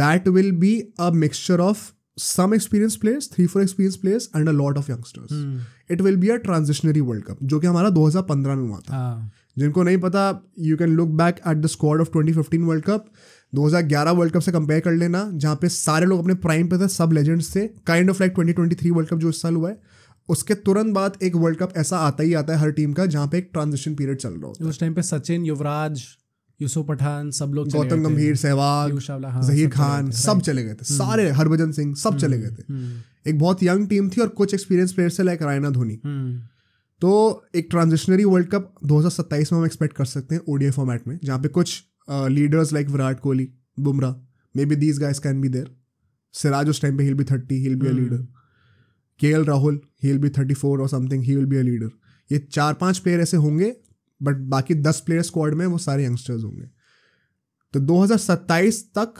that will be a mixture of some experience players, three four experience players and a lot of youngsters. It will be a transitionary world cup, जो कि हमारा दो हज़ार पंद्रह में हुआ था। ah. जिनको नहीं पता, you can look back at the squad of twenty fifteen world cup, दो हज़ार ग्यारह वर्ल्ड कप से कंपेयर कर लेना, जहाँ पे सारे लोग अपने प्राइम पे थे, सब लेजेंड्स थे। Kind of like twenty twenty three world cup जो इस साल हुआ है, उसके तुरंत बाद एक वर्ल्ड कप ऐसा आता ही आता है हर टीम का, जहाँ पे एक ट्रांजिशन पीरियड चल रहा हो। उस टाइम पे सचिन, युवराज, यूसुफ पठान, सब लोग, गौतम गंभीर, सहवाग, जहीर खान, सब चले गए थे, सारे, हरभजन सिंह, सब चले गए थे। एक बहुत यंग टीम थी और कुछ एक्सपीरियंस प्लेयर्स थे लाइक रायना, धोनी। तो एक ट्रांजिशनरी वर्ल्ड कप दो हज़ार सत्ताईस में हम एक्सपेक्ट कर सकते हैं ओडीआई फॉर्मेट में, जहाँ पे कुछ leaders like Virat Kohli, Bumrah, maybe these guys can be there. Siraj उस टाइम पे he will be thirty, he will be a leader. KL Rahul, he will be thirty four और something, he will be a leader. ये चार पांच प्लेयर ऐसे होंगे, बट बाकी दस प्लेयर स्क्वाड में वो सारे यंगस्टर्स होंगे। तो दो हज़ार सत्ताईस तक,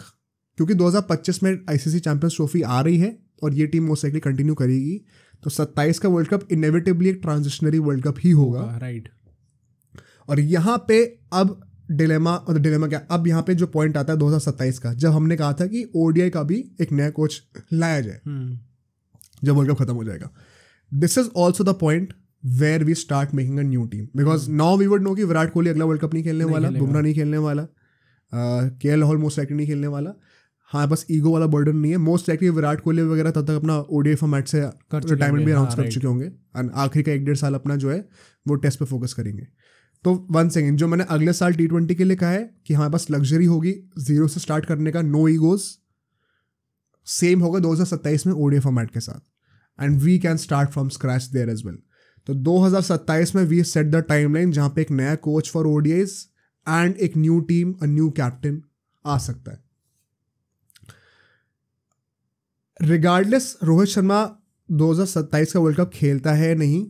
क्योंकि दो हज़ार पच्चीस में आईसीसी चैंपियंस ट्रॉफी आ रही है और ये टीम मोस्ट लाइकली कंटिन्यू करेगी, तो सत्ताईस का वर्ल्ड कप इनएविटेबली एक ट्रांजिशनरी वर्ल्ड कप ही होगा। Right right. और यहाँ पे अब डिलेमा डिलेमा क्या अब यहाँ पे जो पॉइंट आता है दो हज़ार सत्ताईस का, जब हमने कहा था कि ओडीआई का भी एक नया कोच लाया जाए hmm. जब वर्ल्ड कप खत्म हो जाएगा। This is also the point where we start making a new team, because now we would know कि विराट कोहली अगला वर्ल्ड कप नहीं खेलने वाला, बुमराह नहीं खेलने वाला, के एल राहुल मोस्ट लाइकली नहीं खेलने वाला। हाँ, बस ईगो वाला बर्डन नहीं है, मोस्ट लाइकली विराट कोहली वगैरह तब तक अपना ओडीआई फॉर्मेट से रिटायरमेंट भी अनाउंस कर चुके होंगे, एंड आखिरी का एक डेढ़ साल अपना जो है वो टेस्ट पे फोकस करेंगे। तो वन सेकेंड, जो मैंने अगले साल टी ट्वेंटी के लिए कहा है कि हमारे पास लग्जरी होगी जीरो से स्टार्ट करने का, नो ईगोज, सेम होगा दो हज़ार सत्ताईस में ओडीआई फॉर्मेट के साथ, and we can start from scratch there as well. तो दो हज़ार सत्ताईस में वी सेट द टाइमलाइन जहाँ पे एक नया कोच फॉर ओडीआईज एंड एक new team, a new captain आ सकता है। रिगार्डलेस रोहित शर्मा दो हज़ार सत्ताईस का वर्ल्ड कप खेलता है नहीं,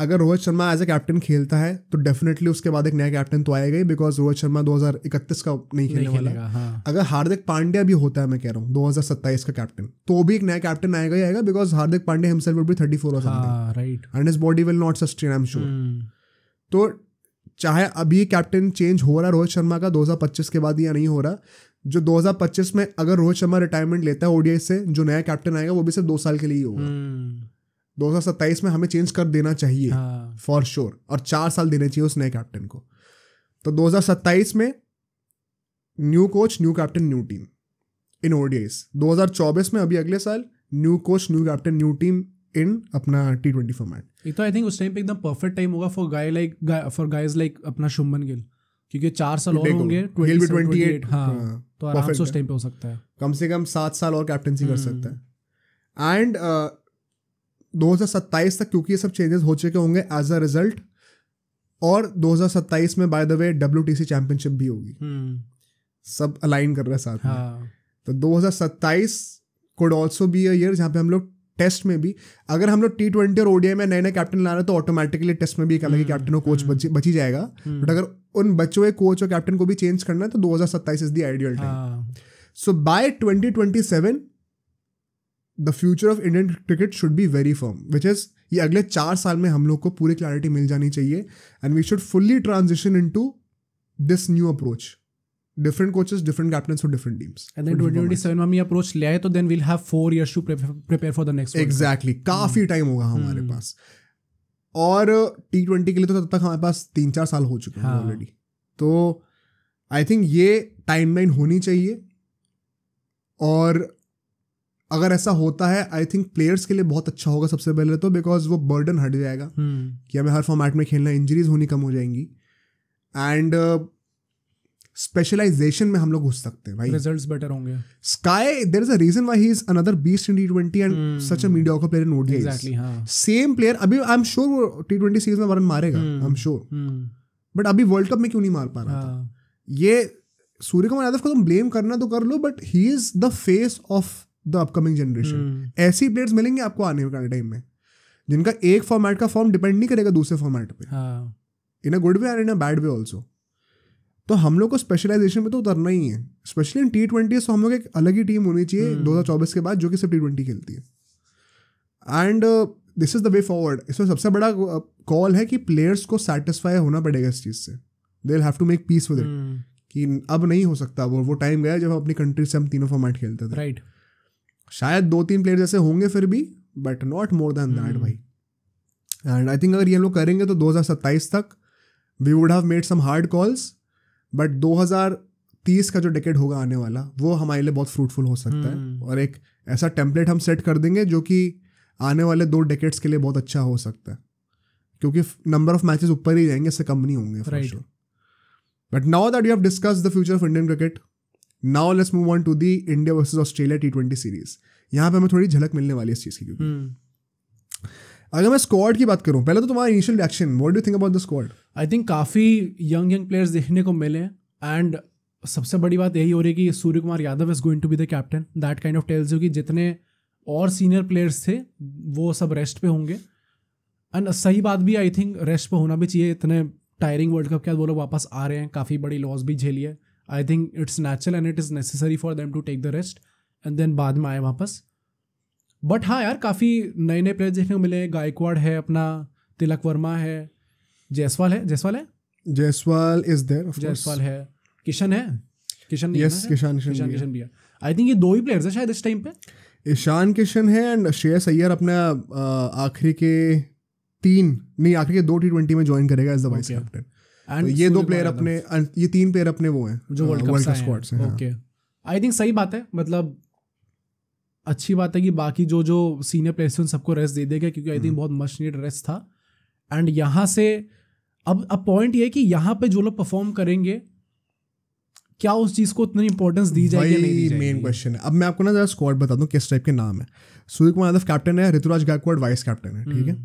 अगर Rohit Sharma as a captain खेलता है तो डेफिनेटली उसके बाद एक नया कैप्टन तो आएगा ही, बिकॉज रोहित शर्मा दो हज़ार इकतीस का नहीं खेलने वाला। हाँ। अगर हार्दिक पांड्या भी होता है, मैं कह रहा हूँ दो हज़ार सत्ताईस का कैप्टन, तो भी एक नया कैप्टन आएगा ही आएगा, because Hardik Pandya himself will be thirty four right and his body will not sustain, I am sure. तो चाहे अभी कैप्टन चेंज हो रहा है रोहित शर्मा का दो हज़ार पच्चीस के बाद या नहीं हो रहा, जो दो हज़ार पच्चीस में अगर रोहित शर्मा रिटायरमेंट लेता है ओडीआई से, जो नया कैप्टन आएगा वो भी सिर्फ दो साल के लिए ही होगा। दो हज़ार सत्ताईस में हमें चेंज कर देना चाहिए फॉर हाँ. श्योर sure, और चार साल देने चाहिए उस नए कैप्टन को। तो दो हज़ार सत्ताईस में new coach new captain new team in ODIs, दो हज़ार चौबीस में अभी अगले साल new coach new captain new team in अपना टी ट्वेंटी फॉर्मेट। ये तो आई थिंक उस टाइम पे एकदम परफेक्ट टाइम होगा for guy like for guys like अपना शुभमन गिल, क्योंकि चार साल और होंगे ट्वेंटी एट, हाँ तो आराम से उस टाइम पे हो सकता है, कम से कम सात साल और कैप्टनसी कर सकता है। एंड दो हज़ार सत्ताईस तक क्योंकि ये सब चेंजेस हो चुके होंगे एज अ रिजल्ट, और दो हज़ार सत्ताईस में by the way WTC championship भी होगी, सब अलाइन कर रहा है साथ हाँ. में। तो दो हज़ार सत्ताईस could also be a year जहाँ पे हम लोग टेस्ट में भी, अगर हम लोग टी ट्वेंटी और ओडीआई में नए नए कैप्टन ला रहे हैं तो ऑटोमेटिकली टेस्ट में भी एक अलग ही कैप्टन और कोच बच बची जाएगा, बट अगर उन बच्चों के कोच और कैप्टन को भी चेंज करना है तो दो हज़ार सत्ताईस is the ideal time. So by twenty twenty seven the future of Indian cricket should be very firm, which is ये अगले चार साल में हम लोग को पूरी क्लैरिटी मिल जानी चाहिए and we should fully transition in to this new approach, different coaches, different captains for different teams. And then twenty twenty-seven में approach ले आए तो then we'll have four years to prepare for the next one. Exactly, काफी time होगा हमारे पास। और टी ट्वेंटी के लिए तो तब तक हमारे पास तीन चार साल हो चुके हैं already। तो I think ये timeline होनी चाहिए, और अगर ऐसा होता है आई थिंक प्लेयर्स के लिए बहुत अच्छा होगा सबसे पहले तो, बिकॉज वो बर्डन हट जाएगा कि हमें हर फॉर्मेट में खेलना, इंजरीज होनी कम हो जाएंगी, एंड स्पेशलाइजेशन में हम लोग घुस सकते हैं भाई, रिजल्ट्स बेटर होंगे। SKY, there is a reason why he is another beast in T twenty and such a mediocre player in ODI. Exactly, हां सेम प्लेयर अभी आई एम श्योर वो टी ट्वेंटी सीरीज में रन मारेगा, आई एम श्योर, बट अभी वर्ल्ड कप में क्यों नहीं मार पा रहा था? ये सूर्यकुमार यादव को तुम ब्लेम करना तो कर लो, but he is the face of the upcoming generation. ऐसी प्लेयर्स मिलेंगे आपको आने वाले टाइम में जिनका एक फॉर्मेट का फॉर्म डिपेंड नहीं करेगा दूसरे फॉर्मेट पर, in a good way and in a bad way also. तो हम लोग को स्पेशलाइजेशन में तो उतरना ही है, स्पेशली इन टी ट्वेंटी हम लोग एक अलग ही टीम होनी चाहिए दो हज़ार चौबीस के बाद जो कि सिर्फ टी ट्वेंटी खेलती है। And this is the way forward. इसमें सबसे बड़ा कॉल है कि प्लेयर्स को सैटिस्फाई होना पड़ेगा इस चीज़ से, they will have to make peace with it कि अब नहीं हो सकता, वो वो टाइम गया जब हम अपनी कंट्री से हम तीनों फॉर्मेट खेलते थे। Right right. शायद दो तीन प्लेयर जैसे होंगे फिर भी, but not more than that भाई। एंड आई थिंक अगर ये लोग करेंगे तो दो हज़ार सत्ताईस तक we would have made some hard calls, but दो हज़ार तीस का जो डेकेड होगा आने वाला वो हमारे लिए बहुत फ्रूटफुल हो सकता है, और एक ऐसा टेम्पलेट हम सेट कर देंगे जो कि आने वाले दो डेकेड्स के लिए बहुत अच्छा हो सकता है, क्योंकि नंबर ऑफ मैचेस ऊपर ही जाएंगे, इससे कम नहीं होंगे। But now that you have discussed the future of Indian cricket, now let's move on to the India versus Australia T twenty series. यहाँ पे हमें थोड़ी झलक मिलने वाली इस चीज़ की, क्योंकि अगर मैं स्क्वाड की बात करूं, पहले तो तुम्हारा initial reaction, what do you think about the squad? I think काफ़ी यंग यंग प्लेयर्स देखने को मिले, एंड सबसे बड़ी बात यही हो रही है कि Surya Kumar Yadav is going to be the captain, that kind of tells you कि जितने और सीनियर प्लेयर्स थे वो सब रेस्ट पे होंगे। एंड सही बात भी, आई थिंक रेस्ट पे होना भी चाहिए, इतने टायरिंग वर्ल्ड कप के बाद वो लोग वापस आ रहे हैं, काफ़ी बड़ी लॉस भी झेली है, I think it's natural and it is necessary for them to take the rest and then बाद में आए वापस। बट हाँ यार, काफ़ी नए नए प्लेयर्स देखने को मिले, गायकवाड़ है अपना, तिलक वर्मा है, जायसवाल है जायसवाल है जायसवाल इज देयर, जायसवाल है, किशन है, किशन नहीं yes, है किशन किशन किशन भी है। आई थिंक ये दो ही प्लेयर्स है शायद इस टाइम पे, ईशान किशन है एंड श्रेयस अय्यर अपना आखिरी के तीन नहीं आखिरी के दो टी ट्वेंटी में ज्वाइन करेगा as the vice captain. And ये दो प्लेयर अपने, ये तीन प्लेयर अपने वो हैं जो वर्ल्ड कप स्क्वाड से। ओके, आई थिंक सही बात है, मतलब अच्छी बात है कि बाकी जो जो सीनियर प्लेयर्स उन सबको रेस्ट दे देगा, क्योंकि आई थिंक बहुत मच नीडेड रेस्ट था। एंड यहाँ से अब अब पॉइंट ये है कि यहाँ पे जो लोग परफॉर्म करेंगे, क्या उस चीज़ को उतनी इंपॉर्टेंस दी जाएगी, नहीं दी जाएगी, मेन क्वेश्चन है। अब मैं आपको ना जरा स्क्वाड बता दूँ किस टाइप के नाम है। सूर्य कुमार यादव कैप्टन है, ऋतुराज गायकवाड़ वाइस कैप्टन है, ठीक है,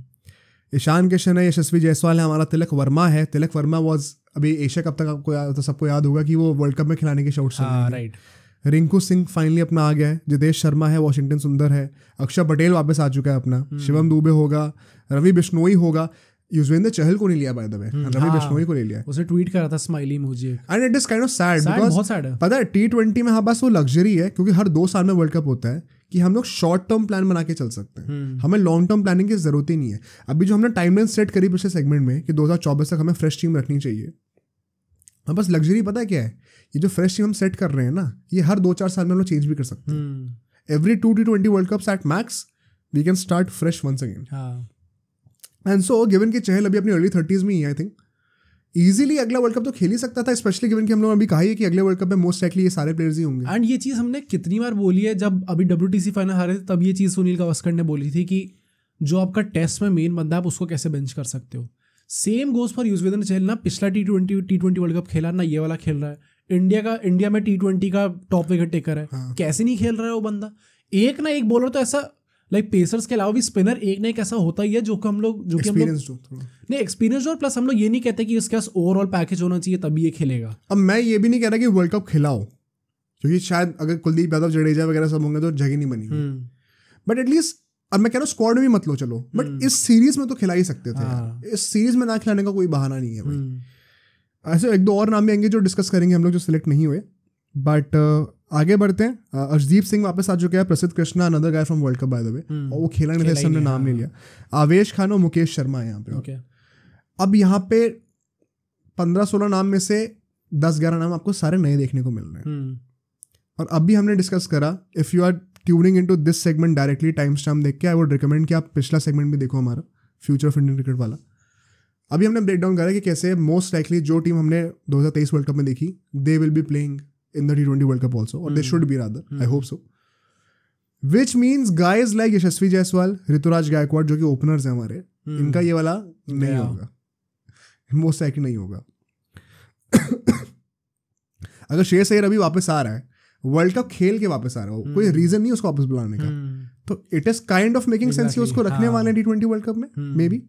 ईशान किशन है, यशस्वी जायसवाल है, हमारा तिलक वर्मा है। तिलक वर्मा वॉज अभी एशिया कप तक, आपको याद तो सबको याद होगा कि वो वर्ल्ड कप में खिलाने के shots. Right, Rinku Singh finally अपना आ गया है, जितेश शर्मा है, वॉशिंगटन सुंदर है, अक्षय पटेल वापस आ चुका है अपना, शिवम दुबे होगा, रवि बिश्नोई होगा, युजवेंद्र चहल को नहीं लिया by the way, Ravi Bishnoi को ले लिया, उसे ट्वीट कर रहा था smiley emoji. And it is kind of sad, because पता है टी ट्वेंटी में हमारे पास वो लग्जरी है, क्योंकि हर दो साल में वर्ल्ड कप होता है, कि हम लोग शॉर्ट टर्म प्लान बना के चल सकते हैं, हमें लॉन्ग टर्म प्लानिंग की जरूरत ही नहीं है। अभी जो हमने टाइमलाइन सेट करी पिछले सेगमेंट में कि दो हज़ार चौबीस तक हमें फ्रेश टीम रखनी चाहिए, हम बस लग्जरी पता है क्या है, ये जो फ्रेश टीम हम सेट कर रहे हैं ना, ये हर दो चार साल में हम लोग चेंज भी कर सकते हैं। Every two T twenty world cups at max we can start fresh once again. And so given कि चहल अभी अपनी अर्ली थर्टीज़ में ही आई थिंक ईजिली अगला वर्ल्ड कप तो खेल ही सकता था, स्पेशली गिवन कि हम लोग अभी कहा है कि अगले वर्ल्ड कप में मोस्ट लाइकली ये सारे प्लेयर्स ही होंगे. एंड ये चीज़ हमने कितनी बार बोली है, जब अभी डब्ल्यूटीसी फाइनल हारे थे तब ये चीज़ सुनील गावस्कर ने बोली थी कि जो आपका टेस्ट में मेन बंदा है आप उसको कैसे बेंच कर सकते हो. Same goes for Yuzvendra Chahal. ना पिछला T twenty T twenty world cup खेला, ना ये वाला खेल रहा है. इंडिया का इंडिया में टी ट्वेंटी का टॉप विकेट टेकर है, हाँ. कैसे नहीं खेल रहा है वो बंदा. एक ना एक बॉलर तो ऐसा लाइक like पेसर्स के अलावा भी स्पिनर एक ना एक ऐसा होता ही है जो कि हम लोग जो कि हम लोग नहीं एक्सपीरियंस और प्लस हम लोग ये नहीं कहते कि उसके पास ओवरऑल पैकेज होना चाहिए तभी ये खेलेगा. अब मैं ये भी नहीं कह रहा कि वर्ल्ड कप खिलाओ, क्योंकि शायद अगर कुलदीप यादव जडेजा वगैरह सब होंगे तो जगह नहीं बनी, बट एटलीस्ट अब मैं कह रहा हूँ स्क्वाड में भी मत लो चलो, बट इस सीरीज में तो खिला ही सकते थे यार. इस सीरीज में ना खिलाने का कोई बहाना नहीं है भाई. ऐसे एक दो और नाम भी आएंगे जो डिस्कस करेंगे हम लोग जो सिलेक्ट नहीं हुए, बट आगे बढ़ते हैं. अर्शदीप सिंह वापस आ चुका है, Prasidh Krishna another guy from world cup by the way, और वो खेला नहीं था इसलिए हमने नाम नहीं लिया. आवेश खान और मुकेश शर्मा है यहाँ पे. okay. अब यहाँ पे पंद्रह सोलह नाम में से दस ग्यारह नाम आपको सारे नए देखने को मिल रहे हैं. hmm. और अभी हमने डिस्कस करा, if you are tuning in to this segment directly time stamp देख के आई वुड रिकमेंड कि आप पिछला सेगमेंट भी देखो हमारा फ्यूचर ऑफ इंडियन क्रिकेट वाला. अभी हमने ब्रेक डाउन करा कि कैसे मोस्ट लाइकली जो टीम हमने दो हज़ार तेईस वर्ल्ड कप में देखी they will be playing in the T twenty World Cup also, or mm. they should be rather, mm. I hope so. Which means guys like Yashasvi Jaiswal, Rituraj Gaikwad, जो कि openers हैं हमारे, mm. इनका ये वाला नहीं yeah. होगा, most likely नहीं होगा. अगर श्रेयस अय्यर अभी वापस आ रहा है, वर्ल्ड कप खेल के वापस आ रहा हो, mm. कोई रीजन नहीं उसको वापस बुलाने का, mm. तो it is kind of making sense कि उसको रखने वाले हैं T twenty वर्ल्ड कप में, मे बी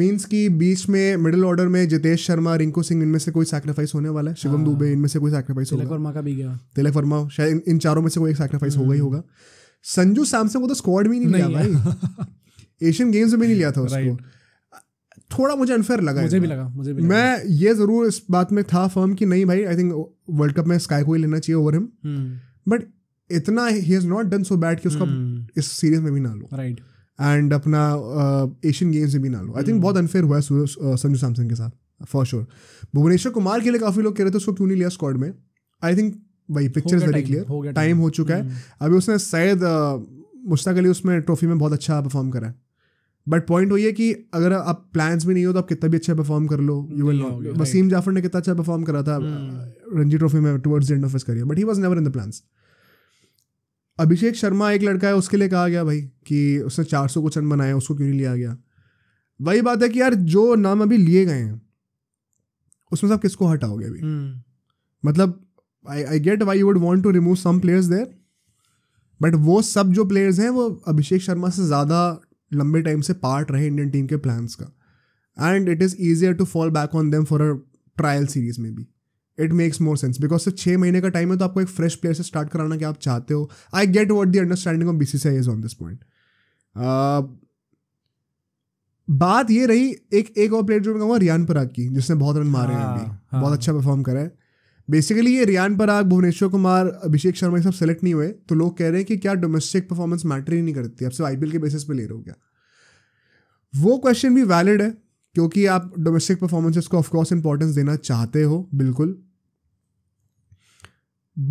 मीन्स कि बीच में मिडिल ऑर्डर में जितेश शर्मा, रिंकू सिंह, इनमें से कोई सैक्रिफाइस होने वाला है. शिवम दुबे, इनमें से कोई सैक्रिफाइस होगा. तिलक वर्मा का भी गया, तिलक वर्मा शायद इन चारों में से कोई एक सैक्रिफाइस होगा ही होगा. संजू सैमसन को तो स्क्वाड में ही नहीं लिया भाई, एशियन गेम्स में भी नहीं लिया था उसको. थोड़ा मुझे अनफेयर लगा, मुझे भी लगा मुझे भी मैं ये जरूर इस बात में था फर्म कि नहीं भाई आई थिंक वर्ल्ड कप में स्काई को ही लेना चाहिए ओवर हिम, बट इतना ही has not done so bad कि उसको इस सीरीज में भी ना लो, राइट. एंड अपना एशियन गेम्स में भी ना लो. आई थिंक बहुत अनफेयर हुआ है संजू सैमसन के साथ फॉर श्योर. भुवनेश्वर कुमार के लिए काफ़ी लोग कह रहे थे उसको क्यों नहीं लिया स्क्वाड में. आई थिंक भाई picture is very clear, time हो चुका है. अभी उसने शायद मुश्ताक अली उसमें ट्रॉफी में बहुत अच्छा परफॉर्म करा है, बट पॉइंट वही है कि अगर आप प्लान्स भी नहीं हो तो आप कितना भी अच्छा परफॉर्म कर लो you will not. Wasim Jaffer ने कितना अच्छा परफॉर्म करा था रणजी ट्रॉफी में towards the end of his career, but he was never in the plans. Abhishek Sharma एक लड़का है, उसके लिए कहा गया भाई कि उसने चार सौ कुछ रन बनाया, उसको क्यों नहीं लिया गया. वही बात है कि यार जो नाम अभी लिए गए हैं उसमें सब किसको हटाओगे अभी. hmm. मतलब I I get why you would want to remove some players there, but वो सब जो प्लेयर्स हैं वो अभिषेक शर्मा से ज़्यादा लंबे टाइम से पार्ट रहे इंडियन टीम के प्लान्स का, and it is easier to fall back on them for a trial series में भी. It makes more sense because सिर्फ छः महीने का टाइम है तो आपको एक फ्रेश प्लेयर से स्टार्ट कराना क्या आप चाहते हो. I get what the understanding of BCCI is on this point. बात ये रही एक एक और प्लेयर जो मैं कहूँगा रियान पराग की, जिसने बहुत रन मारे हैं अभी, हाँ. बहुत अच्छा परफॉर्म करा है. बेसिकली ये रियान पराग, भुवनेश्वर कुमार, अभिषेक शर्मा ये सब सेलेक्ट नहीं हुए तो लोग कह रहे हैं कि क्या डोमेस्टिक परफॉर्मेंस मैटर ही नहीं करती, आप सिर्फ आई पी एल के बेसिस पे ले रहे हो क्या. वो क्वेश्चन भी वैलिड है क्योंकि आप डोमेस्टिक परफॉर्मेंसेस को ऑफकोर्स इंपॉर्टेंस देना चाहते हो बिल्कुल,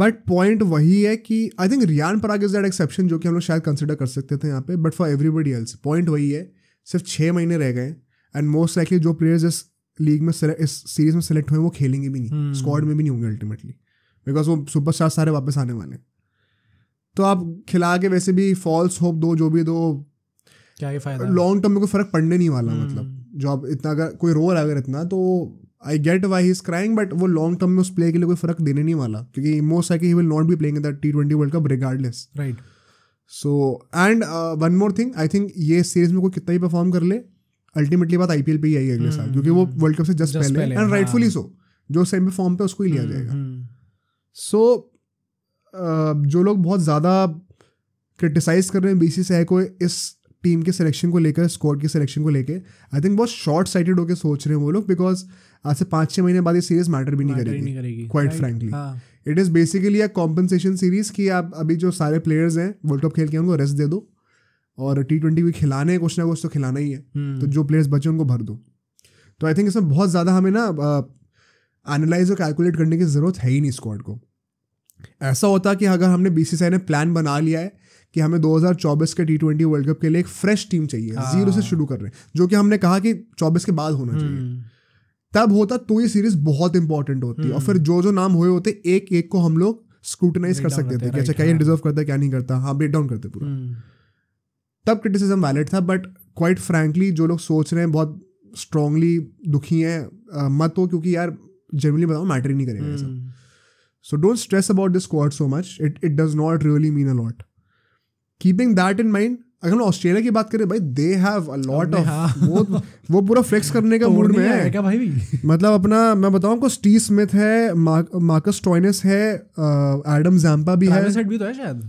बट पॉइंट वही है कि I think Riyan Parag is that exception जो कि हम लोग शायद कंसिडर कर सकते थे यहाँ पे, but for everybody else point वही है सिर्फ छः महीने रह गए एंड मोस्ट लाइकली जो प्लेयर्स इस लीग में इस सीरीज में सेलेक्ट हुए वो खेलेंगे भी नहीं, स्क्वाड में भी नहीं होंगे अल्टीमेटली, बिकॉज वो सुपरस्टार सारे वापस आने वाले हैं. तो आप खिला के वैसे भी फॉल्स होप दो जो भी दो, क्या ये फायदा, लॉन्ग टर्म में कोई फर्क पड़ने नहीं वाला. मतलब जो आप इतना अगर कोई रो रहा है अगर इतना तो I get why he is crying, but वो लॉन्ग टर्म में उस प्ले के लिए कोई फर्क देने नहीं वाला क्योंकि most likely he will not be playing in that T twenty world cup regardless, right. So and one more thing, I think ये सीरीज में कोई कितना ही परफॉर्म कर ले अल्टीमेटली बात आईपीएल पे ही आई है अगले साल, क्योंकि वो वर्ल्ड कप से जस्ट पहले, एंड राइटफुली सो जो सेम फॉर्म पे उसको ही लिया जाएगा. सो जो लोग बहुत ज़्यादा क्रिटिसाइज कर रहे हैं बीसीसीआई को इस टीम के सिलेक्शन को लेकर, स्क्वाड के सिलेक्शन को लेके, आई थिंक बहुत शॉर्ट साइटेड होकर सोच रहे हैं वो लोग, बिकॉज आज से पाँच छः महीने बाद ये सीरीज मैटर भी नहीं करेगी quite frankly. It is basically a compensation series कि आप अभी जो सारे प्लेयर्स हैं वर्ल्ड कप खेल के उनको रेस्ट दे दो, और टी ट्वेंटी भी खिलाना है कुछ ना कुछ तो खिलाना ही है, तो जो प्लेयर्स बचे उनको भर दो. तो आई थिंक इसमें बहुत ज़्यादा हमें ना एनालाइज और कैलकुलेट करने की जरूरत है ही नहीं स्क्वाड को. ऐसा होता कि अगर हमने बीसीसीआई ने प्लान बना लिया है कि हमें दो हज़ार चौबीस के टी ट्वेंटी वर्ल्ड कप के लिए एक फ्रेश टीम चाहिए, हाँ। जीरो से शुरू कर रहे हैं, जो कि हमने कहा कि चौबीस के बाद होना चाहिए, तब होता तो ये सीरीज बहुत इंपॉर्टेंट होती है। और फिर जो जो नाम हुए होते एक एक को हम लोग स्क्रूटनाइज कर सकते थे कि अच्छा क्या ये डिजर्व करता है क्या नहीं करता, हाँ ब्रेक डाउन करते पूरा, तब क्रिटिसिज्म वैलिड था। बट क्वाइट फ्रैंकली जो लोग सोच रहे हैं बहुत स्ट्रांगली दुखी हैं मत हो, क्योंकि यार जनरली बताओ मैटर ही नहीं करेगा ये सब। So don't stress about this squad so much, it it does not really mean a lot. Keeping that in mind, अगर हम ऑस्ट्रेलिया की बात करें भाई they have a lot of, वो वो पूरा फ्लेक्स करने का मूड में है क्या भाई भी? मतलब अपना मैं बताऊं को स्टी स्मिथ है, मार्कस टॉयनेस है, एडम जैम्पा भी है, ट्रेविस हेड भी तो है शायद,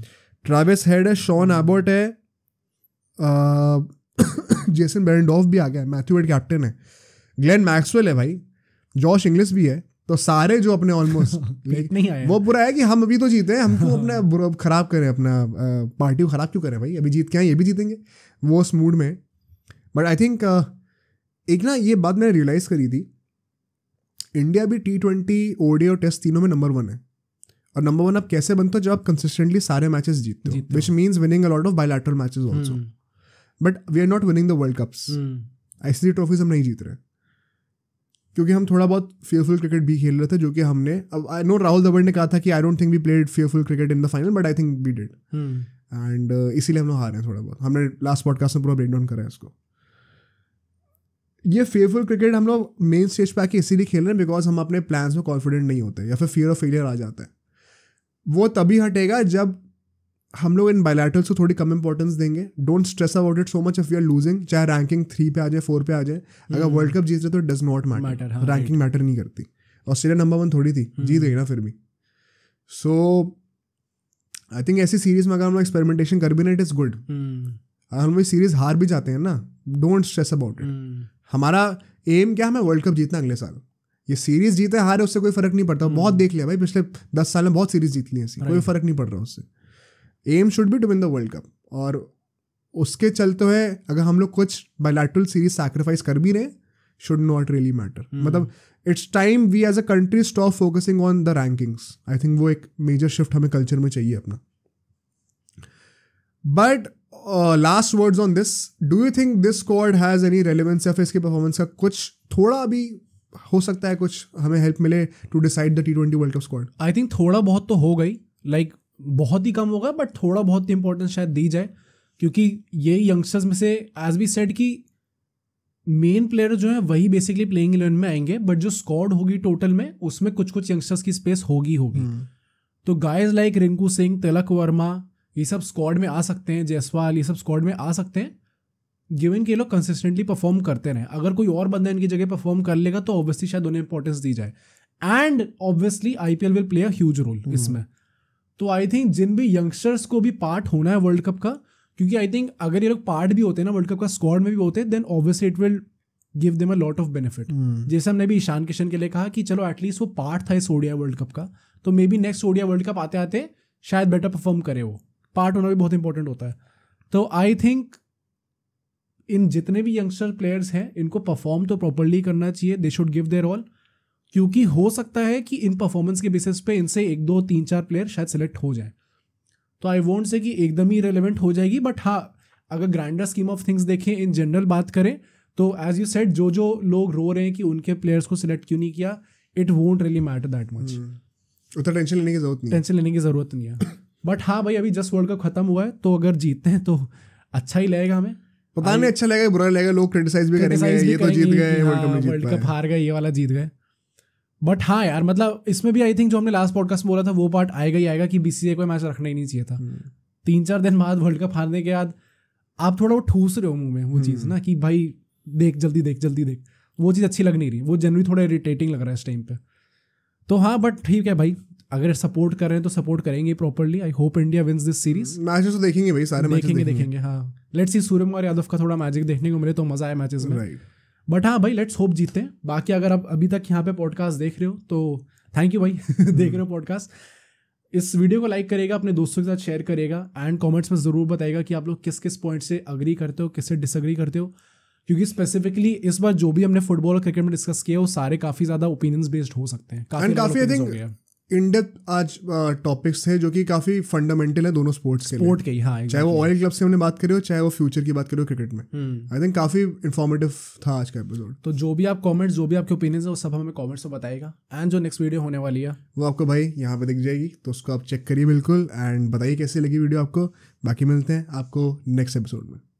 ट्रेविस हेड है, शॉन एबॉट है, जेसन बेरेंडोफ भी आ गया, मैथ्यू वेड कैप्टन है, ग्लेन मैक्सवेल है भाई, जॉश इंग्लिश भी है। तो सारे जो अपने ऑलमोस्ट नहीं आए, वो बुरा है कि हम अभी तो जीते हैं, हमको अपना खराब करें, अपना पार्टी को खराब क्यों करें भाई, अभी जीत के आए ये भी जीतेंगे, वो उस मूड में। बट आई थिंक एक ना ये बात मैंने रियलाइज़ करी थी, इंडिया भी टी ट्वेंटी ओडीआई और टेस्ट तीनों में नंबर वन है, और नंबर वन आप कैसे बनते हो जब आप कंसिस्टेंटली सारे मैचेस जीतते हो, which means winning a lot of bilateral matches also, but we are not winning the world cups, ICC trophies हम नहीं जीत रहे, क्योंकि हम थोड़ा बहुत फेयरफुल क्रिकेट भी खेल रहे थे, जो कि हमने अब आई नो राहुल द्रविड़ ने कहा था कि I don't think we played fearful cricket in the final, but I think we did, and इसीलिए हम लोग हारे हैं थोड़ा बहुत। हमने लास्ट पॉडकास्ट में पूरा ब्रेक डाउन करा है इसको। ये फेयरफुल क्रिकेट हम लोग मेन स्टेज पर आके इसीलिए खेल रहे हैं बिकॉज हम अपने प्लान्स में कॉन्फिडेंट नहीं होते, या फिर फियर ऑफ फेलियर आ जाता है। वो तभी हटेगा जब हम लोग इन बायलैटरल्स को थोड़ी कम इंपॉर्टेंस देंगे। Don't stress about it so much if you are losing, चाहे रैंकिंग थ्री पे आ जाए फोर पे आ जाए, अगर वर्ल्ड कप जीत रहे तो it does not matter, ranking matter नहीं करती। ऑस्ट्रेलिया नंबर वन थोड़ी थी, जीत गई ना फिर भी। सो आई थिंक ऐसी सीरीज में अगर हम लोग एक्सपेरिमेंटेशन कर भी ना, इट इज गुड। अगर हम लोग सीरीज हार भी जाते हैं ना, डोंट स्ट्रेस अबाउट इट। हमारा एम क्या है, हमें वर्ल्ड कप जीतना अगले साल। ये सीरीज जीते हारे उससे कोई फर्क नहीं पड़ता, बहुत देख लिया भाई, पिछले दस साल में बहुत सीरीज जीत ली ऐसी, कोई फर्क नहीं पड़ रहा उससे। Aim should be to win the world cup, और उसके चलते हुए अगर हम लोग कुछ बायलैटरल सीरीज सैक्रिफाइस कर भी रहे, शुड नॉट रियली मैटर। मतलब it's time we as a country stop focusing on the rankings. I think वो एक मेजर शिफ्ट हमें कल्चर में चाहिए अपना। But last words on this, do you think this squad has any relevance, या फिर इसकी परफॉर्मेंस का कुछ थोड़ा भी हो सकता है, कुछ हमें हेल्प मिले to decide the T twenty world cup squad? I think थोड़ा बहुत तो हो गई, लाइक like, बहुत ही कम होगा, बट थोड़ा बहुत इंपॉर्टेंस शायद दी जाए, क्योंकि ये यंगस्टर्स में से एज वी सेड कि मेन प्लेयर जो है वही बेसिकली प्लेइंग इलेवन में आएंगे, बट जो स्क्वाड होगी टोटल में उसमें कुछ कुछ यंगस्टर्स की स्पेस होगी होगी hmm. तो गाइज लाइक रिंकू सिंह, तिलक वर्मा, ये सब स्क्वाड में आ सकते हैं, जायसवाल, ये सब स्क्वाड में आ सकते हैं, गिवन कि लोग कंसिस्टेंटली परफॉर्म करते रहें। अगर कोई और बंदा इनकी जगह परफॉर्म कर लेगा तो ऑब्वियसली शायद उन्हें इंपॉर्टेंस दी जाए, and obviously I P L will play a huge role इसमें। तो आई थिंक जिन भी यंगस्टर्स को भी पार्ट होना है वर्ल्ड कप का, क्योंकि आई थिंक अगर ये लोग पार्ट भी होते हैं ना वर्ल्ड कप का, स्क्वाड में भी होते हैं, then obviously it will give them a lot of benefit. जैसे हमने भी ईशान किशन के लिए कहा कि चलो एटलीस्ट वो पार्ट था इस ओडिया वर्ल्ड कप का, तो maybe next ODI world cup आते आते शायद बेटर परफॉर्म करे। वो पार्ट होना भी बहुत इंपॉर्टेंट होता है। तो आई थिंक इन जितने भी यंगस्टर प्लेयर्स हैं इनको परफॉर्म तो प्रॉपरली करना चाहिए, they should give their all, क्योंकि हो सकता है कि इन परफॉर्मेंस के बेसिस पे इनसे एक दो तीन चार प्लेयर शायद सेलेक्ट हो जाए। तो आई वोंट से कि एकदम ही रेलेवेंट हो जाएगी, बट हाँ अगर ग्रैंडर स्कीम ऑफ थिंग्स देखें, इन जनरल बात करें, तो एज यू सेड जो जो लोग रो रहे हैं कि उनके प्लेयर्स को सिलेक्ट क्यों नहीं किया, it won't really matter that much, उतना टेंशन लेने की जरूरत नहीं टेंशन लेने की जरूरत नहीं है। बट हाँ भाई अभी जस्ट वर्ल्ड कप खत्म हुआ है, तो अगर जीतते हैं तो अच्छा ही लगेगा हमें, पता नहीं अच्छा लगेगा बुरा लगेगा, लोग क्रिटिसाइज भी करेंगे, ये तो जीत गए, वर्ल्ड कप हार गए, ये वाला जीत गए। बट हाँ यार, मतलब इसमें भी आई थिंक जो हमने लास्ट पॉडकास्ट बोला था वो पार्ट आएगा ही आएगा कि बीसीसीआई को मैच रखना ही नहीं चाहिए था। hmm. तीन चार दिन बाद वर्ल्ड कप हारने के बाद आप थोड़ा वो ठूस रहे हो मुंह में वो hmm. चीज़ ना कि भाई देख जल्दी देख जल्दी देख, वो चीज़ अच्छी लग नहीं रही, वो जनरली थोड़ा इरिटेटिंग लग रहा है इस टाइम पे। तो हाँ बट ठीक है भाई, अगर सपोर्ट कर रहे हैं तो सपोर्ट करेंगे properly. I hope India wins this series. Matches तो देखेंगे भाई, सारे मैचेस देखेंगे देखेंगे हाँ, लेट्स सी सूर्यकुमार यादव का थोड़ा मैजिक देखने को मिले तो मजा आया मैचेस में। बट हाँ भाई लेट्स होप जीते हैं। बाकी अगर आप अभी तक यहाँ पे पॉडकास्ट देख रहे हो तो थैंक यू भाई देख रहे हो पॉडकास्ट। इस वीडियो को लाइक करेगा, अपने दोस्तों के साथ शेयर करेगा, एंड कमेंट्स में ज़रूर बताएगा कि आप लोग किस किस पॉइंट से अग्री करते हो, किससे डिसअग्री करते हो, क्योंकि स्पेसिफिकली इस बार जो भी हमने फुटबॉल और क्रिकेट में डिस्कस किया वो सारे काफ़ी ज़्यादा ओपिनियंस बेस्ड हो सकते हैं, काफ़ी आई थिंक इनडेप्थ आज टॉपिक्स है जो कि काफी फंडामेंटल है दोनों स्पोर्ट्स के स्पोर्ट के लिए। हाँ, चाहे वो ऑयल क्लब से हमने बात करी हो, चाहे वो फ्यूचर की बात करी हो क्रिकेट में। आई थिंक काफी इन्फॉर्मेटिव था आज का एपिसोड। तो जो भी आप कमेंट्स, जो भी आपके ओपिनियंस है वो सब हमें कमेंट्स में बताएगा। एंड जो नेक्स्ट वीडियो होने वाली है वो आपको भाई यहाँ पे दिख जाएगी, तो उसको आप चेक करिए बिल्कुल एंड बताइए कैसी लगी वीडियो आपको। बाकी मिलते हैं आपको नेक्स्ट एपिसोड में।